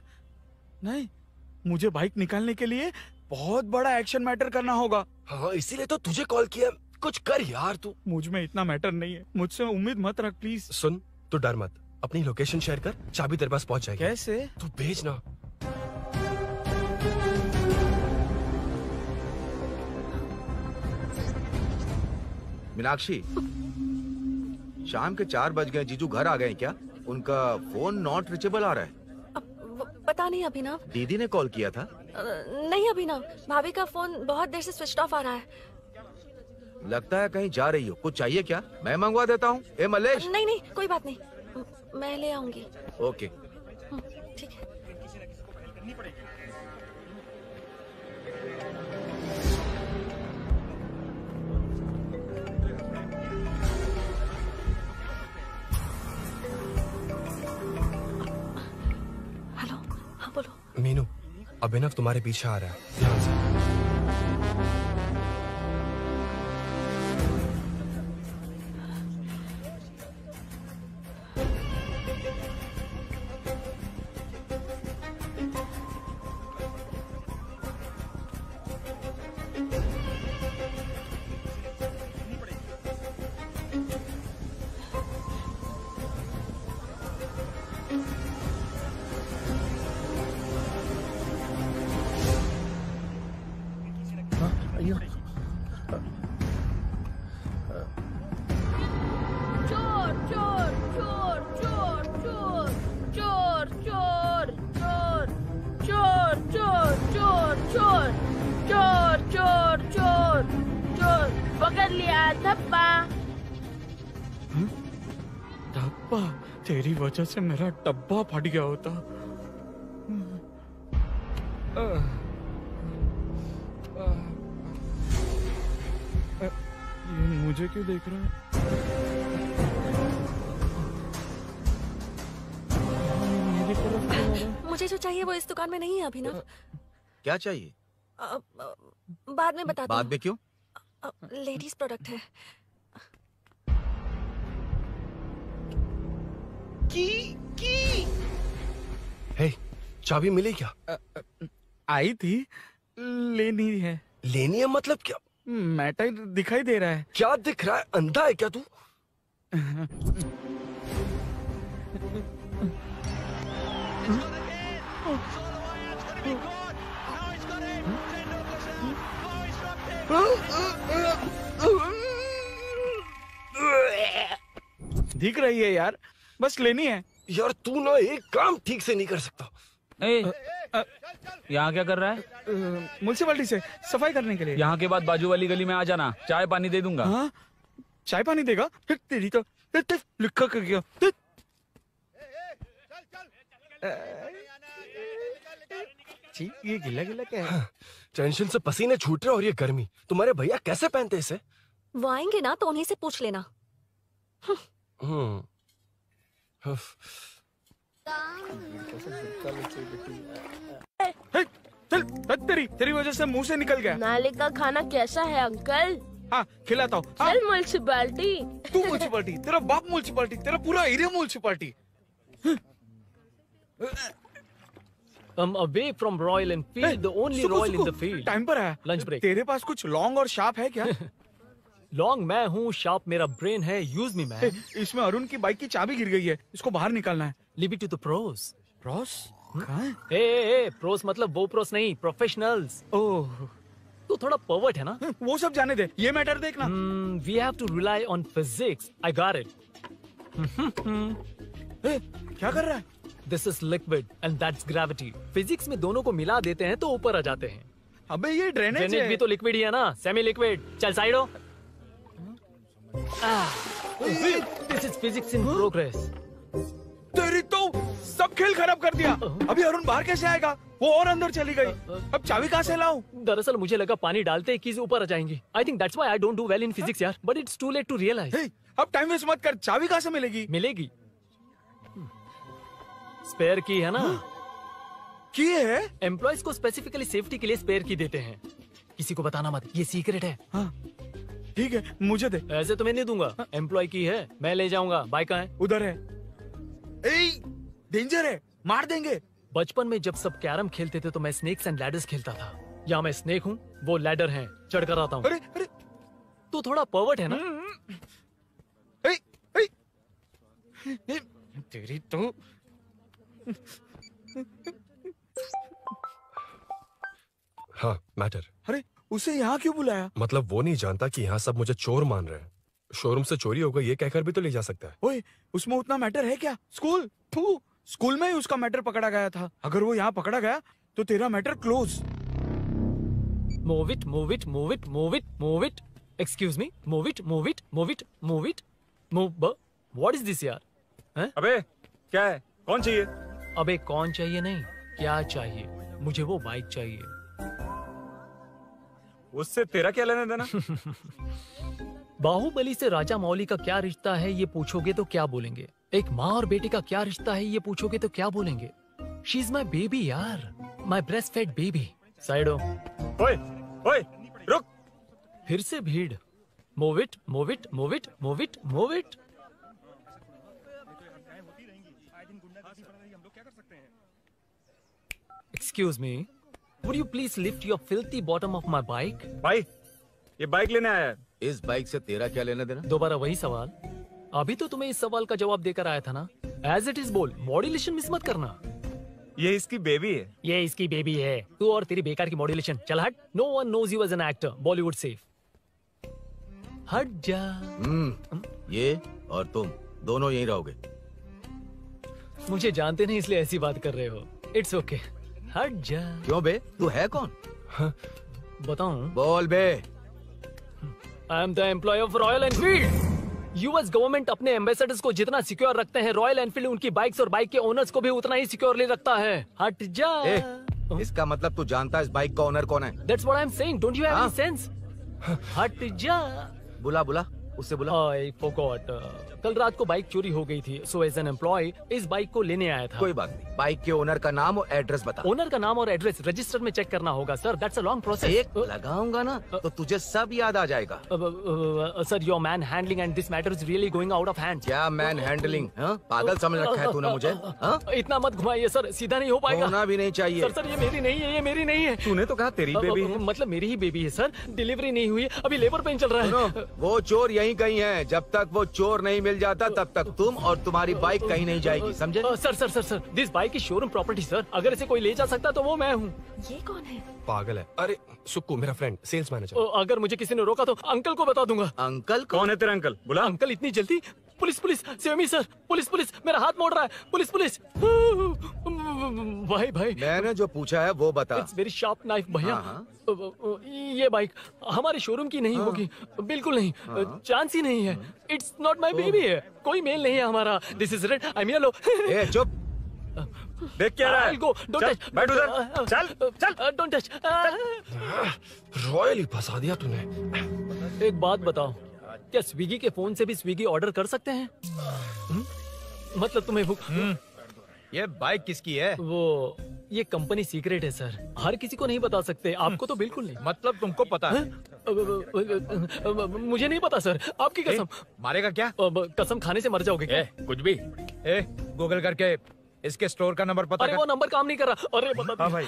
नहीं, मुझे बाइक निकालने के लिए बहुत बड़ा एक्शन मैटर करना होगा। हाँ इसीलिए तो तुझे कॉल किया। कुछ कर यार तू। मुझ में इतना मैटर नहीं है, मुझसे उम्मीद मत रख प्लीज। सुन तू डर मत, अपनी लोकेशन शेयर कर, चाबी तेरे पास पहुँच जाएगी। कैसे? तू भेज ना। मीनाक्षी शाम के 4 बज गए, जीजू घर आ गए क्या? उनका फोन नॉट रिचेबल आ रहा है। पता नहीं अभिनव, दीदी ने कॉल किया था। नहीं अभिनव, भाभी का फोन बहुत देर से स्विच ऑफ आ रहा है। लगता है कहीं जा रही हो। कुछ चाहिए क्या? मैं मंगवा देता हूँ। ए मलेश। नहीं नहीं कोई बात नहीं, मैं ले आऊंगी। ओके ठीक है। मीनू, अभिनव तुम्हारे पीछे आ रहा है, ध्यान से। वजह से मेरा डब्बा फट गया होता। ये मुझे क्यों देख रहा है? मुझे जो चाहिए वो इस दुकान में नहीं है अभिनव। क्या चाहिए? बाद में बताता हूं। बाद में क्यों? लेडीज प्रोडक्ट है। की हे hey, चाबी मिली क्या? आई थी, लेनी है। लेनी है मतलब क्या? मैटर दिखाई दे रहा है। क्या दिख रहा है? अंधा है क्या तू? दिख रही है यार, बस लेनी है। यार तू ना एक काम ठीक से नहीं कर सकता। यहाँ क्या कर रहा है? म्युनिसिपैलिटी से सफाई करने के लिए। यहाँ के बाद बाजू वाली गली में आ जाना, चाय पानी दे दूंगा। हाँ? चाय पानी देगा? फिर तेरी तो लिखा कर गया। ये गिला गिला क्या है? टेंशन से पसीने छूट रहे और ये गर्मी। तुम्हारे भैया कैसे पहनते इसे? वो आएंगे ना तो उन्हीं से पूछ लेना। तेरी वजह से मुंह से निकल गया। नाले का खाना कैसा है अंकल? हाँ खिलाता हूँ। चल म्युनिसिपैलिटी। तू म्युनिसिपैलिटी, तेरा बाप म्युनिसिपैलिटी, तेरा पूरा area municipality. I'm away from Royal Enfield, the only Royal in the field. Time पर है। Lunch break. तेरे पास कुछ लॉन्ग और शार्प है क्या? लॉन्ग मैं हूँ, शार्प मेरा ब्रेन है। Use me man. इसमें अरुण की बाइक की चाबी गिर गई है, इसको बाहर निकालना है। Leave it to the pros. Pros? ए ए प्रोस मतलब वो प्रोस नहीं, प्रोफेशनल्स। ओह तू थोड़ा पर्वर्ट है ना। वो सब जाने दे, ये मैटर देखना। We have to rely on physics. I got it. क्या कर रहा है? This is liquid and that's gravity. Physics में दोनों को मिला देते हैं तो ऊपर आ जाते हैं। अबे ये ड्रेनेज भी तो लिक्विड ही है ना, सेमी लिक्विड। चल साइड हो। This is physics in progress. तेरी तो सब खेल खराब कर दिया। अभी अरुण बाहर कैसे आएगा? वो और अंदर चली गई। अब चाबी कहाँ से लाऊं? दरअसल मुझे लगा पानी डालते ही कीज़ ऊपर आ जाएंगी। I think that's why I don't do well in physics यार, but it's too late to realize. अब टाइम वेस्ट मत कर। चाबी कहाँ से मिलेगी? मिलेगी। स्पेयर की है ना? की है? एम्प्लॉइज को स्पेसिफिकली सेफ्टी के लिए स्पेयर की देते हैं। किसी को बताना मत, ये सीक्रेट है। ठीक है मुझे दे। ऐसे तुम्हें नहीं दूंगा, एम्प्लॉय की है मैं ले जाऊंगा। बाइक कहाँ है? उधर है। ए, डेंजर है, मार देंगे। बचपन में जब सब कैरम खेलते थे तो मैं स्नेक्स एंड लैडर्स खेलता था। या मैं स्नेक हूँ, वो लैडर है, चढ़ कर आता हूँ। अरे अरे तू थोड़ा पर्वट है ना। ए, ए, ए, तेरी तो हाँ मैटर। अरे उसे यहाँ क्यों बुलाया? मतलब वो नहीं जानता कि यहाँ सब मुझे चोर मान रहे हैं। शोरूम से चोरी होगा ये कहकर भी तो ले जा सकता है। ओए, उसमें उतना मैटर है क्या? स्कूल स्कूल में ही उसका मैटर पकड़ा गया था। अगर वो यहाँ पकड़ा गया तो तेरा matter close. Move it move it move it move it move it. Excuse me. Move it move it move it move it move. What is this यार है? अबे क्या है? कौन चाहिए? अबे कौन चाहिए नहीं, क्या चाहिए? मुझे वो बाइक चाहिए। उससे तेरा क्या लेना देना? बाहुबली से राजा मौली का क्या रिश्ता है ये पूछोगे तो क्या बोलेंगे? एक माँ और बेटे का क्या रिश्ता है ये पूछोगे तो क्या बोलेंगे? शी इज माई बेबी यार, my breast fed baby. Side हो। ओए, ओए, रुक। फिर से भीड़। Move it move it move it move it move it. Excuse me, would you please lift your filthy bottom of my bike? भाई, ये बाइक लेने आया है। इस बाइक से तेरा क्या लेना देना? दोबारा वही सवाल। अभी तो तुम्हें इस सवाल का जवाब देकर आया था ना। As it is बोल, मॉड्यूलेशन मिस मत करना। ये इसकी बेबी है। तू और तेरी बेकार की मॉड्यूलेशन। चल हट। No one knows you as an actor, Bollywood safe. हट जा। ये और तुम दोनों यहीं रहोगे। मुझे जानते नहीं इसलिए ऐसी बात कर रहे हो। It's okay. हट जा। क्यों बे, तू है कौन? बताऊं? बोल बे। I am the employ of Royal Enfield. US government अपने एम्बेसडर्स को जितना सिक्योर रखते हैं, रॉयल एनफील्ड उनकी बाइक्स और बाइक के ओनर्स को भी उतना ही सिक्योरली रखता है। हट जा। इसका मतलब तू जानता है इस बाइक का ओनर कौन है? That's what I am saying. Don't you have any sense? हट जा। बुला बुला उससे, बुला। I forgot. कल रात को बाइक चोरी हो गई थी, सो एज एन एम्प्लॉय इस बाइक को लेने आया था। कोई बात नहीं। बाइक के ओनर का नाम और एड्रेस बता। ओनर का नाम और एड्रेस रजिस्टर में चेक करना होगा sir, that's a long process. एक लगाऊंगा ना तो तुझे सब याद आ जाएगा। Sir your man handling and this matter is really going out of hand. क्या मैन हैंडलिंग? पागल समझ रखा है तूने मुझे। इतना मत घुमाइए सर, सीधा नहीं हो पाएगा। होना भी नहीं चाहिए। सर ये मेरी नहीं है, ये मेरी नहीं है। तूने तो कहा तेरी बेबी है। मतलब मेरी ही बेबी है सर, डिलीवरी नहीं हुई, अभी लेबर पेन चल रहा है। वो चोर यहीं कहीं है, जब तक वो चोर नहीं मिल जाता तब तक तुम और तुम्हारी बाइक कहीं नहीं जाएगी, समझे? Sir sir sir sir this bike is showroom property sir, अगर इसे कोई ले जा सकता तो वो मैं हूँ। ये कौन है? पागल है। अरे सुक्कू मेरा फ्रेंड, सेल्स मैनेजर। अगर मुझे किसी ने रोका तो अंकल को बता दूंगा। अंकल? कौन है तेरा अंकल? बुला। अंकल इतनी जल्दी? Police police, save me sir, police police, मेरा हाथ मोड़ रहा है, पुलिस पुलिस। भाई भाई मैंने जो पूछा है वो बता। इट्स वेरी शार्प नाइफ भैया। ये बाइक हमारे शोरूम की नहीं होगी, बिल्कुल नहीं, चांस ही नहीं है। इट्स नॉट माय बेबी है, कोई मेल नहीं है हमारा। This is red, I am yellow. ए चुप, देख क्या रहा है? Don't touch. बैठ उधर। चल चल, डोंट टच। रॉयल ही फंसा दिया तूने। एक बात बताओ, क्या स्विगी के फोन से भी स्विगी ऑर्डर कर सकते हैं? मतलब तुम्हें भूख? ये बाइक किसकी है? वो ये कंपनी सीक्रेट है सर, हर किसी को नहीं बता सकते। आपको तो बिल्कुल नहीं। मतलब तुमको पता है? मुझे नहीं पता सर, आपकी कसम। मारेगा क्या? कसम खाने से मर जाओगे क्या? कुछ भी। गूगल करके इसके स्टोर का नंबर पता। अरे वो नंबर काम नहीं कर रहा। अरे बता भाई।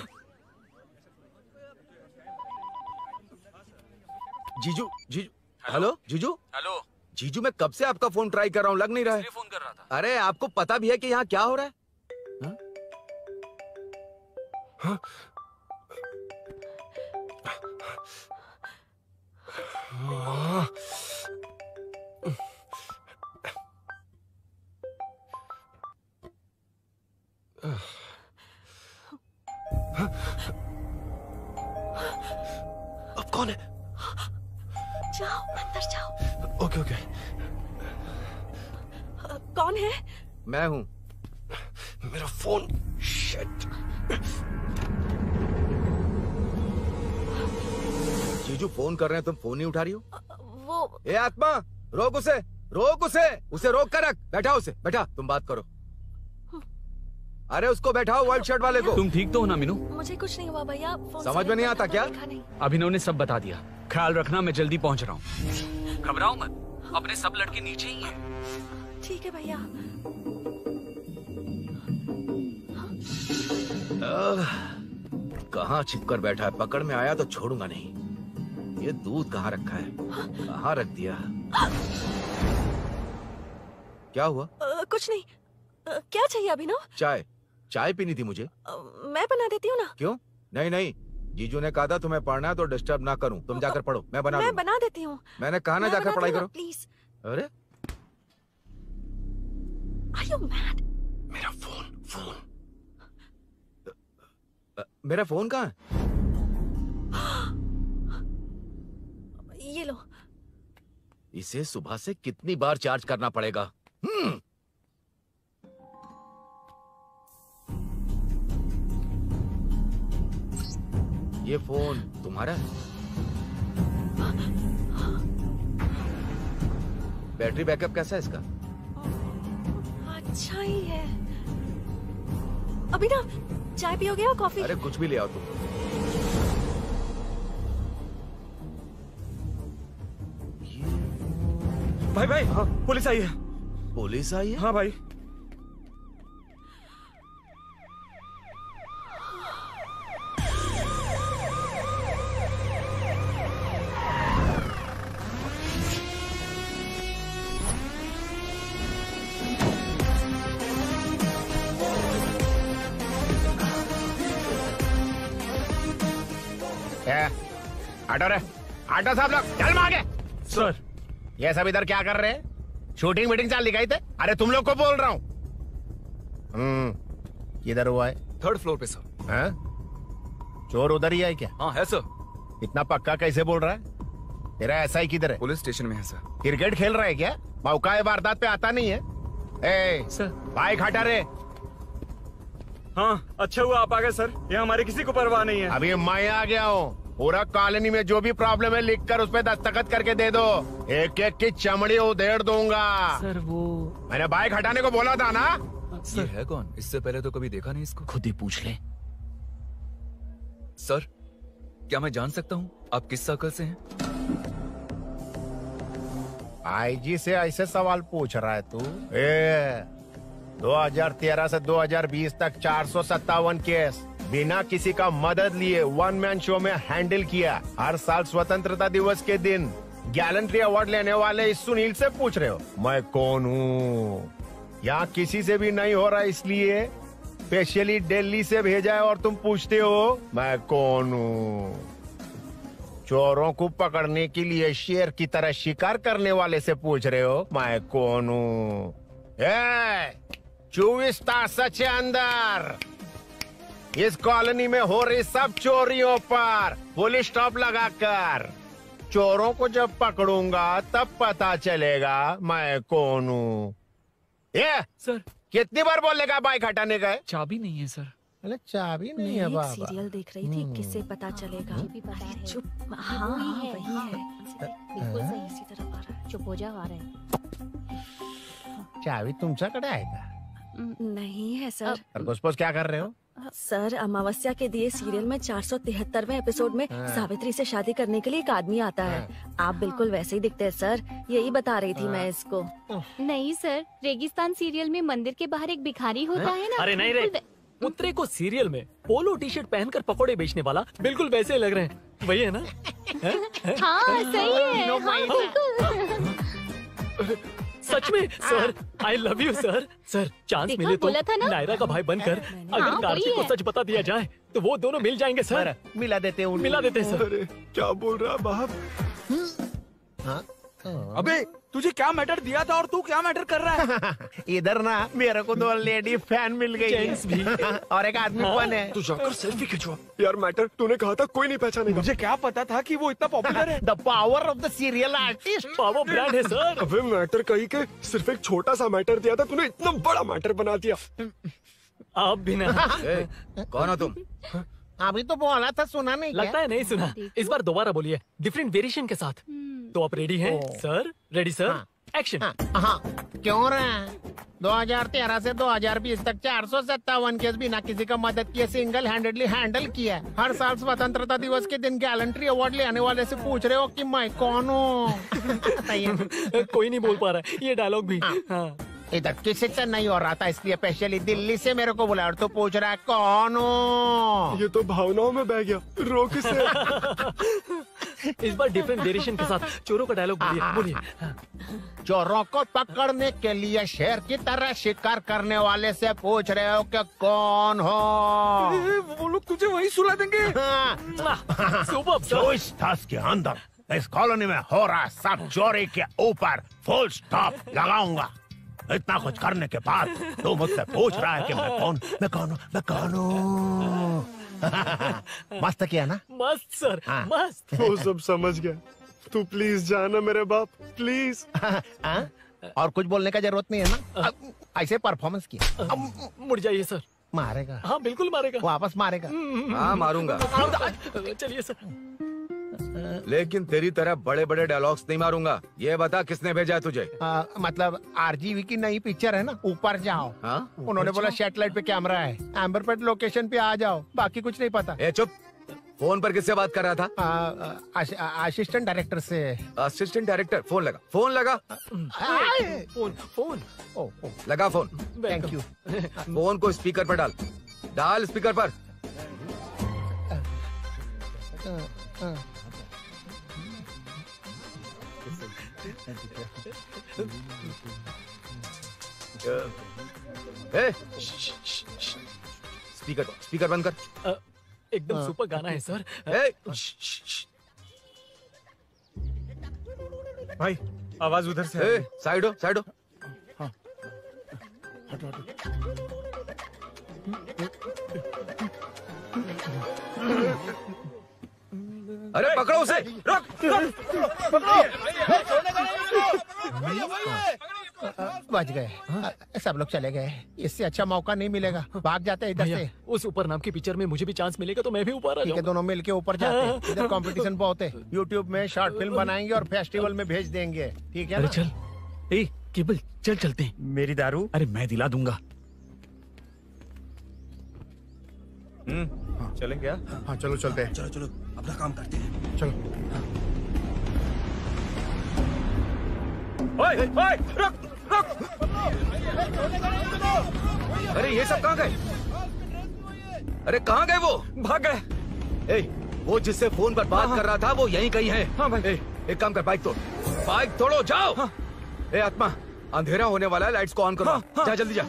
जीजू जीजू। हेलो जीजू। हेलो जीजू, मैं कब से आपका फोन ट्राई कर रहा हूँ, लग नहीं रहा है। फोन कर रहा था। अरे आपको पता भी है कि यहाँ क्या हो रहा है? हाँ? हाँ? हाँ? अब कौन है? जाओ अंदर जाओ। Okay okay. कौन है? मैं हूँ। मेरा फोन। शिट। जीजू फोन कर रहे हैं, तुम फोन नहीं उठा रही हो। वो ए आत्मा, रोक उसे, रोक उसे, उसे रोक कर रख। बैठाओ उसे, बैठा। तुम बात करो। अरे उसको बैठाओ, व्हाइट शर्ट वाले को। तुम ठीक तो हो ना मीनू? मुझे कुछ नहीं हुआ भैया। समझ में नहीं आता क्या? अभिनव ने सब बता दिया। ख्याल रखना, मैं जल्दी पहुंच रहा हूँ। घबराओ मत, अपने सब लड़के नीचे ही हैं। ठीक है भैया। कहाँ छिपकर बैठा है, पकड़ में आया तो छोड़ूंगा नहीं। ये दूध कहाँ रखा है, कहाँ रख दिया? क्या हुआ? कुछ नहीं। क्या चाहिए अभिनव? चाय, चाय पीनी थी मुझे। मैं बना देती हूँ ना। क्यों? नहीं नहीं, जीजू ने कहा था तुम्हें पढ़ना है तो डिस्टर्ब ना करूं, तुम जाकर पढ़ो, मैं बना देती हूँ। मैंने कहा ना जाकर पढ़ाई करो प्लीज। अरे Are you mad? मेरा फोन, मेरा फोन कहाँ है? ये लो। इसे सुबह से कितनी बार चार्ज करना पड़ेगा। ये फोन तुम्हारा है? बैटरी बैकअप कैसा है इसका? अच्छा ही है। अभी ना चाय पियोगे या कॉफी? अरे कुछ भी ले आओ तुम। भाई भाई, हाँ पुलिस आई है। पुलिस आई है? हाँ भाई। आटो साहब लोग चल मांगे। सर ये सब इधर क्या कर रहे हैं? शूटिंग मीटिंग चाल दिखाई थे। अरे तुम लोग को बोल रहा हूँ। किधर हुआ है? थर्ड फ्लोर पे सर। है? चोर उधर ही है क्या? हाँ है सर। इतना पक्का कैसे बोल रहा है? तेरा एसआई किधर है? पुलिस स्टेशन में है सर। क्रिकेट खेल रहा है क्या? मौका वारदात पे आता नहीं है। ए, सर बाइक हटा रे। हाँ अच्छा हुआ आप आ गए सर, यहाँ हमारे किसी को परवाह नहीं है। अभी मैं आ गया हूँ, पूरा कॉलोनी में जो भी प्रॉब्लम है लिख कर उसपे दस्तखत करके दे दो, एक एक की चमड़ी उधेड़ दूंगा। सर वो मैंने बाइक हटाने को बोला था ना। सर है कौन? इससे पहले तो कभी देखा नहीं इसको। खुद ही पूछ ले। सर क्या मैं जान सकता हूँ आप किस सर्कल से हैं? आईजी से ऐसे सवाल पूछ रहा है तू? 2013 से 2020 तक 457 केस बिना किसी का मदद लिए वन मैन शो में हैंडल किया। हर साल स्वतंत्रता दिवस के दिन गैलेंट्री अवार्ड लेने वाले इस सुनील से पूछ रहे हो मैं कौन हूँ? यहाँ किसी से भी नहीं हो रहा, इसलिए स्पेशली दिल्ली से भेजा है और तुम पूछते हो मैं कौन हूँ? चोरों को पकड़ने के लिए शेर की तरह शिकार करने वाले से पूछ रहे हो मैं कौन हूँ? 24 तास के अंदर इस कॉलोनी में हो रही सब चोरियों पर पुलिस स्टॉप लगाकर चोरों को जब पकड़ूंगा तब पता चलेगा मैं कौन हूँ। सर कितनी बार बोलेगा बाइक हटाने का है? चाबी नहीं है सर। अरे चाबी नहीं है बाबा। सीरियल देख रही थी, किससे पता चलेगा। चुप। हाँ वही है, बिल्कुल सही, इसी तरह आ रहा है। चुप हो जा, आ रहा है। चाबी तुमच्याकडे आहे का? नहीं है सर। घुसपुस क्या कर रहे हो? सर अमावस्या के दिए सीरियल में 473वें एपिसोड में सावित्री से शादी करने के लिए एक आदमी आता है। आप बिल्कुल वैसे ही दिखते हैं सर, यही बता रही थी मैं इसको। नहीं सर, रेगिस्तान सीरियल में मंदिर के बाहर एक भिखारी होता है ना। अरे नहीं रे, पुत्रे को सीरियल में पोलो टी शर्ट पहन कर पकौड़े बेचने वाला बिल्कुल वैसे लग रहे हैं, वही है ना? हाँ सही है। सच में sir, I love you sir. Sir chance मिले तो नायरा का भाई बनकर अगर कार्तिक को सच बता दिया जाए तो वो दोनों मिल जाएंगे सर। मिला देते हैं, मिला देते हैं सर। क्या बोल रहा बाप? अबे तुझे क्या मैटर दिया था और तू क्या मैटर कर रहा है? इधर ना मेरे को 2 लेडी फैन मिल गई है और एक आदमी फैन है। तू जाकर सेल्फी खिंचवा। यार मैटर तूने कहा था कोई नहीं पहचानेगा। मुझे क्या पता था कि वो इतना पॉपुलर है। The power of the serial artist, power brand है सर। अबे मैटर कहीं के सिर्फ एक छोटा सा मैटर दिया था, तूने इतना बड़ा मैटर बना दिया। आप भी ना। कौन हो तुम? अभी तो बोला था, सुना नहीं? लगता है नहीं सुना। इस बार दोबारा बोलिए डिफरेंट वेरिएशन के साथ। तो आप रेडी हैं सर? Ready sir. एक्शन। हाँ, क्यों रहा 2013 से 2020 तक 457 केस बिना किसी का मदद किए सिंगल हैंडेडली हैंडल किया। हर साल स्वतंत्रता दिवस के दिन गैलेंट्री अवार्ड लेने वाले से पूछ रहे हो कि मैं कौन हूँ। कोई नहीं बोल पा रहा है ये डायलॉग भी। हाँ। इधर किसी से नहीं हो रहा था इसलिए स्पेशली दिल्ली से मेरे को बुला और तो पूछ रहा है कौन हो। ये तो भावनाओं में बह गया रो किसे। इस बार डिफरेंट डेरिएशन के साथ चोरों का डायलॉग बोलिए। चोरों को पकड़ने के लिए शेर की तरह शिकार करने वाले से पूछ रहे हो कि कौन हो। वो लोग तुझे वही सुला देंगे। चौबीस तास के अंदर इस कॉलोनी में हो रहा सब चोरी के ऊपर फुल स्टॉप लगाऊंगा। इतना कुछ करने के बाद तू मुझसे पूछ रहा है कि मैं कौन। मस्त किया ना। मस्त सर। हाँ। मस्त। वो सब समझ गया। तू प्लीज जाना मेरे बाप प्लीज। हाँ? और कुछ बोलने का जरूरत नहीं है ना। ऐसे परफॉर्मेंस किया। मुड़ जाइए सर। मारेगा। हाँ बिल्कुल मारेगा। वापस मारेगा। हाँ मारूंगा। चलिए सर। लेकिन तेरी तरह बड़े बड़े डायलॉग्स नहीं मारूंगा। ये बता किसने भेजा तुझे? मतलब आरजीवी की नई पिक्चर है ना ऊपर जाओ। उन्होंने बोला सैटेलाइट पे कैमरा है एम्बरपेट लोकेशन पे आ जाओ बाकी कुछ नहीं पता। ए चुप। फोन पर किससे बात कर रहा था? असिस्टेंट डायरेक्टर से। Assistant director? फोन लगा फोन लगा। फोन लगा। Phone thank you. फोन को स्पीकर पर डाल स्पीकर पर। स्पीकर बंद कर। एकदम सुपर गाना है सर। भाई आवाज उधर से। साइड हो साइड हो। हाँ हटो हटो। अरे पकड़ो उसे। रोक बच गए। सब लोग चले गए। इससे अच्छा मौका नहीं मिलेगा। भाग जाते इधर से। उस ऊपर नाम की पिक्चर में मुझे भी चांस मिलेगा तो मैं भी ऊपर आ जाऊंगा। दोनों मिलके ऊपर जाते हैं। इधर कंपटीशन बहुत है। यूट्यूब में शॉर्ट फिल्म बनाएंगे और फेस्टिवल में भेज देंगे। ठीक है। चल ए केबल चल चलते हैं। मेरी दारू अरे मैं दिला दूंगा। चलें क्या? हाँ चलो चलते हैं। चलो चलो अपना काम करते हैं। चलो। ओए ओए रुक रुक। अरे ये सब कहाँ गए? अरे कहाँ गए वो? भाग गए। वो जिससे फोन पर बात कर रहा था वो यहीं कहीं है। हाँ भाई एक काम कर बाइक तोड़। बाइक तोड़ो जाओ। ए आत्मा अंधेरा होने वाला है लाइट्स को ऑन करो। जा जल्दी जा।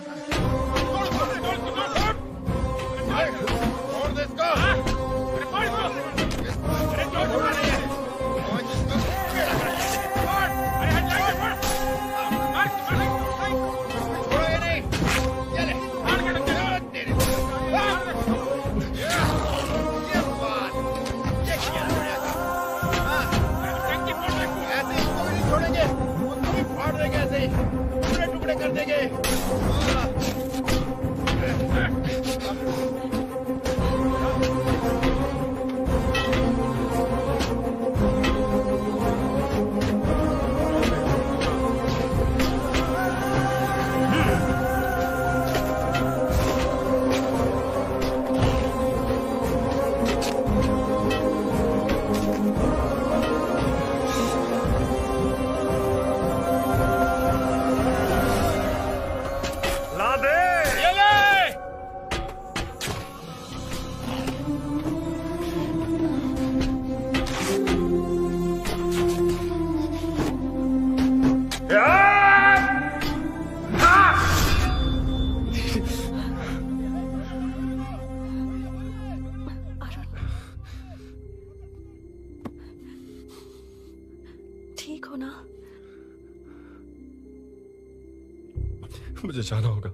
मुझे जाना होगा।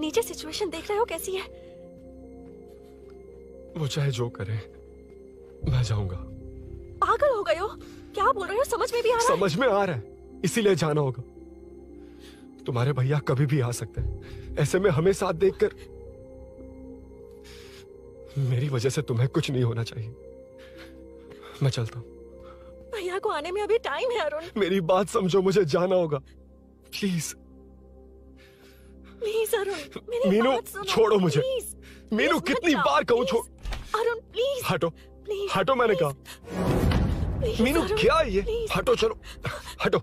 नीचे सिचुएशन देख रहे हो कैसी है? वो चाहे जो करे मैं जाऊंगा। पागल हो गए हो? क्या बोल रहे हो? समझ में भी आ रहा है। समझ में आ रहा है इसीलिए जाना होगा। तुम्हारे भैया कभी भी आ सकते हैं। ऐसे में हमें साथ देखकर मेरी वजह से तुम्हें कुछ नहीं होना चाहिए। मैं चलता हूँ। भैया सुधा को आने में अभी टाइम है। अरुण मेरी बात समझो, मुझे जाना होगा। प्लीज प्लीज अरुण मेरी बात सुनो। छोड़ो मुझे मीनू, कितनी बार कहूँ छोड़। अरुण प्लीज हटो हटो, मैंने कहा मीनू क्या ये, हटो चलो हटो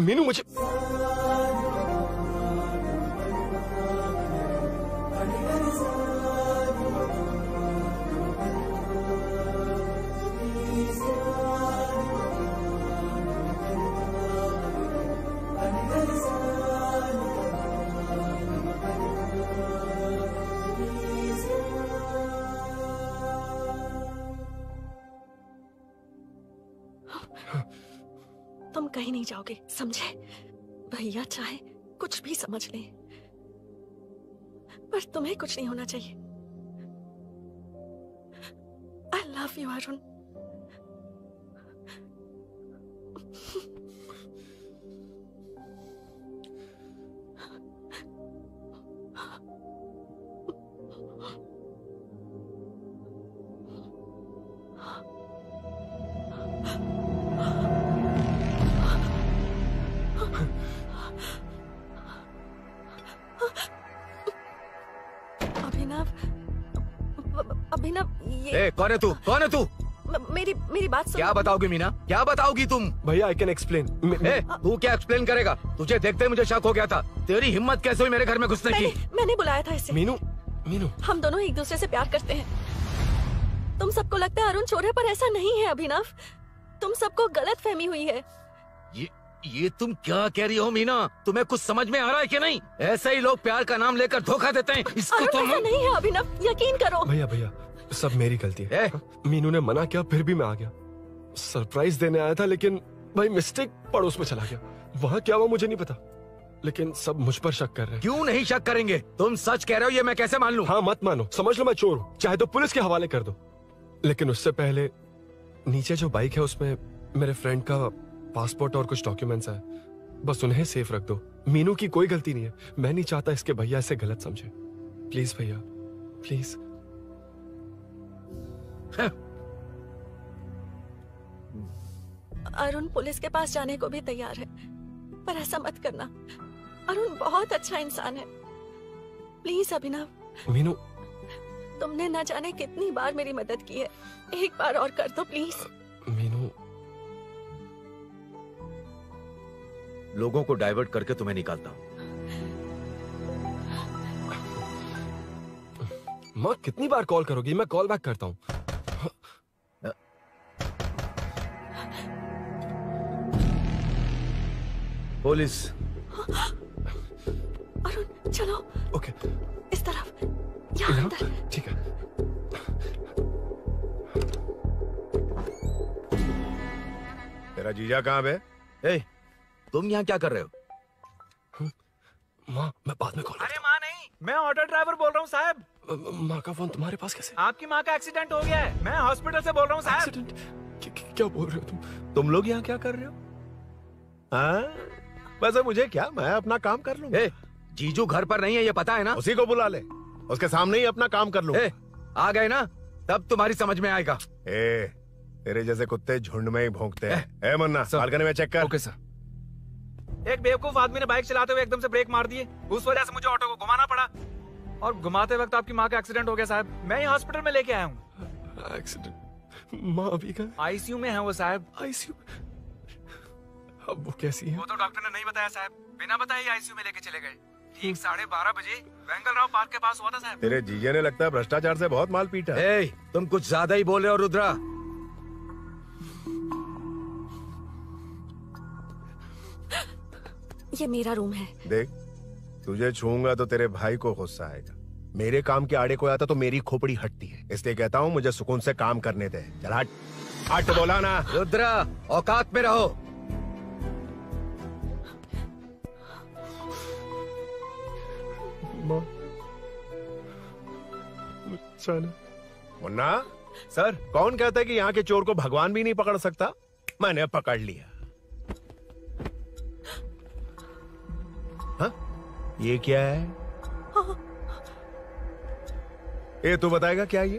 मीनू मुझे। तुम कहीं नहीं जाओगे समझे? भैया चाहे कुछ भी समझ ले, पर तुम्हें कुछ नहीं होना चाहिए। I love you Arun. कौन है तू? कौन है तू? मेरी बात सुन। क्या बताओगी मीना, क्या बताओगी तुम? भैया आई कैन एक्सप्लेन। तू क्या एक्सप्लेन करेगा? तुझे देखते मुझे शक हो गया था। तेरी हिम्मत कैसे हुई मेरे घर में घुसने की? मैंने बुलाया था इसे। मीनू मीनू हम दोनों एक दूसरे से प्यार करते हैं। तुम सबको लगता है अरुण चोर है, पर ऐसा नहीं है अभिनव। तुम सबको गलत फहमी हुई है। ये तुम क्या कह रही हो मीना? तुम्हें कुछ समझ में आ रहा है कि नहीं? ऐसे ही लोग प्यार का नाम लेकर धोखा देते हैं। इसको तुम नहीं है अभिनव, यकीन करो। भैया सब मेरी गलती है। मीनू ने मना किया फिर भी मैं आ गया। सरप्राइज देने आया था, लेकिन भाई मिस्टेक पड़ोस में चला गया। वहाँ क्या हुआ मुझे नहीं पता, लेकिन सब मुझ पर शक कर रहे हैं। क्यों नहीं शक करेंगे? तुम सच कह रहे हो, ये मैं कैसे मान लूं? हाँ मत मानो, समझ लो मैं चोर हूँ, चाहे तो पुलिस के हवाले कर दो। लेकिन उससे पहले नीचे जो बाइक है उसमें मेरे फ्रेंड का पासपोर्ट और कुछ डॉक्यूमेंट्स है, बस उन्हें सेफ रख दो। मीनू की कोई गलती नहीं है। मैं नहीं चाहता इसके भैया इसे गलत समझे। प्लीज भैया प्लीज। अरुण पुलिस के पास जाने को भी तैयार है, पर ऐसा मत करना। अरुण बहुत अच्छा इंसान है। प्लीज अभिनव। मीनू तुमने ना जाने कितनी बार मेरी मदद की है, एक बार और कर दो प्लीज। मीनू लोगों को डाइवर्ट करके तुम्हें निकालता हूँ। माँ कितनी बार कॉल करोगी? मैं कॉल बैक करता हूँ। पुलिस। अरुण चलो। ओके इस तरफ, यहाँ अंदर। ठीक है। तेरा जीजा कहाँ है? ए, तुम यहाँ क्या कर रहे हो? माँ मैं बाद में कॉल करता हूँ। अरे माँ नहीं, मैं ऑटो ड्राइवर बोल रहा हूँ साहब। माँ का फोन तुम्हारे पास कैसे? आपकी माँ का एक्सीडेंट हो गया है, मैं हॉस्पिटल से बोल रहा हूँ साहब। एक्सीडेंट? क्या बोल रहे हो तुम लोग यहाँ क्या कर रहे हो? बस मुझे क्या, मैं अपना काम कर लूँ। जीजू घर पर नहीं है ये पता है ना? उसी को बुला ले, उसके सामने ही अपना काम कर लूँ। आ गए ना, तब तुम्हारी समझ में आएगा। तेरे जैसे कुत्ते झुंड में ही भौंकते हैं। मन्ना बालकनी में चेक कर। Okay sir. एक बेवकूफ आदमी ने बाइक चलाते हुए एकदम से ब्रेक मार दिए, उस वजह से मुझे ऑटो को घुमाना पड़ा, और घुमाते वक्त आपकी माँ का एक्सीडेंट हो गया साहब। मैं ही हॉस्पिटल में लेके आया हूँ। एक्सीडेंट? माँ अभी कहाँ? आईसीयू में है वो साहब। आईसीयू? अब वो कैसी है? वो तो डॉक्टर ने नहीं बताया साहब, बिना बताए आईसीयू में लेके चले गए। ठीक 12:30 बजे वेंगलराव पार्क के पास हुआ था साहब। तेरे जीजे ने लगता है भ्रष्टाचार से बहुत माल पीटा। तुम कुछ ज्यादा ही बोल रहे हो रुद्रा। ये मेरा रूम है। देख तुझे छूऊंगा तो तेरे भाई को गुस्सा आएगा। मेरे काम के आड़े कोई आता तो मेरी खोपड़ी हटती है, इसलिए कहता हूँ मुझे सुकून से काम करने दे। चल हट हट बोला ना। रुद्रा औकात में रहो। मुन्ना सर, कौन कहता है कि यहाँ के चोर को भगवान भी नहीं पकड़ सकता? मैंने पकड़ लिया। ये क्या है? ये तू बताएगा क्या? ये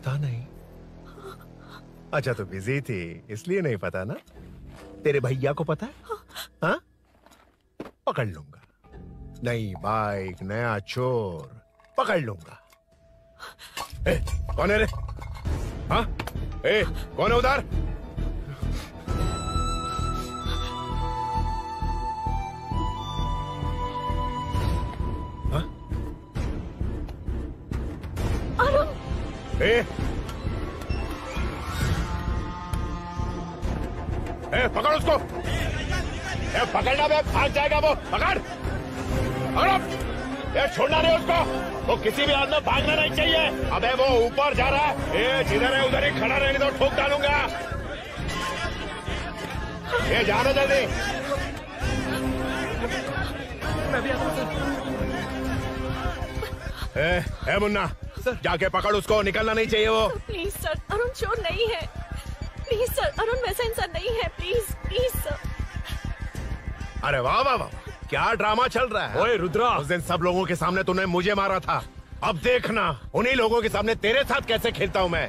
पता नहीं। अच्छा तो बिजी थी इसलिए नहीं पता ना? तेरे भैया को पता है? हाँ पकड़ लूंगा। नई बाइक नया चोर पकड़ लूंगा। ए, कौन है रे? हाँ ए, कौन है उधर? ए, ए पकड़ उसको। ए पकड़ना बे, भाग जाएगा वो। पकड़ पकड़ो। ए छोड़ना नहीं उसको। वो किसी भी हालत में भागना नहीं चाहिए। अबे वो ऊपर जा रहा है। ए जिधर है उधर ही खड़ा रहने दो, ठोक डालूंगा। ए जा रहा जल्दी। मैं भी आता हूं। ए ए मुन्ना सर, जाके पकड़ उसको, निकलना नहीं चाहिए वो। प्लीज सर, अरुण चोर नहीं है। प्लीज सर, अरुण वैसा इंसान नहीं है। Please please sir. अरे वाह वाह वाह, क्या ड्रामा चल रहा है। ओए रुद्रा, उस दिन सब लोगों के सामने तूने मुझे मारा था। अब देखना उन्हीं लोगों के सामने तेरे साथ कैसे खेलता हूं मैं।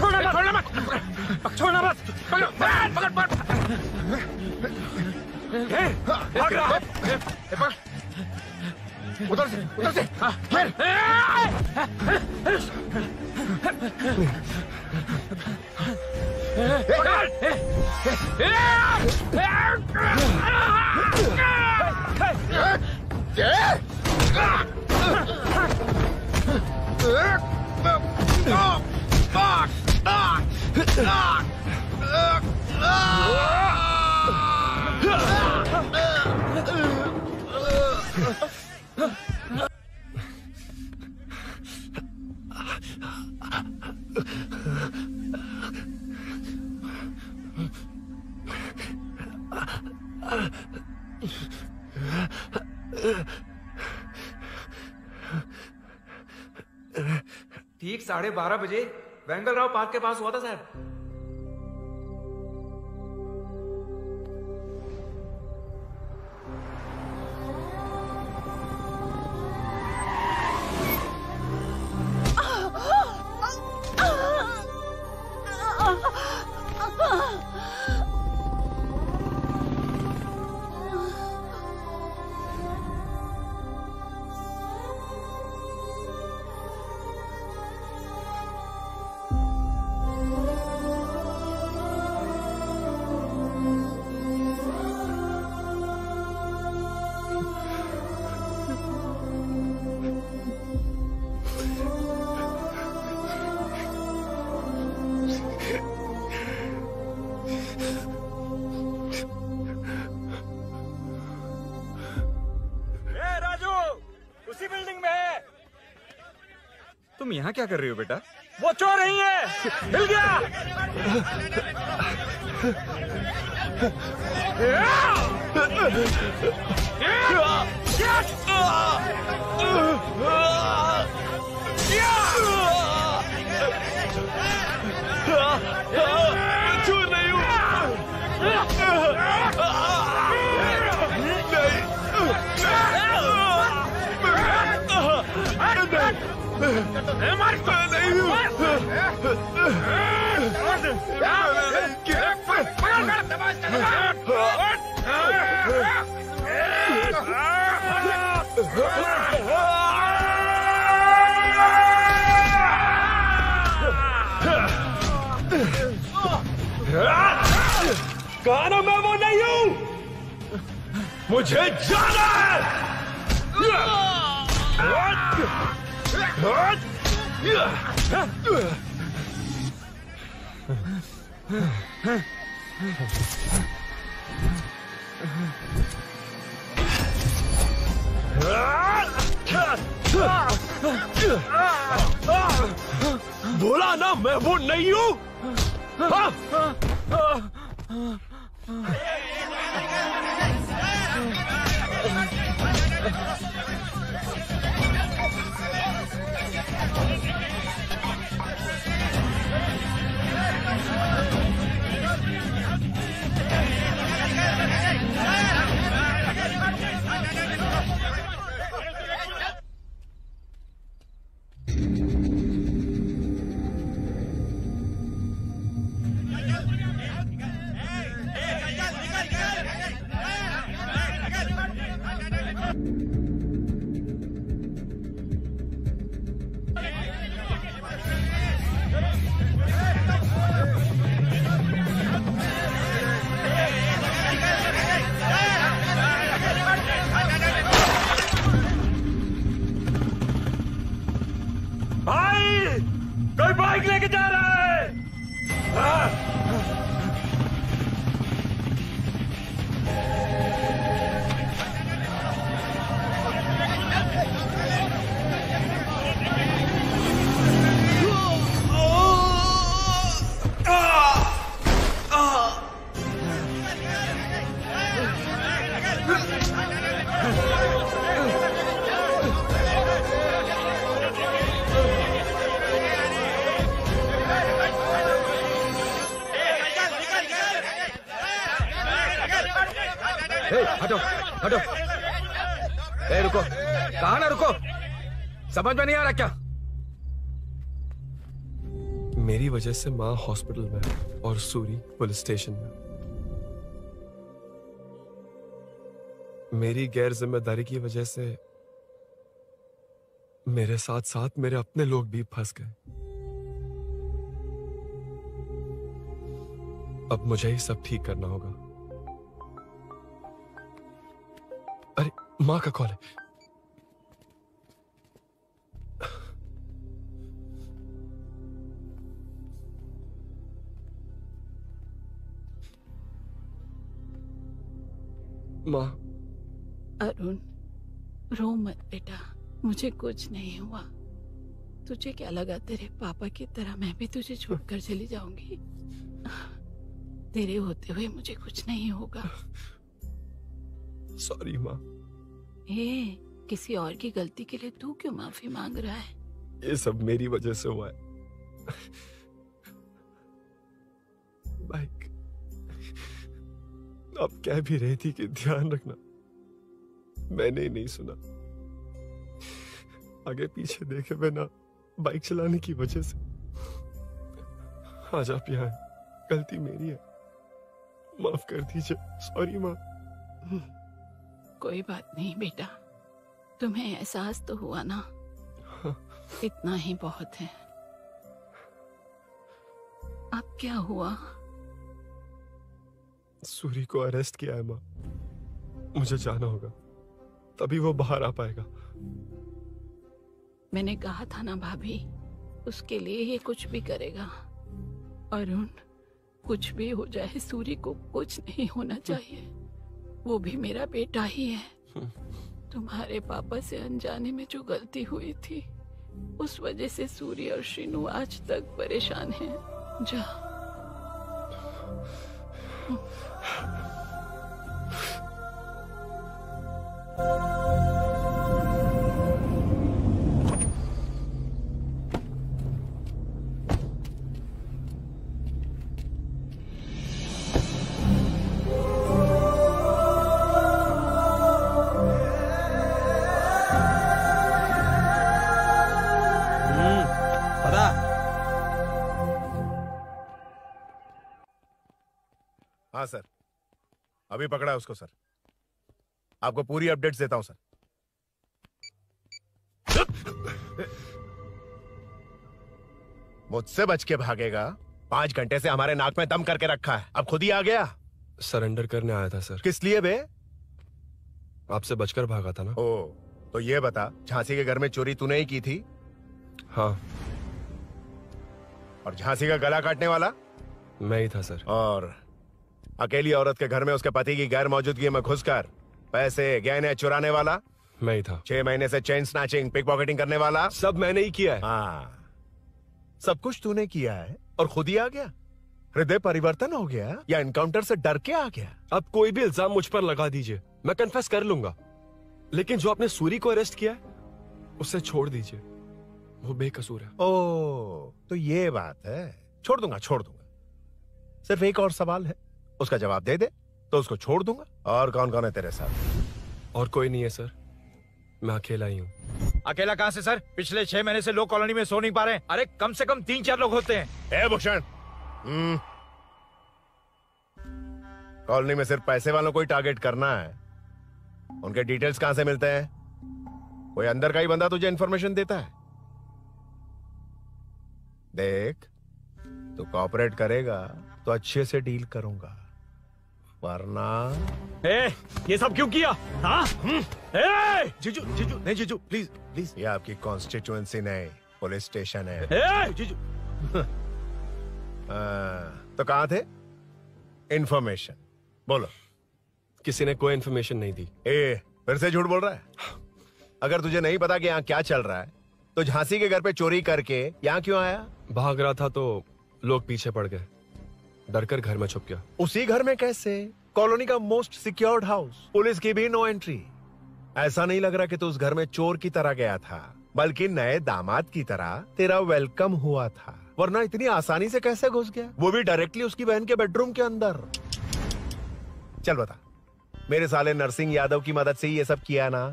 छोड़ना छोड़ना मत, छोड़ना मत, पकड़ पकड़। भाग रहा है। उधर से, उधर से। ठीक 12:30 बजे वेंगलराव पार्क के पास हुआ था साहब। यहाँ क्या कर रही हो बेटा? वो चोर नहीं है, मिल गया। चोर नहीं हूँ। कानून में वो नहीं हूँ, मुझे जाना है। बोला ना मैं वो नहीं हूँ। बाइक लेके जा रहा है। हटो हटो, रुको, कहा ना रुको, समझ में नहीं आ रहा क्या? मेरी वजह से माँ हॉस्पिटल में है और सूरी पुलिस स्टेशन में। मेरी गैर जिम्मेदारी की वजह से मेरे साथ साथ मेरे अपने लोग भी फंस गए। अब मुझे ही सब ठीक करना होगा। माँ का कॉल है। माँ। अरुण, रो मत बेटा, मुझे कुछ नहीं हुआ। तुझे क्या लगा तेरे पापा की तरह मैं भी तुझे छोड़कर चली जाऊंगी? तेरे होते हुए मुझे कुछ नहीं होगा। सॉरी माँ। ए, किसी और की गलती के लिए तू क्यों माफी मांग रहा है? ये सब मेरी वजह से हुआ है। बाइक आप कह भी रही थी कि ध्यान रखना, मैंने ही नहीं सुना। आगे पीछे देखे बिना बाइक चलाने की वजह से आज आप यहाँ। गलती मेरी है, माफ कर दीजिए। सॉरी माँ। कोई बात नहीं बेटा, तुम्हें एहसास तो हुआ ना, इतना ही बहुत है। अब क्या हुआ? सूरी को अरेस्ट किया है माँ, मुझे जाना होगा, तभी वो बाहर आ पाएगा। मैंने कहा था ना भाभी, उसके लिए ये कुछ भी करेगा। अरुण, कुछ भी हो जाए सूरी को कुछ नहीं होना चाहिए। वो भी मेरा बेटा ही है। तुम्हारे पापा से अनजाने में जो गलती हुई थी, उस वजह से सूरी और शीनू आज तक परेशान हैं। जा। हाँ सर, अभी पकड़ा उसको सर। आपको पूरी अपडेट्स देता हूं सर। मुझसे बच के भागेगा। 5 घंटे से हमारे नाक में दम करके रखा है, अब खुद ही आ गया। सरेंडर करने आया था सर। किस लिए बे? आपसे बचकर भागा था ना। ओ, तो ये बता, झांसी के घर में चोरी तूने ही की थी? हाँ। और झांसी का गला काटने वाला मैं ही था सर। और अकेली औरत के घर में उसके पति की गैर मौजूदगी में घुसकर पैसे गहने चुराने वाला मैं ही था। 6 महीने से चेन स्नैचिंग, पिक पॉकेटिंग करने वाला सब मैंने ही किया है। हाँ, सब कुछ तूने किया है और खुद ही आ गया। हृदय परिवर्तन हो गया या एनकाउंटर से डर के आ गया? अब कोई भी इल्जाम मुझ पर लगा दीजिए, मैं कन्फेस कर लूंगा, लेकिन जो आपने सूरी को अरेस्ट किया है उसे छोड़ दीजिए, वो बेकसूर है। ओ, तो ये बात है। छोड़ दूंगा, छोड़ दूंगा। सिर्फ एक और सवाल है, उसका जवाब दे दे तो उसको छोड़ दूंगा। और कौन कौन है तेरे साथ? और कोई नहीं है सर, मैं अकेला ही हूँ। अकेला कहाँ से सर? पिछले 6 महीने से लोग कॉलोनी में सो नहीं पा रहे हैं। अरे कम से कम 3-4 लोग होते हैं। ए भूषण, कॉलोनी में सिर्फ पैसे वालों को ही टारगेट करना है। उनके डिटेल्स कहाँ से मिलते हैं? कोई अंदर का ही बंदा तुझे इन्फॉर्मेशन देता है। देख, तू कॉपरेट करेगा तो अच्छे से डील करूंगा, वरना। ए, ये सब क्यों किया? हाँ? ए! जीजू, जीजू, नहीं जीजू, प्लीज प्लीज। ये आपकी कॉन्स्टिट्यूएंसी नहीं, पुलिस स्टेशन है। ए! जीजू, तो कहाँ थे? इन्फॉर्मेशन बोलो। किसी ने कोई इन्फॉर्मेशन नहीं दी। ए, फिर से झूठ बोल रहा है। अगर तुझे नहीं पता कि यहाँ क्या चल रहा है तो झांसी के घर पे चोरी करके यहाँ क्यों आया? भाग रहा था तो लोग पीछे पड़ गए, डर कर घर में छुप गया। उसी घर में कैसे? कॉलोनी का मोस्ट सिक्योर्ड हाउस, पुलिस की भी नो एंट्री। ऐसा नहीं लग रहा कि तू उस घर में चोर की तरह गया था, बल्कि नए दामाद की तरह तेरा वेलकम हुआ था। वरना इतनी आसानी से कैसे घुस गया, वो भी डायरेक्टली उसकी बहन के बेडरूम के अंदर? चल बता, मेरे साले नरसिंह यादव की मदद से ही ये सब किया ना?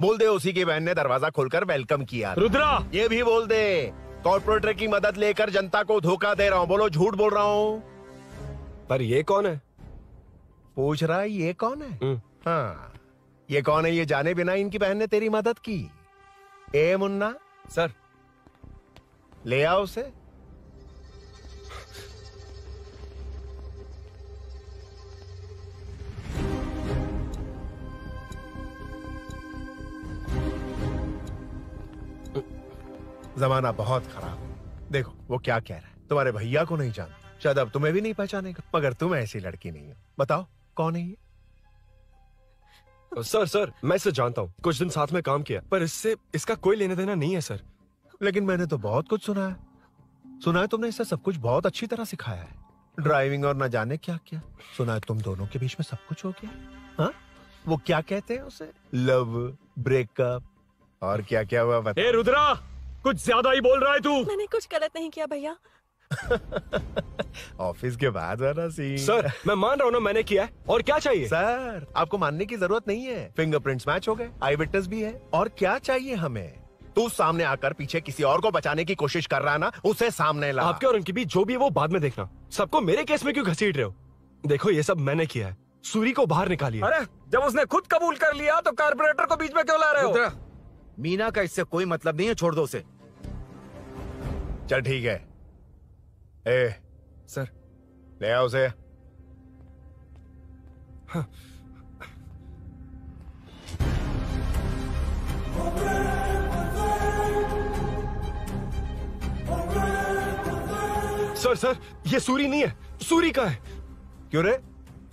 बोल दे उसी की बहन ने दरवाजा खोलकर वेलकम किया। रुद्रा, ये भी बोल दे कॉर्पोरेटर की मदद लेकर जनता को धोखा दे रहा हूँ। बोलो झूठ बोल रहा हूँ। पर ये कौन है? पूछ रहा है ये कौन है? हाँ, ये कौन है ये जाने बिना इनकी बहन ने तेरी मदद की। ए मुन्ना सर, ले आओ उसे। जमाना बहुत खराब है। देखो वो क्या कह रहा है। तुम्हारे भैया को नहीं जानता, शायद अब तुम्हें भी नहीं पहचानेगा, मगर तुम ऐसी लड़की नहीं हो। बताओ कौन है ये? सर मैं इसे जानता हूँ, कुछ दिन साथ में काम किया, पर इससे इसका कोई लेना देना नहीं है सर। लेकिन मैंने तो बहुत कुछ सुना है। सुना है तुमने इसे सब कुछ बहुत अच्छी तरह सिखाया है, ड्राइविंग और न जाने क्या क्या। सुना है तुम दोनों के बीच में सब कुछ हो गया। हाँ, वो क्या कहते हैं उसे, लव, ब्रेकअप और क्या क्या हुआ बता। ए रुद्रा, कुछ ज्यादा ही बोल रहा है तू। मैंने कुछ गलत नहीं किया भैया। ऑफिस के बाद वाला सीन। सर मैं मान रहा हूँ ना, मैंने किया है, और क्या चाहिए? सर आपको मानने की जरूरत नहीं है, फिंगरप्रिंट्स मैच हो गए, आई विटनेस भी है, और क्या चाहिए हमें? तू सामने आकर पीछे किसी और को बचाने की कोशिश कर रहा है ना, उसे सामने ला। आपके और उनके बीच जो भी है वो बाद में देखना। सबको मेरे केस में क्यों घसीट रहे हो? देखो ये सब मैंने किया है, सूरी को बाहर निकालिए। अरे जब उसने खुद कबूल कर लिया तो कार्पोरेटर को बीच में क्यों ला रहे हो? मीना का इससे कोई मतलब नहीं है, छोड़ दो उसे। चल ठीक है। ए, सर ले आओ उसे। हाँ। सर ये सूरी नहीं है, सूरी का है। क्यों रे,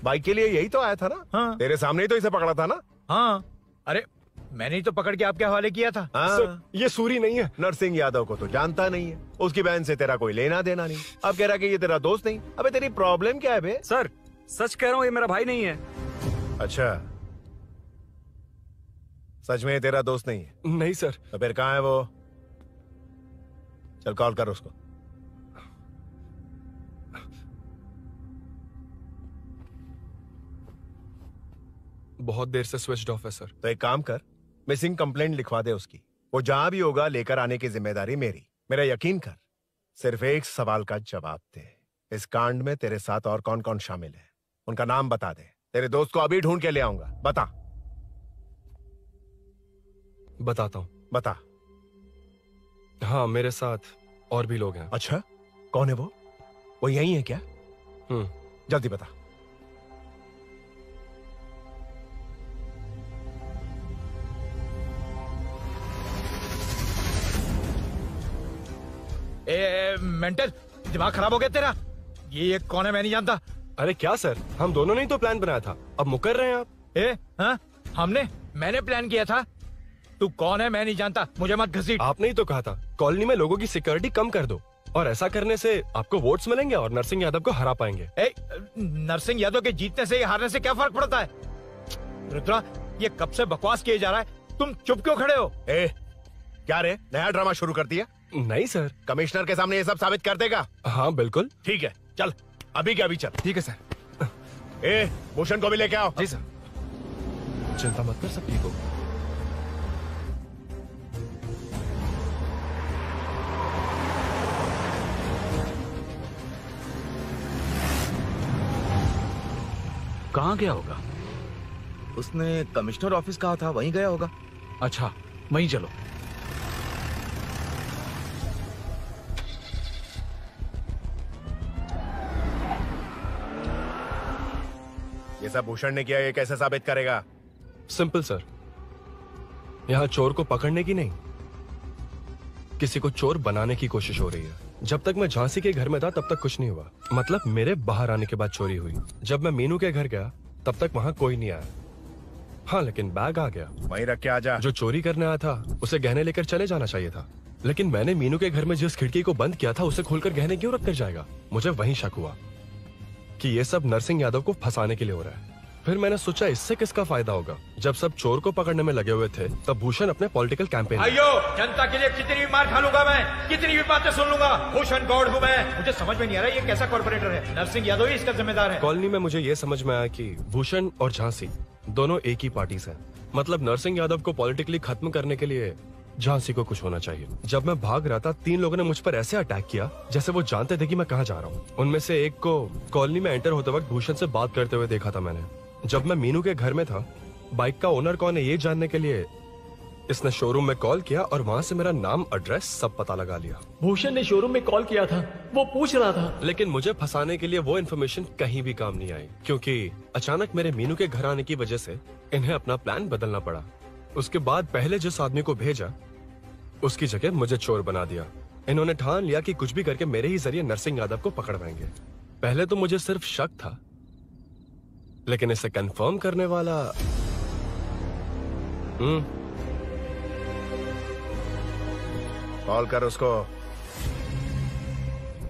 बाइक के लिए यही तो आया था ना? हाँ। तेरे सामने ही तो इसे पकड़ा था ना? हाँ। अरे मैंने ही तो पकड़ के आपके हवाले किया था। सर, ये सूरी नहीं है। नरसिंह यादव को तो जानता नहीं है, उसकी बहन से तेरा कोई लेना देना नहीं। अब कह रहा कि ये तेरा दोस्त नहीं। अबे तेरी प्रॉब्लम क्या है बे? सर सच कह रहा हूँ, ये मेरा भाई नहीं है। अच्छा, सच में ये तेरा दोस्त नहीं है? नहीं सर। तो फिर कहाँ है वो? चल कॉल कर उसको। बहुत देर से स्विच ऑफ है सर। तो एक काम कर, मिसिंग कंप्लेंट लिखवा दे उसकी। वो जहां भी होगा लेकर आने की जिम्मेदारी मेरी। मेरा यकीन कर, सिर्फ एक सवाल का जवाब दे, इस कांड में तेरे साथ और कौन कौन शामिल है, उनका नाम बता दे। तेरे दोस्त को अभी ढूंढ के ले आऊंगा। बता। बताता हूं। बता। हाँ, मेरे साथ और भी लोग हैं। अच्छा, कौन है वो यही है क्या? जल्दी बता। मेंटल, दिमाग खराब हो गया तेरा? ये कौन है मैं नहीं जानता। अरे क्या सर, हम दोनों ने ही तो प्लान बनाया था, अब मुकर रहे हैं आप। हाँ? मैंने प्लान किया था। तू कौन है मैं नहीं जानता, मुझे मत घसीट। आपने ही तो कहा था कॉलोनी में लोगों की सिक्योरिटी कम कर दो, और ऐसा करने से आपको वोट्स मिलेंगे और नरसिंह यादव को हरा पाएंगे। नरसिंह यादव के जीतने से या हारने से क्या फर्क पड़ता है? रुद्रा ये कब से बकवास किए जा रहा है, तुम चुप क्यों खड़े हो? क्या रे, नया ड्रामा शुरू कर दिया? नहीं सर। कमिश्नर के सामने ये सब साबित कर देगा? हाँ बिल्कुल। ठीक है चल, अभी क्या अभी चल। ठीक है सर। भूषण को भी लेके आओ। जी सर। चिंता मत कर, सब ठीक हो। कहाँ गया होगा? उसने कमिश्नर ऑफिस कहा था, वहीं गया होगा। अच्छा वहीं चलो। ये सब भूषण ने किया, ये कैसे साबित करेगा? सिंपल सर, यहाँ चोर को पकड़ने की नहीं, किसी को चोर बनाने की कोशिश हो रही है। जब तक मैं झांसी के घर में था तब तक कुछ नहीं हुआ, मतलब मेरे बाहर आने के बाद चोरी हुई। जब मैं मीनू के घर गया तब तक वहाँ कोई नहीं आया। हाँ लेकिन बैग आ गया, वहीं रख के आ जा। जो चोरी करने आया था उसे गहने लेकर चले जाना चाहिए था, लेकिन मैंने मीनू के घर में जिस खिड़की को बंद किया था उसे खोलकर गहने क्यों रखकर जाएगा। मुझे वहीं शक हुआ कि ये सब नरसिंह यादव को फंसाने के लिए हो रहा है। फिर मैंने सोचा इससे किसका फायदा होगा। जब सब चोर को पकड़ने में लगे हुए थे तब भूषण अपने पॉलिटिकल कैंपेन। आइयो, जनता के लिए कितनी भी मार खा लूंगा मैं, कितनी भी बातें सुन लूंगा, भूषण गॉड हूँ मैं। मुझे समझ में नहीं आ रहा ये कैसा कॉर्पोरेटर है, नरसिंह यादव ही इसका जिम्मेदार है। कॉलोनी में मुझे ये समझ में आया कि भूषण और झांसी दोनों एक ही पार्टी है, मतलब नरसिंह यादव को पॉलिटिकली खत्म करने के लिए झांसी को कुछ होना चाहिए। जब मैं भाग रहा था तीन लोगों ने मुझ पर ऐसे अटैक किया जैसे वो जानते थे कि मैं कहाँ जा रहा हूँ। उनमें से एक को कॉलोनी में एंटर होते वक्त भूषण से बात करते हुए देखा था मैंने। जब मैं मीनू के घर में था, बाइक का ओनर कौन है ये जानने के लिए इसने शोरूम में कॉल किया और वहाँ से मेरा नाम, एड्रेस सब पता लगा लिया। भूषण ने शोरूम में कॉल किया था, वो पूछ रहा था, लेकिन मुझे फंसाने के लिए वो इन्फॉर्मेशन कहीं भी काम नहीं आई, क्योंकि अचानक मेरे मीनू के घर आने की वजह से इन्हें अपना प्लान बदलना पड़ा। उसके बाद पहले जिस आदमी को भेजा उसकी जगह मुझे चोर बना दिया। इन्होंने ठान लिया कि कुछ भी करके मेरे ही जरिए नरसिंह यादव को पकड़वाएंगे। पहले तो मुझे सिर्फ शक था, लेकिन इसे कंफर्म करने वाला कॉल कर उसको।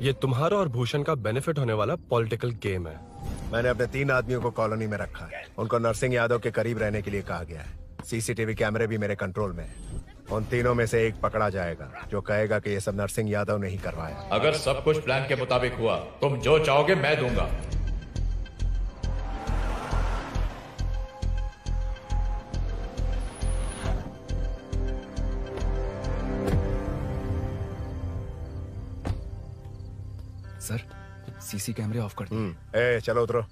ये तुम्हारा और भूषण का बेनिफिट होने वाला पॉलिटिकल गेम है। मैंने अपने तीन आदमियों को कॉलोनी में रखा है, उनको नरसिंह यादव के करीब रहने के लिए कहा गया है। सीसीटीवी कैमरे भी मेरे कंट्रोल में हैं। उन तीनों में से एक पकड़ा जाएगा जो कहेगा कि ये सब नरसिंह यादव ने ही करवाया। अगर सब कुछ प्लान के मुताबिक हुआ, तुम जो चाहोगे मैं दूंगा। सर, सीसी कैमरे ऑफ कर दो। चलो उतरो।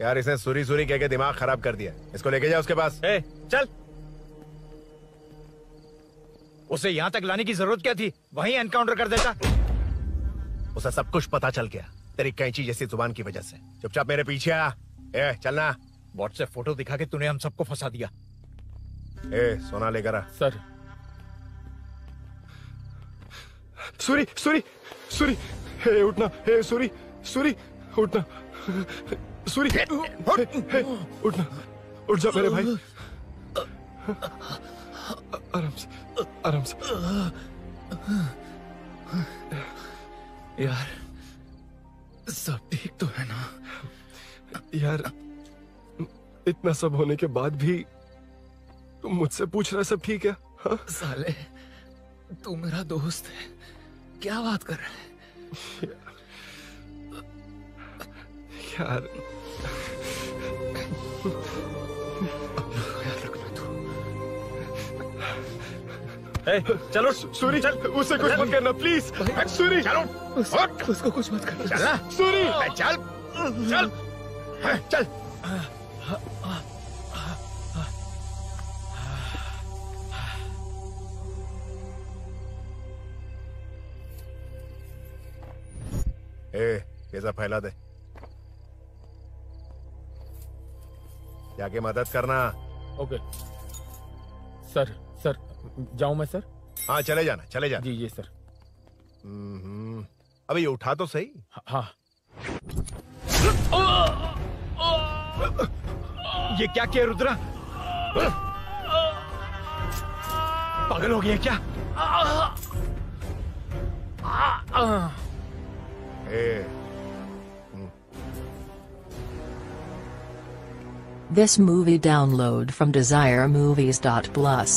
यार इसने सूरी सूरी कह के दिमाग खराब कर दिया, इसको लेके जा उसके पास। चल, उसे यहाँ तक लाने की जरूरत क्या थी, वहीं एनकाउंटर कर देता। उसे सब कुछ पता चल गया तेरी कैंची जैसी जुबान की वजह से। चुपचाप मेरे पीछे आ। चलना। व्हाट्सएप से फोटो दिखा के तूने हम सबको फंसा दिया। सोना लेकर आ। सर सूरी सूरी सूरी, उठना सूरी सूरी, उठना सूरी, उठना, उठ जा मेरे भाई। आराम से, आराम से। यार सब ठीक तो है ना? यार इतना सब होने के बाद भी तुम मुझसे पूछ रहा सब ठीक है? हा? साले तू मेरा दोस्त है, क्या बात कर रहा है? यार चलो सूरी, चल उसे कुछ मत करना प्लीज। सूरी चलो, उसको कुछ मत करना। चला सूरी, चल चल चल। ये सब फैला दे, जाके मदद करना। Okay sir. सर जाऊं मैं सर? हाँ चले जाना, चले जाना। जी जी सर। अबे ये उठा तो सही। हाँ। ये क्या किया रुद्रा? पागल हो गया क्या? This movie download from desiremovies.plus.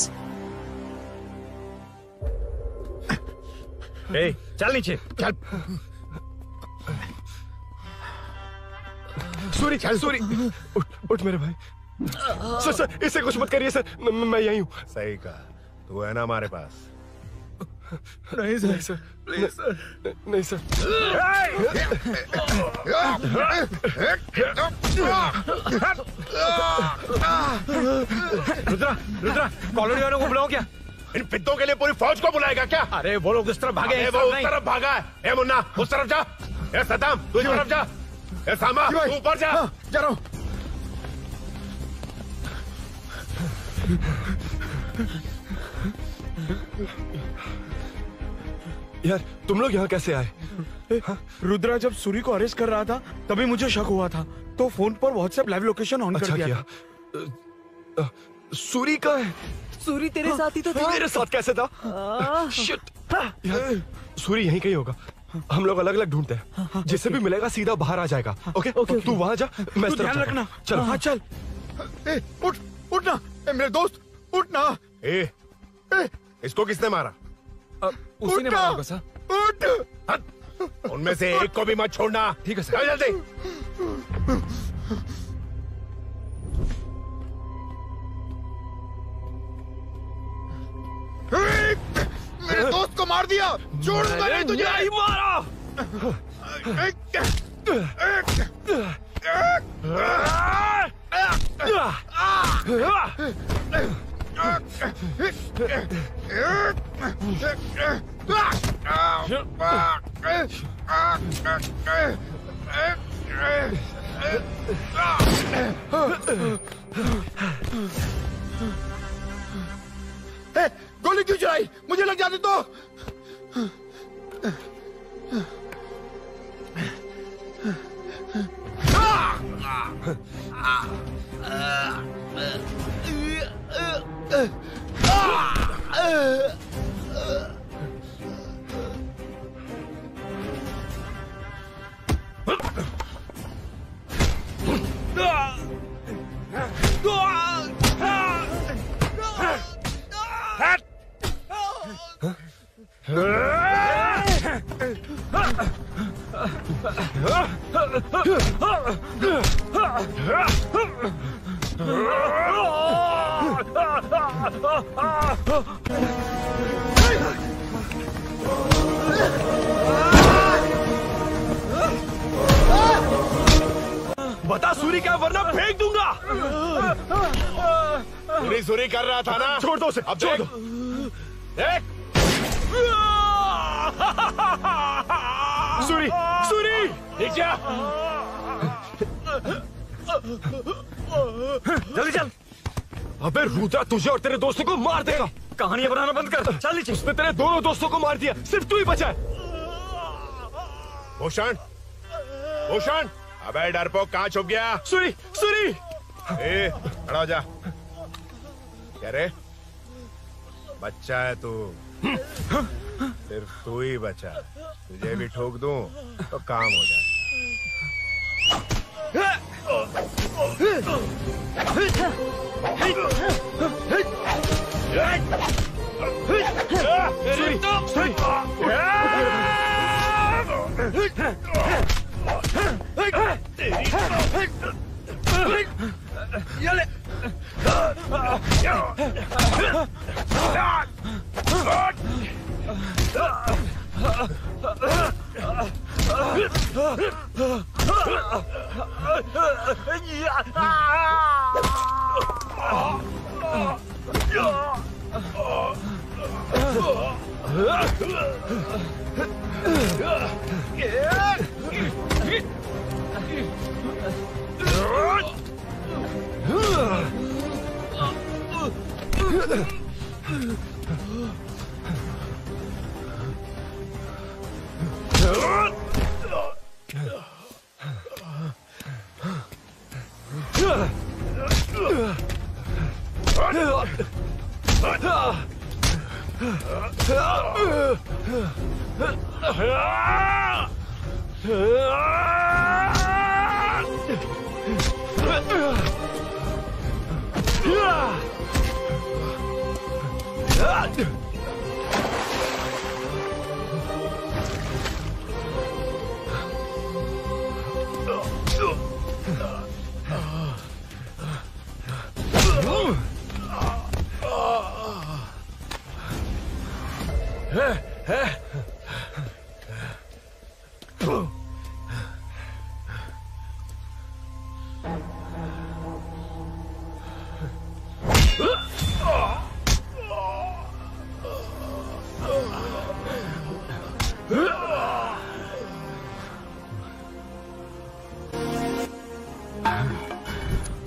चल नीचे चल। सूरी चल, सूरी उठ मेरे भाई। सर इससे कुछ मत करिए सर, मैं यहीं हूँ। सही कहा, तू है ना हमारे पास। नहीं सर, नहीं सर, प्लीज सर, नहीं सर। रुद्रा, रुद्रा कॉलोनी वालों को बुलाओ क्या? इन पिद्दों के लिए पूरी फौज को बुलाएगा क्या? अरे वो लोग उस तरफ भागे हैं। वो उस तरफ भागा है। ए मुन्ना उस तरफ जा। ए सदाम तू उस तरफ जा। ए सामा ऊपर जा। जा रहा हूँ। यार तुम लोग यहाँ कैसे आए? रुद्रा जब सूरी को अरेस्ट कर रहा था तभी मुझे शक हुआ था, तो फोन पर व्हाट्सएप लाइव लोकेशन ऑन कर दिया। सूरी का है? सूरी तेरे साथ ही तो था। मेरे साथ कैसे था? शिट। यार सूरी यहीं कहीं होगा, हम लोग अलग अलग ढूंढते हैं, जिसे भी मिलेगा सीधा बाहर आ जाएगा। ओके तू वहाँ जा, मैं इस तरफ रखना। चल हाँ चल। उठ उठना मेरे दोस्त, उठना। इसको किसने मारा? उसी ने मारा होगा सर। उठ, उनमें से एक को भी मत छोड़ना। ठीक है सर, जल्दी। मेरे दोस्त को मार दिया। छोड़ूंगा नहीं तुझे। नहीं मारा। गोली क्यों चलाई? मुझे लग जाती तो। बता सूरी क्या, वरना फेंक दूंगा। सूरी कर रहा था ना। छोड़ दो उसे। अब छोड़ दो। सूरी, सूरी, देख जा। जल्दी चल। अबे रुद्रा तुझे और तेरे दोस्तों को मार देगा। कहानियां बनाना बंद कर, चल नीचे। उसने तेरे दोनों दोस्तों को मार दिया, सिर्फ तू ही बचा है। भूषण, भूषण, अबे डरपोक कहाँ छुप गया? सूरी, सूरी, ए, खड़ा हो जा। क्या रे? बच्चा है तू, सिर्फ तू ही बचा। तुझे भी ठोक दूं तो काम हो जाए।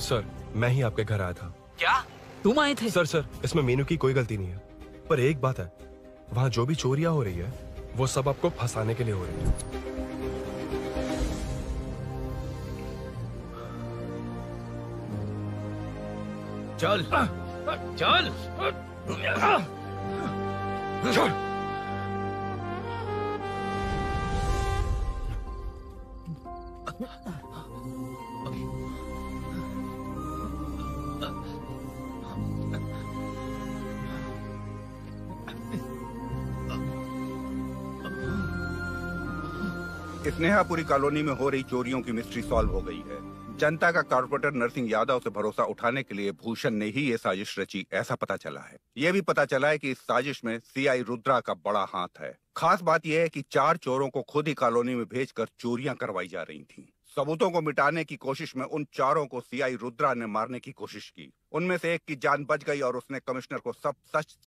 सर मैं ही आपके घर आया था। क्या तुम आए थे? सर, इसमें मीनू की कोई गलती नहीं है, पर एक बात है, वहाँ जो भी चोरियां हो रही है वो सब आपको फंसाने के लिए हो रही है। चल चल चल। स्नेहापुरी कॉलोनी में हो रही चोरियों की मिस्ट्री सॉल्व हो गई है। जनता का कारपोरेटर नरसिंह यादव से भरोसा उठाने के लिए भूषण ने ही ये साजिश रची, ऐसा पता चला है। ये भी पता चला है कि इस साजिश में सीआई रुद्रा का बड़ा हाथ है। खास बात यह है कि 4 चोरों को खुद ही कॉलोनी में भेजकर चोरियां करवाई जा रही थीं। सबूतों को मिटाने की कोशिश में उन 4 को सीआई रुद्रा ने मारने की कोशिश की। उनमें से एक की जान बच गई और उसने कमिश्नर को सब सच